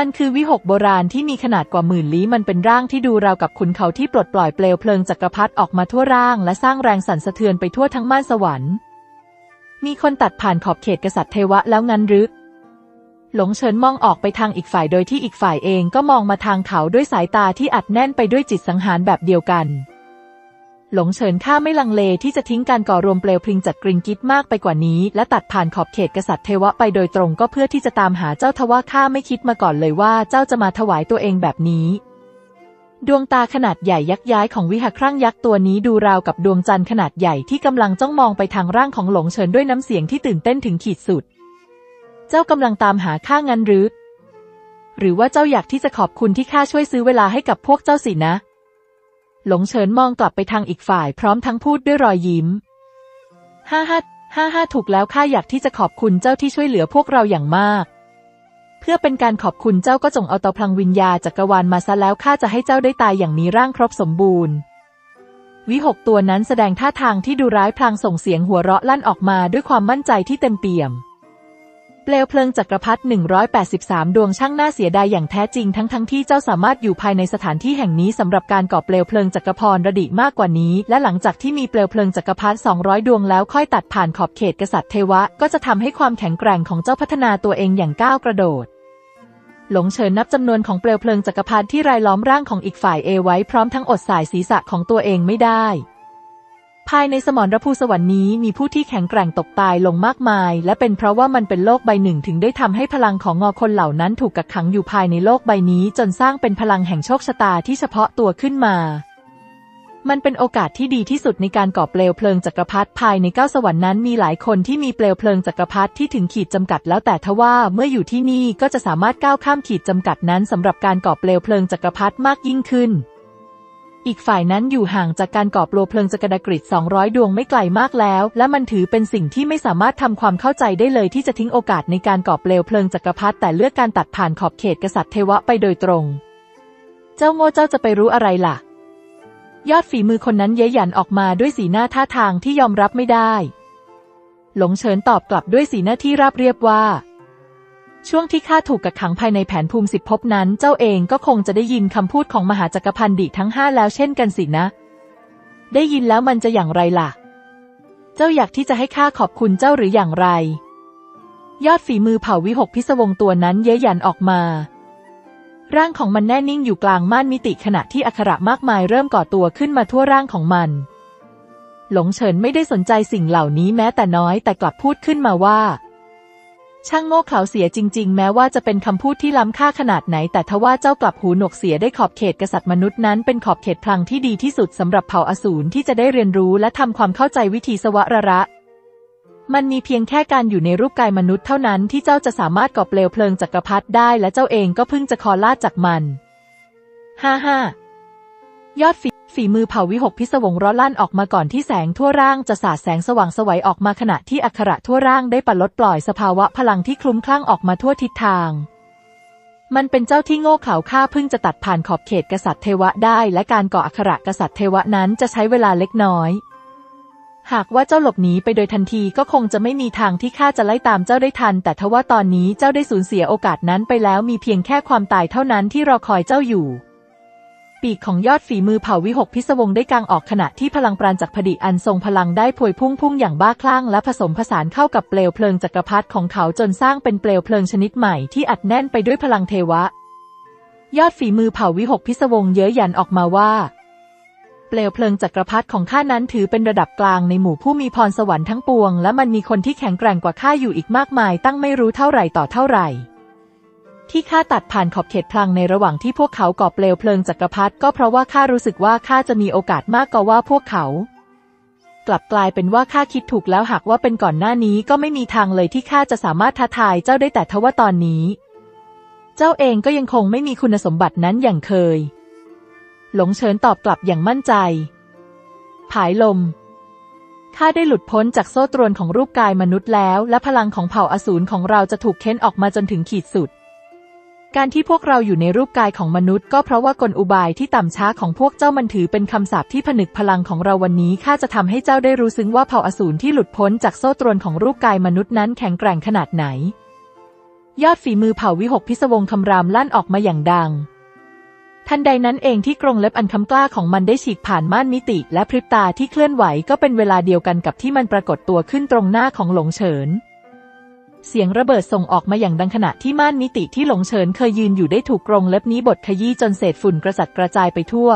มันคือวิหกโบราณที่มีขนาดกว่าหมื่นลี้มันเป็นร่างที่ดูราวกับขุนเขาที่ปลดปล่อยเปลวเพลิงจักรพรรดิออกมาทั่วร่างและสร้างแรงสั่นสะเทือนไปทั่วทั้งม่านสวรรค์มีคนตัดผ่านขอบเขตกษัตริย์เทวะแล้วงั้นหรือหลงเฉินมองออกไปทางอีกฝ่ายโดยที่อีกฝ่ายเองก็มองมาทางเขาด้วยสายตาที่อัดแน่นไปด้วยจิตสังหารแบบเดียวกันหลงเฉินข้าไม่ลังเลที่จะทิ้งการก่อรวมเปลวเพลิงจากกริงกิตมากไปกว่านี้และตัดผ่านขอบเขตกษัตริย์เทวะไปโดยตรงก็เพื่อที่จะตามหาเจ้าทว่าข้าไม่คิดมาก่อนเลยว่าเจ้าจะมาถวายตัวเองแบบนี้ดวงตาขนาดใหญ่ยักษ์ย้ายของวิหครั่งยักษ์ตัวนี้ดูราวกับดวงจันทร์ขนาดใหญ่ที่กำลังจ้องมองไปทางร่างของหลงเฉินด้วยน้ำเสียงที่ตื่นเต้นถึงขีดสุดเจ้ากำลังตามหาข้างั้นหรือหรือว่าเจ้าอยากที่จะขอบคุณที่ข้าช่วยซื้อเวลาให้กับพวกเจ้าสินะหลงเฉินมองกลับไปทางอีกฝ่ายพร้อมทั้งพูดด้วยรอยยิ้มฮ่าฮ่าฮ่าฮ่าถูกแล้วข้าอยากที่จะขอบคุณเจ้าที่ช่วยเหลือพวกเราอย่างมาก เพื่อเป็นการขอบคุณเจ้าก็จงเอาเตาพลังวิญญาจักรวาลมาซะแล้วข้าจะให้เจ้าได้ตายอย่างมีร่างครบสมบูรณ์วิหกตัวนั้นแสดงท่าทางที่ดูร้ายพลางส่งเสียงหัวเราะลั่นออกมาด้วยความมั่นใจที่เต็มเปี่ยมเปลวเพลิงจักรพรรดิหนึ่งร้อยแปดสิบสามดวงช่างน่าเสียดายอย่างแท้จริงทั้งทั้งที่เจ้าสามารถอยู่ภายในสถานที่แห่งนี้สำหรับการก่อเปลวเพลิงจักรพรระดิมากกว่านี้และหลังจากที่มีเปลวเพลิงจักรพรรดิสองร้อยดวงแล้วค่อยตัดผ่านขอบเขตกษัตริย์เทวะก็จะทำให้ความแข็งแกร่งของเจ้าพัฒนาตัวเองอย่างก้าวกระโดดหลงเชิญนับจำนวนของเปลวเพลิงจักรพรรดิที่รายล้อมร่างของอีกฝ่ายเอไว้พร้อมทั้งอดสายศีรษะของตัวเองไม่ได้ภายในสมรภูสวรรค์นี้มีผู้ที่แข็งแกร่งตกตายลงมากมายและเป็นเพราะว่ามันเป็นโลกใบหนึ่งถึงได้ทำให้พลังของงอคนเหล่านั้นถูกกักขังอยู่ภายในโลกใบนี้จนสร้างเป็นพลังแห่งโชคชะตาที่เฉพาะตัวขึ้นมามันเป็นโอกาสที่ดีที่สุดในการก่อเปลวเพลิงจักรพรรดิภายในเก้าสวรรค์นั้นมีหลายคนที่มีเปลวเพลิงจักรพรรดิที่ถึงขีดจำกัดแล้วแต่ทว่าเมื่ออยู่ที่นี่ก็จะสามารถก้าวข้ามขีดจำกัดนั้นสำหรับการก่อเปลวเพลิงจักรพรรดิมากยิ่งขึ้นอีกฝ่ายนั้นอยู่ห่างจากการก่อเปลวเพลิงจักรกฤษสองร้อยดวงไม่ไกลมากแล้วและมันถือเป็นสิ่งที่ไม่สามารถทำความเข้าใจได้เลยที่จะทิ้งโอกาสในการก่อเปลวเพลิงจักรพรรดิแต่เลือกการตัดผ่านขอบเขตกษัตริย์เทวะไปโดยตรงเจ้าโง่เจ้าจะไปรู้อะไรล่ะยอดฝีมือคนนั้นเย้ยหยันออกมาด้วยสีหน้าท่าทางที่ยอมรับไม่ได้หลงเฉินตอบกลับด้วยสีหน้าที่ราบเรียบว่าช่วงที่ข้าถูกกักขังภายในแผนภูมิสิบภพนั้นเจ้าเองก็คงจะได้ยินคำพูดของมหาจักรพรรดิทั้งห้าแล้วเช่นกันสินะได้ยินแล้วมันจะอย่างไรล่ะเจ้าอยากที่จะให้ข้าขอบคุณเจ้าหรืออย่างไรยอดฝีมือเผ่าวิหกพิศวงตัวนั้นเย้ยหยันออกมาร่างของมันแน่นิ่งอยู่กลางม่านมิติขณะที่อักขระมากมายเริ่มก่อตัวขึ้นมาทั่วร่างของมันหลงเฉินไม่ได้สนใจสิ่งเหล่านี้แม้แต่น้อยแต่กลับพูดขึ้นมาว่าช่างโง่เขลาเสียจริงๆแม้ว่าจะเป็นคำพูดที่ล้ำค่าขนาดไหนแต่ทว่าเจ้ากลับหูหนวกเสียได้ขอบเขตกษัตริย์มนุษย์นั้นเป็นขอบเขตพลังที่ดีที่สุดสำหรับเผ่าอสูรที่จะได้เรียนรู้และทำความเข้าใจวิธีสวรระมันมีเพียงแค่การอยู่ในรูปกายมนุษย์เท่านั้นที่เจ้าจะสามารถก่อเปลวเพลิงจักรพรรดิได้และเจ้าเองก็เพิ่งจะคอลาดจากมันฮ่าฮ่ายอดฝีฝีมือเผ่าวิหกพิศวงร้อนลั่นออกมาก่อนที่แสงทั่วร่างจะสาดแสงสว่างสวยออกมาขณะที่อักขระทั่วร่างได้ปลดปล่อยสภาวะพลังที่คลุ้มคลั่งออกมาทั่วทิศทางมันเป็นเจ้าที่โง่เขลาข้าเพิ่งจะตัดผ่านขอบเขตกษัตริย์เทวะได้และการก่ออักขระกษัตริย์เทวะนั้นจะใช้เวลาเล็กน้อยหากว่าเจ้าหลบหนีไปโดยทันทีก็คงจะไม่มีทางที่ข้าจะไล่ตามเจ้าได้ทันแต่ทว่าตอนนี้เจ้าได้สูญเสียโอกาสนั้นไปแล้วมีเพียงแค่ความตายเท่านั้นที่รอคอยเจ้าอยู่ปีกของยอดฝีมือเผ่าวิหกพิศวงได้กางออกขณะที่พลังปราณจักรพรรดิอันทรงพลังได้พวยพุ่งพุ่งอย่างบ้าคลั่งและผสมผสานเข้ากับเปลวเพลิงจักรพรรดิของเขาจนสร้างเป็นเปลวเพลิงชนิดใหม่ที่อัดแน่นไปด้วยพลังเทวะยอดฝีมือเผ่าวิหกพิศวงเย้ยหยันออกมาว่าเปลวเพลิงจักรพรรดิของข้านั้นถือเป็นระดับกลางในหมู่ผู้มีพรสวรรค์ทั้งปวงและมันมีคนที่แข็งแกร่งกว่าข้าอยู่อีกมากมายตั้งไม่รู้เท่าไหร่ต่อเท่าไหร่ที่ข้าตัดผ่านขอบเขตพลังในระหว่างที่พวกเขาก่อเปลวเพลิงจักรพรรดิก็เพราะว่าข้ารู้สึกว่าข้าจะมีโอกาสมากกว่าว่าพวกเขากลับกลายเป็นว่าข้าคิดถูกแล้วหากว่าเป็นก่อนหน้านี้ก็ไม่มีทางเลยที่ข้าจะสามารถท้าทายเจ้าได้แต่ทว่าตอนนี้เจ้าเองก็ยังคงไม่มีคุณสมบัตินั้นอย่างเคยหลงเฉินตอบกลับอย่างมั่นใจผายลมข้าได้หลุดพ้นจากโซ่ตรวนของรูปกายมนุษย์แล้วและพลังของเผ่าอสูรของเราจะถูกเค้นออกมาจนถึงขีดสุดการที่พวกเราอยู่ในรูปกายของมนุษย์ก็เพราะว่ากลอุบายที่ต่ำช้าของพวกเจ้ามันถือเป็นคำสาปที่ผนึกพลังของเราวันนี้ข้าจะทำให้เจ้าได้รู้ซึ้งว่าเผ่าอสูรที่หลุดพ้นจากโซ่ตรวนของรูปกายมนุษย์นั้นแข็งแกร่งขนาดไหนยอดฝีมือเผ่าวิหกพิศวงคำรามลั่นออกมาอย่างดังทันใดนั้นเองที่กรงเล็บอันคำกล้าของมันได้ฉีกผ่านม่านมิติและพริบตาที่เคลื่อนไหวก็เป็นเวลาเดียวกันกับที่มันปรากฏตัวขึ้นตรงหน้าของหลงเฉินเสียงระเบิดส่งออกมาอย่างดังขณะที่ม่านมิติที่หลงเฉินเคยยืนอยู่ได้ถูกกรงเล็บนี้บดขยี้จนเศษฝุ่นกระจัดกระจายไปทั่ว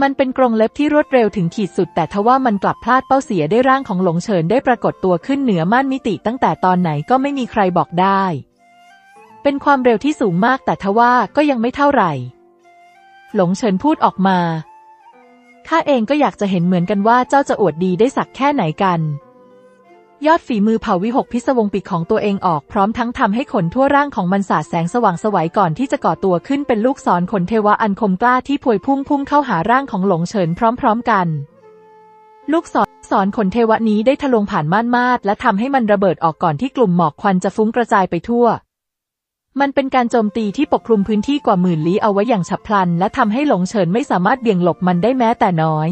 มันเป็นกรงเล็บที่รวดเร็วถึงขีดสุดแต่ทว่ามันกลับพลาดเป้าเสียได้ร่างของหลงเฉินได้ปรากฏตัวขึ้นเหนือม่านมิติตั้งแต่ตอนไหนก็ไม่มีใครบอกได้เป็นความเร็วที่สูงมากแต่ทว่าก็ยังไม่เท่าไหร่หลงเฉินพูดออกมาข้าเองก็อยากจะเห็นเหมือนกันว่าเจ้าจะอวดดีได้สักแค่ไหนกันยอดฝีมือเผ่าวิหกพิศวงปิดของตัวเองออกพร้อมทั้งทำให้ขนทั่วร่างของมันสาดแสงสว่างสวยก่อนที่จะก่อตัวขึ้นเป็นลูกศรขนเทวะอันคมกล้าที่พวยพุ่งพุ่งเข้าหาร่างของหลงเฉินพร้อมๆกันลูกศรศรขนเทวะนี้ได้ทะลวงผ่านม่านมาดและทำให้มันระเบิดออกก่อนที่กลุ่มหมอกควันจะฟุ้งกระจายไปทั่ว มันเป็นการโจมตีที่ปกคลุมพื้นที่กว่าหมื่นลี้เอาไว้อย่างฉับพลันและทำให้หลงเฉินไม่สามารถเบี่ยงหลบมันได้แม้แต่น้อย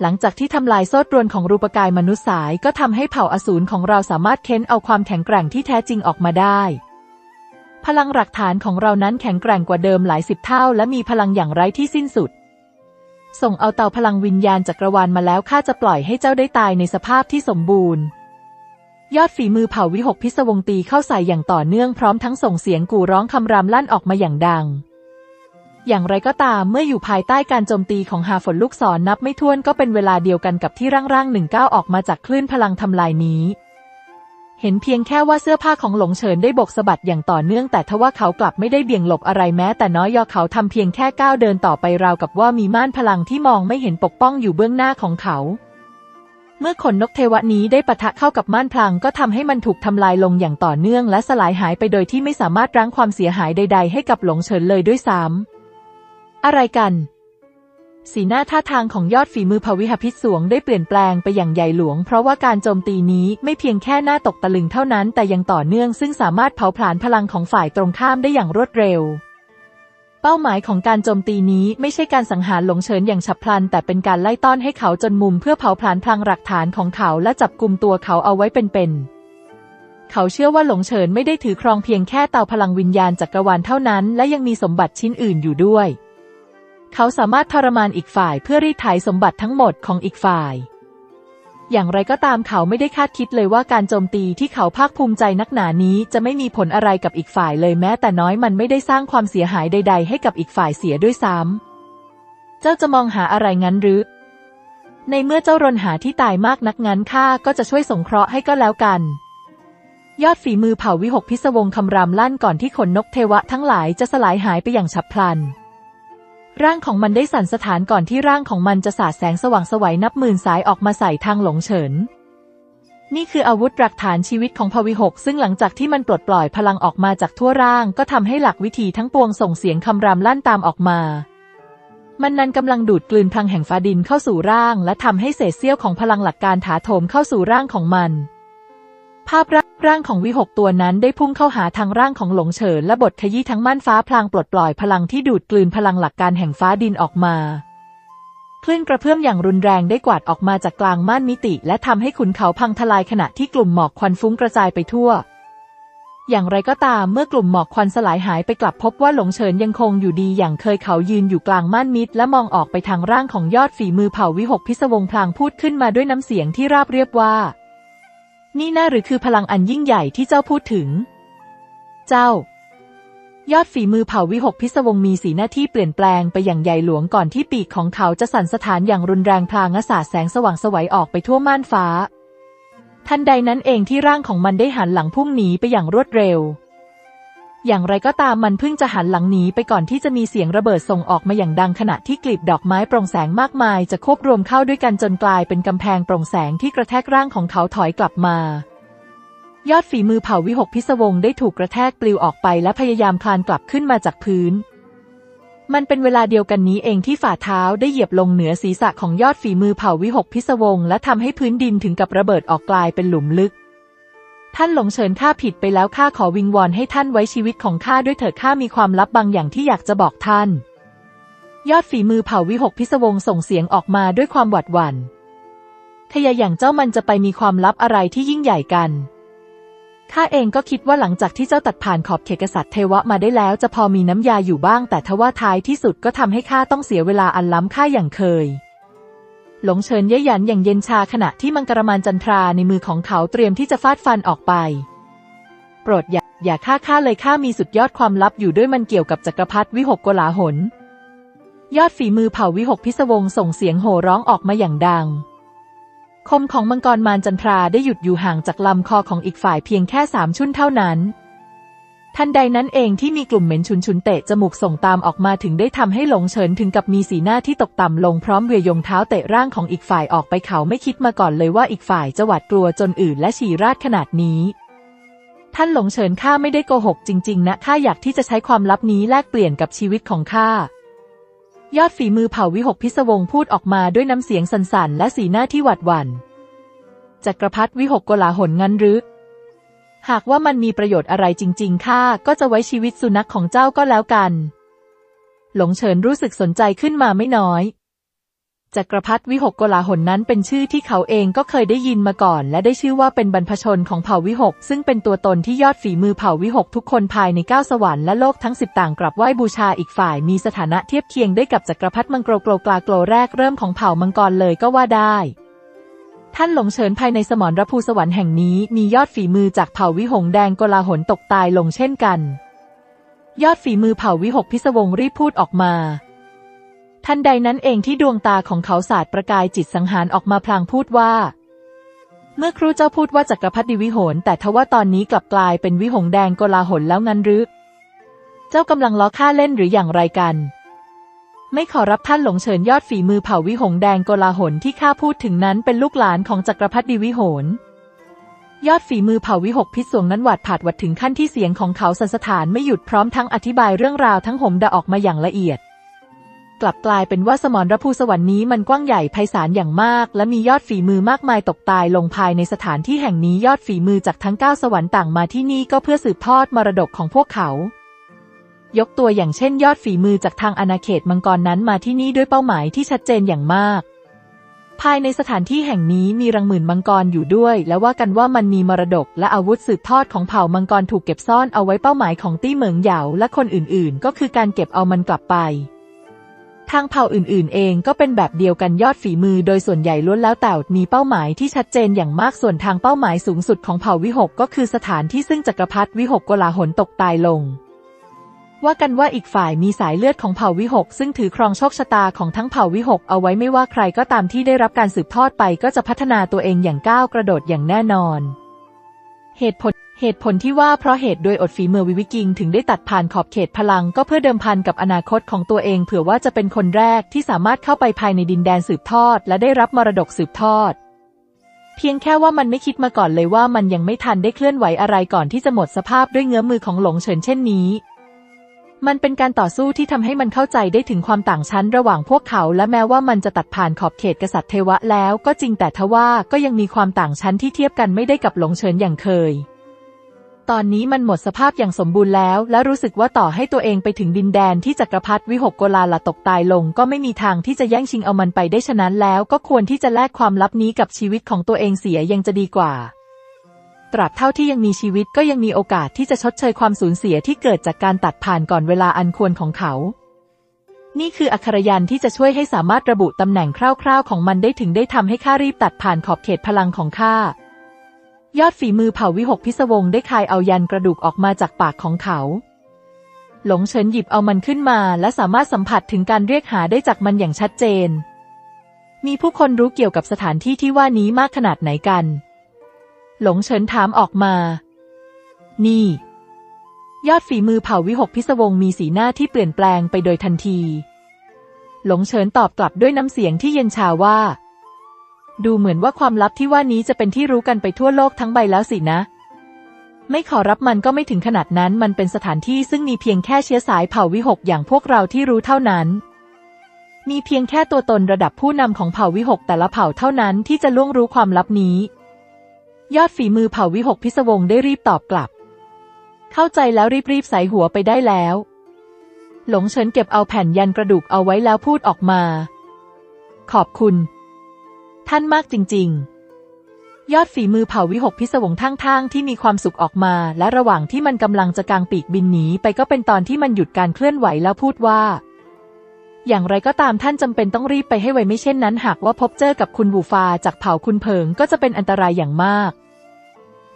หลังจากที่ทำลายโซ่ตรวนของรูปกายมนุษย์สายก็ทำให้เผ่าอสูรของเราสามารถเค้นเอาความแข็งแกร่งที่แท้จริงออกมาได้พลังหลักฐานของเรานั้นแข็งแกร่งกว่าเดิมหลายสิบเท่าและมีพลังอย่างไร้ที่สิ้นสุดส่งเอาเต่าพลังวิญญาณจักรวาลมาแล้วข้าจะปล่อยให้เจ้าได้ตายในสภาพที่สมบูรณ์ยอดฝีมือเผ่าวิหกพิศวงตีเข้าใส่อย่างต่อเนื่องพร้อมทั้งส่งเสียงกู่ร้องคำรามลั่นออกมาอย่างดังอย่างไรก็ตามเมื่ออยู่ภายใต้การโจมตีของหาฝนลูกศร น, นับไม่ถ้วนก็เป็นเวลาเดียวกันกับที่ร่างร่างหนึ่งก้าวออกมาจากคลื่นพลังทำลายนี้เห็นเพียงแค่ว่าเสื้อผ้าของหลงเฉินได้บกสะบัดอย่างต่อเนื่องแต่ทว่าเขากลับไม่ได้เบี่ยงหลบอะไรแม้แต่น้อยยอเขาทำเพียงแค่ก้าวเดินต่อไปราวกับว่ามีม่านพลังที่มองไม่เห็นปกป้องอยู่เบื้องหน้าของเขาเมื่อขนนกเทวะนี้ได้ปะทะเข้ากับม่านพลังก็ทำให้มันถูกทำลายลงอย่างต่อเนื่องและสลายหายไปโดยที่ไม่สามารถรั้งความเสียหายใดๆให้กับหลงเฉินเลยด้วยซ้ำอะไรกันสีหน้าท่าทางของยอดฝีมือภวิหพิศวงได้เปลี่ยนแปลงไปอย่างใหญ่หลวงเพราะว่าการโจมตีนี้ไม่เพียงแค่หน้าตกตะลึงเท่านั้นแต่ยังต่อเนื่องซึ่งสามารถเผาผลาญพลังของฝ่ายตรงข้ามได้อย่างรวดเร็วเป้าหมายของการโจมตีนี้ไม่ใช่การสังหารหลงเฉินอย่างฉับพลันแต่เป็นการไล่ต้อนให้เขาจนมุมเพื่อเผาผลาญพลังหลักฐานของเขาและจับกุมตัวเขาเอาไว้เป็นๆเขาเชื่อว่าหลงเฉินไม่ได้ถือครองเพียงแค่เต่าพลังวิญญาณจักรวาลเท่านั้นและยังมีสมบัติชิ้นอื่นอยู่ด้วยเขาสามารถทรมานอีกฝ่ายเพื่อรีดไถสมบัติทั้งหมดของอีกฝ่ายอย่างไรก็ตามเขาไม่ได้คาดคิดเลยว่าการโจมตีที่เขาภาคภูมิใจนักหนานี้จะไม่มีผลอะไรกับอีกฝ่ายเลยแม้แต่น้อยมันไม่ได้สร้างความเสียหายใดๆให้กับอีกฝ่ายเสียด้วยซ้ำเจ้าจะมองหาอะไรงั้นหรือในเมื่อเจ้ารนหาที่ตายมากนักงั้นข้าก็จะช่วยสงเคราะห์ให้ก็แล้วกันยอดฝีมือเผ่าวิหกพิศวงคำรามลั่นก่อนที่ขนนกเทวะทั้งหลายจะสลายหายไปอย่างฉับพลันร่างของมันได้สั่นสะท้านก่อนที่ร่างของมันจะสาดแสงสว่างสวัยนับหมื่นสายออกมาใส่ทางหลงเฉินนี่คืออาวุธหลักฐานชีวิตของภวิหกซึ่งหลังจากที่มันปลดปล่อยพลังออกมาจากทั่วร่างก็ทำให้หลักวิธีทั้งปวงส่งเสียงคำรามลั่นตามออกมามันนั้นกำลังดูดกลืนพลังแห่งฟ้าดินเข้าสู่ร่างและทำให้เศษเสี้ยวของพลังหลักการถาโถมเข้าสู่ร่างของมันภาพร่างของวิหกตัวนั้นได้พุ่งเข้าหาทางร่างของหลงเฉินและบทขยี้ทั้งม่านฟ้าพลางปลดปล่อยพลังที่ดูดกลืนพลังหลักการแห่งฟ้าดินออกมาคลื่นกระเพื่อมอย่างรุนแรงได้กวาดออกมาจากกลางม่านมิติและทำให้ขุนเขาพังทลายขณะที่กลุ่มหมอกควันฟุ้งกระจายไปทั่วอย่างไรก็ตามเมื่อกลุ่มหมอกควันสลายหายไปกลับพบว่าหลงเฉินยังคงอยู่ดีอย่างเคยเขายืนอยู่กลางม่านมิดและมองออกไปทางร่างของยอดฝีมือเผ่าวิหกพิศวงพลางพูดขึ้นมาด้วยน้ำเสียงที่ราบเรียบว่านี่น่าหรือคือพลังอันยิ่งใหญ่ที่เจ้าพูดถึงเจ้ายอดฝีมือเผ่าวิหกพิศวงมีสีหน้าที่เปลี่ยนแปลงไปอย่างใหญ่หลวงก่อนที่ปีกของเขาจะสั่นสะท้านอย่างรุนแรงพลางสาดแสงสว่างสวัยออกไปทั่วม่านฟ้าทันใดนั้นเองที่ร่างของมันได้หันหลังพุ่งหนีไปอย่างรวดเร็วอย่างไรก็ตามมันเพิ่งจะหันหลังหนีไปก่อนที่จะมีเสียงระเบิดส่งออกมาอย่างดังขณะที่กลีบดอกไม้โปร่งแสงมากมายจะควบรวมเข้าด้วยกันจนกลายเป็นกำแพงโปร่งแสงที่กระแทกร่างของเขาถอยกลับมายอดฝีมือเผ่าวิหกพิศวงได้ถูกกระแทกปลิวออกไปและพยายามคลานกลับขึ้นมาจากพื้นมันเป็นเวลาเดียวกันนี้เองที่ฝ่าเท้าได้เหยียบลงเหนือศีรษะของยอดฝีมือเผ่าวิหกพิศวงและทำให้พื้นดินถึงกับระเบิดออกกลายเป็นหลุมลึกท่านหลงเฉินข้าผิดไปแล้วข้าขอวิงวอนให้ท่านไว้ชีวิตของข้าด้วยเถิดข้ามีความลับบางอย่างที่อยากจะบอกท่านยอดฝีมือเผ่าวิหกพิศวงส่งเสียงออกมาด้วยความหวาดหวั่นขยะอย่างเจ้ามันจะไปมีความลับอะไรที่ยิ่งใหญ่กันข้าเองก็คิดว่าหลังจากที่เจ้าตัดผ่านขอบเขตกษัตริย์เทวะมาได้แล้วจะพอมีน้ำยาอยู่บ้างแต่ทว่าท้ายที่สุดก็ทำให้ข้าต้องเสียเวลาอันล้ำค่าอย่างเคยหลงเฉินเย่หยันอย่างเย็นชาขณะที่มังกรมานจันทราในมือของเขาเตรียมที่จะฟาดฟันออกไปโปรดอย่าอย่าฆ่าข้าเลยข้ามีสุดยอดความลับอยู่ด้วยมันเกี่ยวกับจักรพรรดิวิหกโกลาหลยอดฝีมือเผ่าวิหกพิศวงส่งเสียงโห่ร้องออกมาอย่างดังคมของมังกรมานจันทราได้หยุดอยู่ห่างจากลำคอของอีกฝ่ายเพียงแค่สามชุ่นเท่านั้นทันใดนั้นเองที่มีกลุ่มเหม็นชุนชุนเตะจมูกส่งตามออกมาถึงได้ทำให้หลงเฉินถึงกับมีสีหน้าที่ตกต่ำลงพร้อมเวียยงเท้าเตะร่างของอีกฝ่ายออกไปเขาไม่คิดมาก่อนเลยว่าอีกฝ่ายจะหวาดกลัวจนอื่นและฉี่ราดขนาดนี้ท่านหลงเฉินข้าไม่ได้โกหกจริงๆนะข้าอยากที่จะใช้ความลับนี้แลกเปลี่ยนกับชีวิตของข้ายอดฝีมือเผ่าวิหกพิศวงพูดออกมาด้วยน้ำเสียงสั่นๆและสีหน้าที่หวาดหวั่นจักรพรรดิวิหกโกลาหลงั้นหรือ หากว่ามันมีประโยชน์อะไรจริงๆข้าก็จะไว้ชีวิตสุนัขของเจ้าก็แล้วกันหลงเฉินรู้สึกสนใจขึ้นมาไม่น้อยจักรพรรดิวิหกโกลาหลนั้นเป็นชื่อที่เขาเองก็เคยได้ยินมาก่อนและได้ชื่อว่าเป็นบรรพชนของเผ่าวิหกซึ่งเป็นตัวตนที่ยอดฝีมือเผ่าวิหกทุกคนภายในเก้าสวรรค์และโลกทั้งสิบต่างกลับไหว้บูชาอีกฝ่ายมีสถานะเทียบเคียงได้กับจักรพรรดิมังโกรโกลกลาโกลแรกเริ่มของเผ่ามังกรเลยก็ว่าได้ท่านหลงเฉินภายในสมรภูสวรรค์แห่งนี้มียอดฝีมือจากเผ่าวิหงแดงโกลาหลตกตายลงเช่นกันยอดฝีมือเผ่าวิหกพิศวงรีบพูดออกมาทันใดนั้นเองที่ดวงตาของเขาสาดประกายจิตสังหารออกมาพลางพูดว่าเมื่อครู่เจ้าพูดว่าจักรพรรดิวิหงแต่ทว่าตอนนี้กลับกลายเป็นวิหงแดงโกลาหลแล้วงั้นหรือเจ้ากำลังล้อข้าเล่นหรืออย่างไรกันไม่ขอรับท่านหลงเฉินยอดฝีมือเผ่าวิหงแดงโกลาหลที่ข้าพูดถึงนั้นเป็นลูกหลานของจักรพรรดิวิหงยอดฝีมือเผ่าวิหกพิศวงนั้นหวาดผาดวัดถึงขั้นที่เสียงของเขาสั่นสะท้านไม่หยุดพร้อมทั้งอธิบายเรื่องราวทั้งหมดออกมาอย่างละเอียดกลับกลายเป็นว่าสมรภูสวรรค์นี้มันกว้างใหญ่ไพศาลอย่างมากและมียอดฝีมือมากมายตกตายลงภายในสถานที่แห่งนี้ยอดฝีมือจากทั้งเก้าสวรรค์ต่างมาที่นี่ก็เพื่อสืบทอดมรดกของพวกเขายกตัวอย่างเช่นยอดฝีมือจากทางอาณาเขตมังกรนั้นมาที่นี่ด้วยเป้าหมายที่ชัดเจนอย่างมากภายในสถานที่แห่งนี้มีรังหมื่นมังกรอยู่ด้วยและว่ากันว่ามันมีมรดกและอาวุธสืบทอดของเผ่ามังกรถูกเก็บซ่อนเอาไว้เป้าหมายของตี้เหมิงเหยาและคนอื่นๆก็คือการเก็บเอามันกลับไปทางเผ่าอื่นๆเองก็เป็นแบบเดียวกันยอดฝีมือโดยส่วนใหญ่ล้วนแล้วแต่มีเป้าหมายที่ชัดเจนอย่างมากส่วนทางเป้าหมายสูงสุดของเผ่าวิหกก็คือสถานที่ซึ่งจักรพรรดิวิหกโกลาหลตกตายลงว่ากันว่าอีกฝ่ายมีสายเลือดของเผ่าวิหกซึ่งถือครองโชคชะตาของทั้งเผ่าวิหกเอาไว้ไม่ว่าใครก็ตามที่ได้รับการสืบทอดไปก็จะพัฒนาตัวเองอย่างก้าวกระโดดอย่างแน่นอนเหตุผลเหตุผลที่ว่าเพราะเหตุโดยอดฝีมือวิวิกิงถึงได้ตัดผ่านขอบเขตพลังก็เพื่อเดิมพันกับอนาคตของตัวเองเผื่อว่าจะเป็นคนแรกที่สามารถเข้าไปภายในดินแดนสืบทอดและได้รับมรดกสืบทอดเพียงแค่ว่ามันไม่คิดมาก่อนเลยว่ามันยังไม่ทันได้เคลื่อนไหวอะไรก่อนที่จะหมดสภาพด้วยเงื้อมือของหลงเฉินเช่นนี้มันเป็นการต่อสู้ที่ทำให้มันเข้าใจได้ถึงความต่างชั้นระหว่างพวกเขาและแม้ว่ามันจะตัดผ่านขอบเขตกษัตริย์เทวะแล้วก็จริงแต่ทว่าก็ยังมีความต่างชั้นที่เทียบกันไม่ได้กับหลงเฉินอย่างเคยตอนนี้มันหมดสภาพอย่างสมบูรณ์แล้วและรู้สึกว่าต่อให้ตัวเองไปถึงดินแดนที่จักรพรรดิวิหกโกลาหลตกตายลงก็ไม่มีทางที่จะแย่งชิงเอามันไปได้ฉะนั้นแล้วก็ควรที่จะแลกความลับนี้กับชีวิตของตัวเองเสียยังจะดีกว่าตราบเท่าที่ยังมีชีวิตก็ยังมีโอกาสที่จะชดเชยความสูญเสียที่เกิดจากการตัดผ่านก่อนเวลาอันควรของเขานี่คืออักขรยันต์ที่จะช่วยให้สามารถระบุตำแหน่งคร่าวๆของมันได้ถึงได้ทำให้ข้ารีบตัดผ่านขอบเขตพลังของข้ายอดฝีมือเผ่าวิหกพิศวงได้คายเอายันกระดูกออกมาจากปากของเขาหลงเฉินหยิบเอามันขึ้นมาและสามารถสัมผัสถึงการเรียกหาได้จากมันอย่างชัดเจนมีผู้คนรู้เกี่ยวกับสถานที่ที่ว่านี้มากขนาดไหนกันหลงเฉินถามออกมานี่ยอดฝีมือเผ่าวิหกพิศวงมีสีหน้าที่เปลี่ยนแปลงไปโดยทันทีหลงเฉินตอบกลับด้วยน้ำเสียงที่เย็นชาว่าดูเหมือนว่าความลับที่ว่านี้จะเป็นที่รู้กันไปทั่วโลกทั้งใบแล้วสินะไม่ขอรับมันก็ไม่ถึงขนาดนั้นมันเป็นสถานที่ซึ่งมีเพียงแค่เชื้อสายเผ่าวิหกอย่างพวกเราที่รู้เท่านั้นมีเพียงแค่ตัวตนระดับผู้นำของเผ่าวิหกแต่ละเผ่าเท่านั้นที่จะล่วงรู้ความลับนี้ยอดฝีมือเผ่าวิหกพิศวงได้รีบตอบกลับเข้าใจแล้วรีบๆใส่หัวไปได้แล้วหลงเฉินเก็บเอาแผ่นยันกระดูกเอาไว้แล้วพูดออกมาขอบคุณท่านมากจริงๆยอดฝีมือเผ่าวิหกพิศวงทั้งๆที่มีความสุขออกมาและระหว่างที่มันกำลังจะกางปีกบินหนีไปก็เป็นตอนที่มันหยุดการเคลื่อนไหวแล้วพูดว่าอย่างไรก็ตามท่านจำเป็นต้องรีบไปให้ไวไม่เช่นนั้นหากว่าพบเจอกับคุณบูฟาจากเผ่าคุณเพิงก็จะเป็นอันตรายอย่างมาก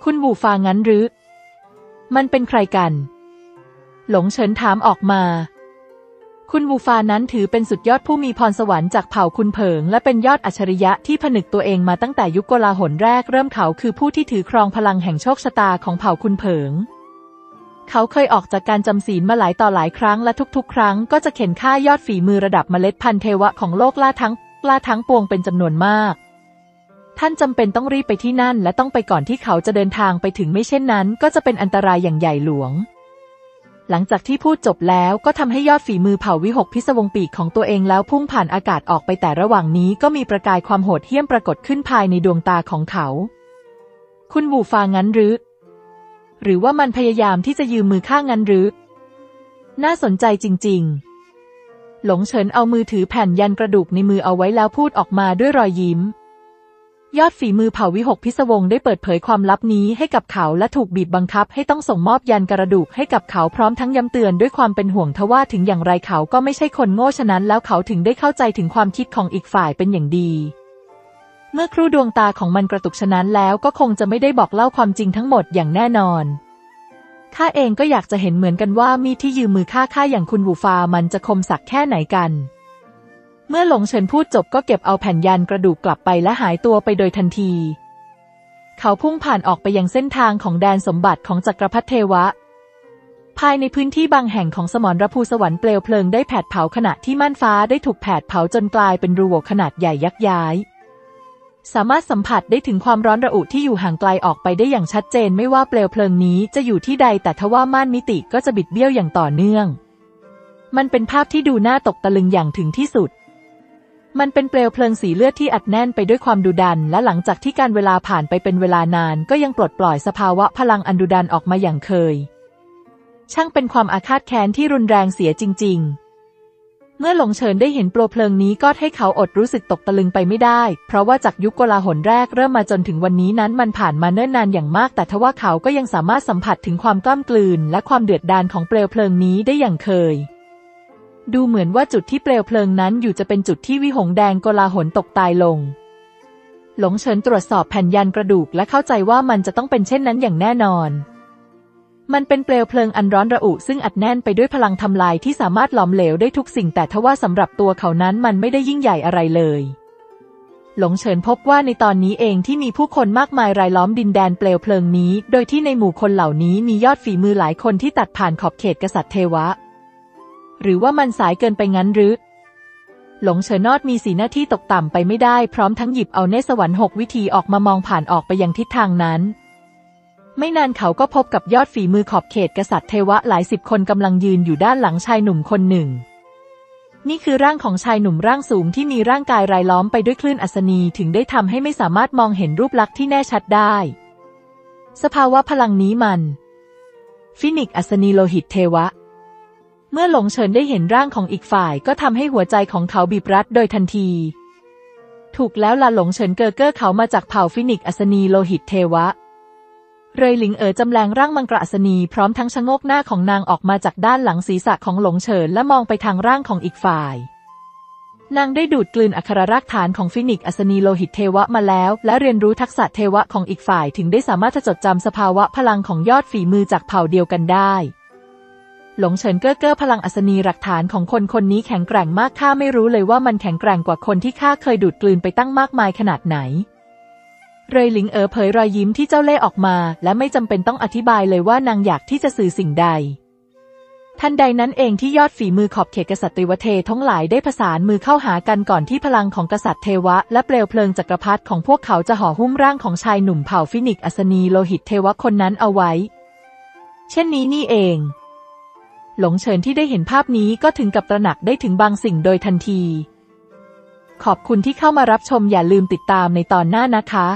คุณบูฟางั้นหรือมันเป็นใครกันหลงเฉินถามออกมาคุณบูฟานั้นถือเป็นสุดยอดผู้มีพรสวรรค์จากเผ่าคุณเพิงและเป็นยอดอัจฉริยะที่ผนึกตัวเองมาตั้งแต่ยุคโกลาหลแรกเริ่มเขาคือผู้ที่ถือครองพลังแห่งโชคชะตาของเผ่าคุณเพิงเขาเคยออกจากการจำศีลมาหลายต่อหลายครั้งและทุกๆครั้งก็จะเข็นฆ่ายอดฝีมือระดับเมล็ดพันธุ์เทวะของโลกล่าทั้งล่าทั้งปวงเป็นจำนวนมากท่านจำเป็นต้องรีบไปที่นั่นและต้องไปก่อนที่เขาจะเดินทางไปถึงไม่เช่นนั้นก็จะเป็นอันตรายอย่างใหญ่หลวงหลังจากที่พูดจบแล้วก็ทำให้ยอดฝีมือเผ่าวิหกพิศวงปีกของตัวเองแล้วพุ่งผ่านอากาศออกไปแต่ระหว่างนี้ก็มีประกายความโหดเหี้ยมปรากฏขึ้นภายในดวงตาของเขาคุณบูฟางั้นหรือ หรือว่ามันพยายามที่จะยืมมือข้างนั้นหรือน่าสนใจจริงๆหลงเฉินเอามือถือแผ่นยันกระดูกในมือเอาไว้แล้วพูดออกมาด้วยรอยยิ้มยอดฝีมือเผ่าวิหกพิศวงได้เปิดเผยความลับนี้ให้กับเขาและถูกบีบบังคับให้ต้องส่งมอบยันกระดูกให้กับเขาพร้อมทั้งย้ำเตือนด้วยความเป็นห่วงทว่าถึงอย่างไรเขาก็ไม่ใช่คนโง่ฉะนั้นแล้วเขาถึงได้เข้าใจถึงความคิดของอีกฝ่ายเป็นอย่างดีเมื่อครู่ดวงตาของมันกระตุกฉะนั้นแล้วก็คงจะไม่ได้บอกเล่าความจริงทั้งหมดอย่างแน่นอนข้าเองก็อยากจะเห็นเหมือนกันว่ามีที่ยืมมือข้าข้าอย่างคุณวูฟามันจะคมสักแค่ไหนกันเมื่อหลงเฉินพูดจบก็เก็บเอาแผ่นยันกระดูกกลับไปและหายตัวไปโดยทันทีเขาพุ่งผ่านออกไปยังเส้นทางของแดนสมบัติของจักรพรรดิเทวะภายในพื้นที่บางแห่งของสมรภูสวรรค์เปลวเพลิงได้แผดเผาขณะที่ม่านฟ้าได้ถูกแผดเผาจนกลายเป็นรูโหว่ขนาดใหญ่ยักย้ายสามารถสัมผัสได้ถึงความร้อนระอุที่อยู่ห่างไกลออกไปได้อย่างชัดเจนไม่ว่าเปลวเพลิงนี้จะอยู่ที่ใดแต่ทว่าม่านมิติก็จะบิดเบี้ยวอย่างต่อเนื่องมันเป็นภาพที่ดูน่าตกตะลึงอย่างถึงที่สุดมันเป็นเปลวเพลิงสีเลือดที่อัดแน่นไปด้วยความดุดันและหลังจากที่การเวลาผ่านไปเป็นเวลานานก็ยังปลดปล่อยสภาวะพลังอันดุดันออกมาอย่างเคยช่างเป็นความอาฆาตแค้นที่รุนแรงเสียจริงๆเมื่อหลงเฉินได้เห็นเปลวเพลิงนี้ก็ให้เขาอดรู้สึกตกตะลึงไปไม่ได้เพราะว่าจากยุคโกลาหลแรกเริ่มมาจนถึงวันนี้นั้นมันผ่านมาเนิ่นนานอย่างมากแต่ทว่าเขาก็ยังสามารถสัมผัสถึงความกล้ำกลืนและความเดือดดาลของเปลวเพลิงนี้ได้อย่างเคยดูเหมือนว่าจุดที่เปลวเพลิงนั้นอยู่จะเป็นจุดที่วิหงแดงโกลาหลตกตายลงหลงเฉินตรวจสอบแผ่นยันกระดูกและเข้าใจว่ามันจะต้องเป็นเช่นนั้นอย่างแน่นอนมันเป็นเปลวเพลิงอันร้อนระอุซึ่งอัดแน่นไปด้วยพลังทำลายที่สามารถหลอมเหลวได้ทุกสิ่งแต่ทว่าสำหรับตัวเขานั้นมันไม่ได้ยิ่งใหญ่อะไรเลยหลงเฉินพบว่าในตอนนี้เองที่มีผู้คนมากมายรายล้อมดินแดนเปลวเพลิงนี้โดยที่ในหมู่คนเหล่านี้มียอดฝีมือหลายคนที่ตัดผ่านขอบเขตกษัตริย์เทวะหรือว่ามันสายเกินไปงั้นหรือหลงเฉินนอดมีสีหน้าที่ตกต่ำไปไม่ได้พร้อมทั้งหยิบเอาเนตรสวรรค์หกวิธีออกมามองผ่านออกไปยังทิศทางนั้นไม่นานเขาก็พบกับยอดฝีมือขอบเขตกษัตริย์เทวะหลายสิบคนกำลังยืนอยู่ด้านหลังชายหนุ่มคนหนึ่งนี่คือร่างของชายหนุ่มร่างสูงที่มีร่างกายรายล้อมไปด้วยคลื่นอัศนีถึงได้ทำให้ไม่สามารถมองเห็นรูปลักษณ์ที่แน่ชัดได้สภาวะพลังนี้มันฟินิกซ์อัศนีโลหิตเทวะเมื่อหลงเฉินได้เห็นร่างของอีกฝ่ายก็ทำให้หัวใจของเขาบีบรัดโดยทันทีถูกแล้วล่ะหลงเฉินเกอเกอเขามาจากเผ่าฟินิกซ์อัศนีโลหิตเทวะเรยหลิงเอ๋อจำแรงร่างมังกรอัศนีพร้อมทั้งชะโงกหน้าของนางออกมาจากด้านหลังศีรษะของหลงเฉินและมองไปทางร่างของอีกฝ่ายนางได้ดูดกลืนอักขระรากฐานของฟินิกซ์อัศนีโลหิตเทวะมาแล้วและเรียนรู้ทักษะเทวะของอีกฝ่ายถึงได้สามารถจดจำสภาวะพลังของยอดฝีมือจากเผ่าเดียวกันได้หลงเฉินเก้อเก้อพลังอัศนีหลักฐานของคนคนนี้แข็งแกร่งมากข้าไม่รู้เลยว่ามันแข็งแกร่งกว่าคนที่ข้าเคยดูดกลืนไปตั้งมากมายขนาดไหนเรยหลิงเอ๋อเผยรอยยิ้มที่เจ้าเล่ห์ออกมาและไม่จำเป็นต้องอธิบายเลยว่านางอยากที่จะสื่อสิ่งใดทันใดนั้นเองที่ยอดฝีมือขอบเขตกษัตริย์เทวเททั้งหลายได้ประสานมือเข้าหากันก่อนที่พลังของกษัตริย์เทวะและเปลวเพลิงจักรพรรดิของพวกเขาจะห่อหุ้มร่างของชายหนุ่มเผ่าฟินิกซ์อัศนีโลหิตเทวะคนนั้นเอาไว้เช่นนี้นี่เองหลงเฉินที่ได้เห็นภาพนี้ก็ถึงกับตระหนักได้ถึงบางสิ่งโดยทันทีขอบคุณที่เข้ามารับชมอย่าลืมติดตามในตอนหน้านะคะ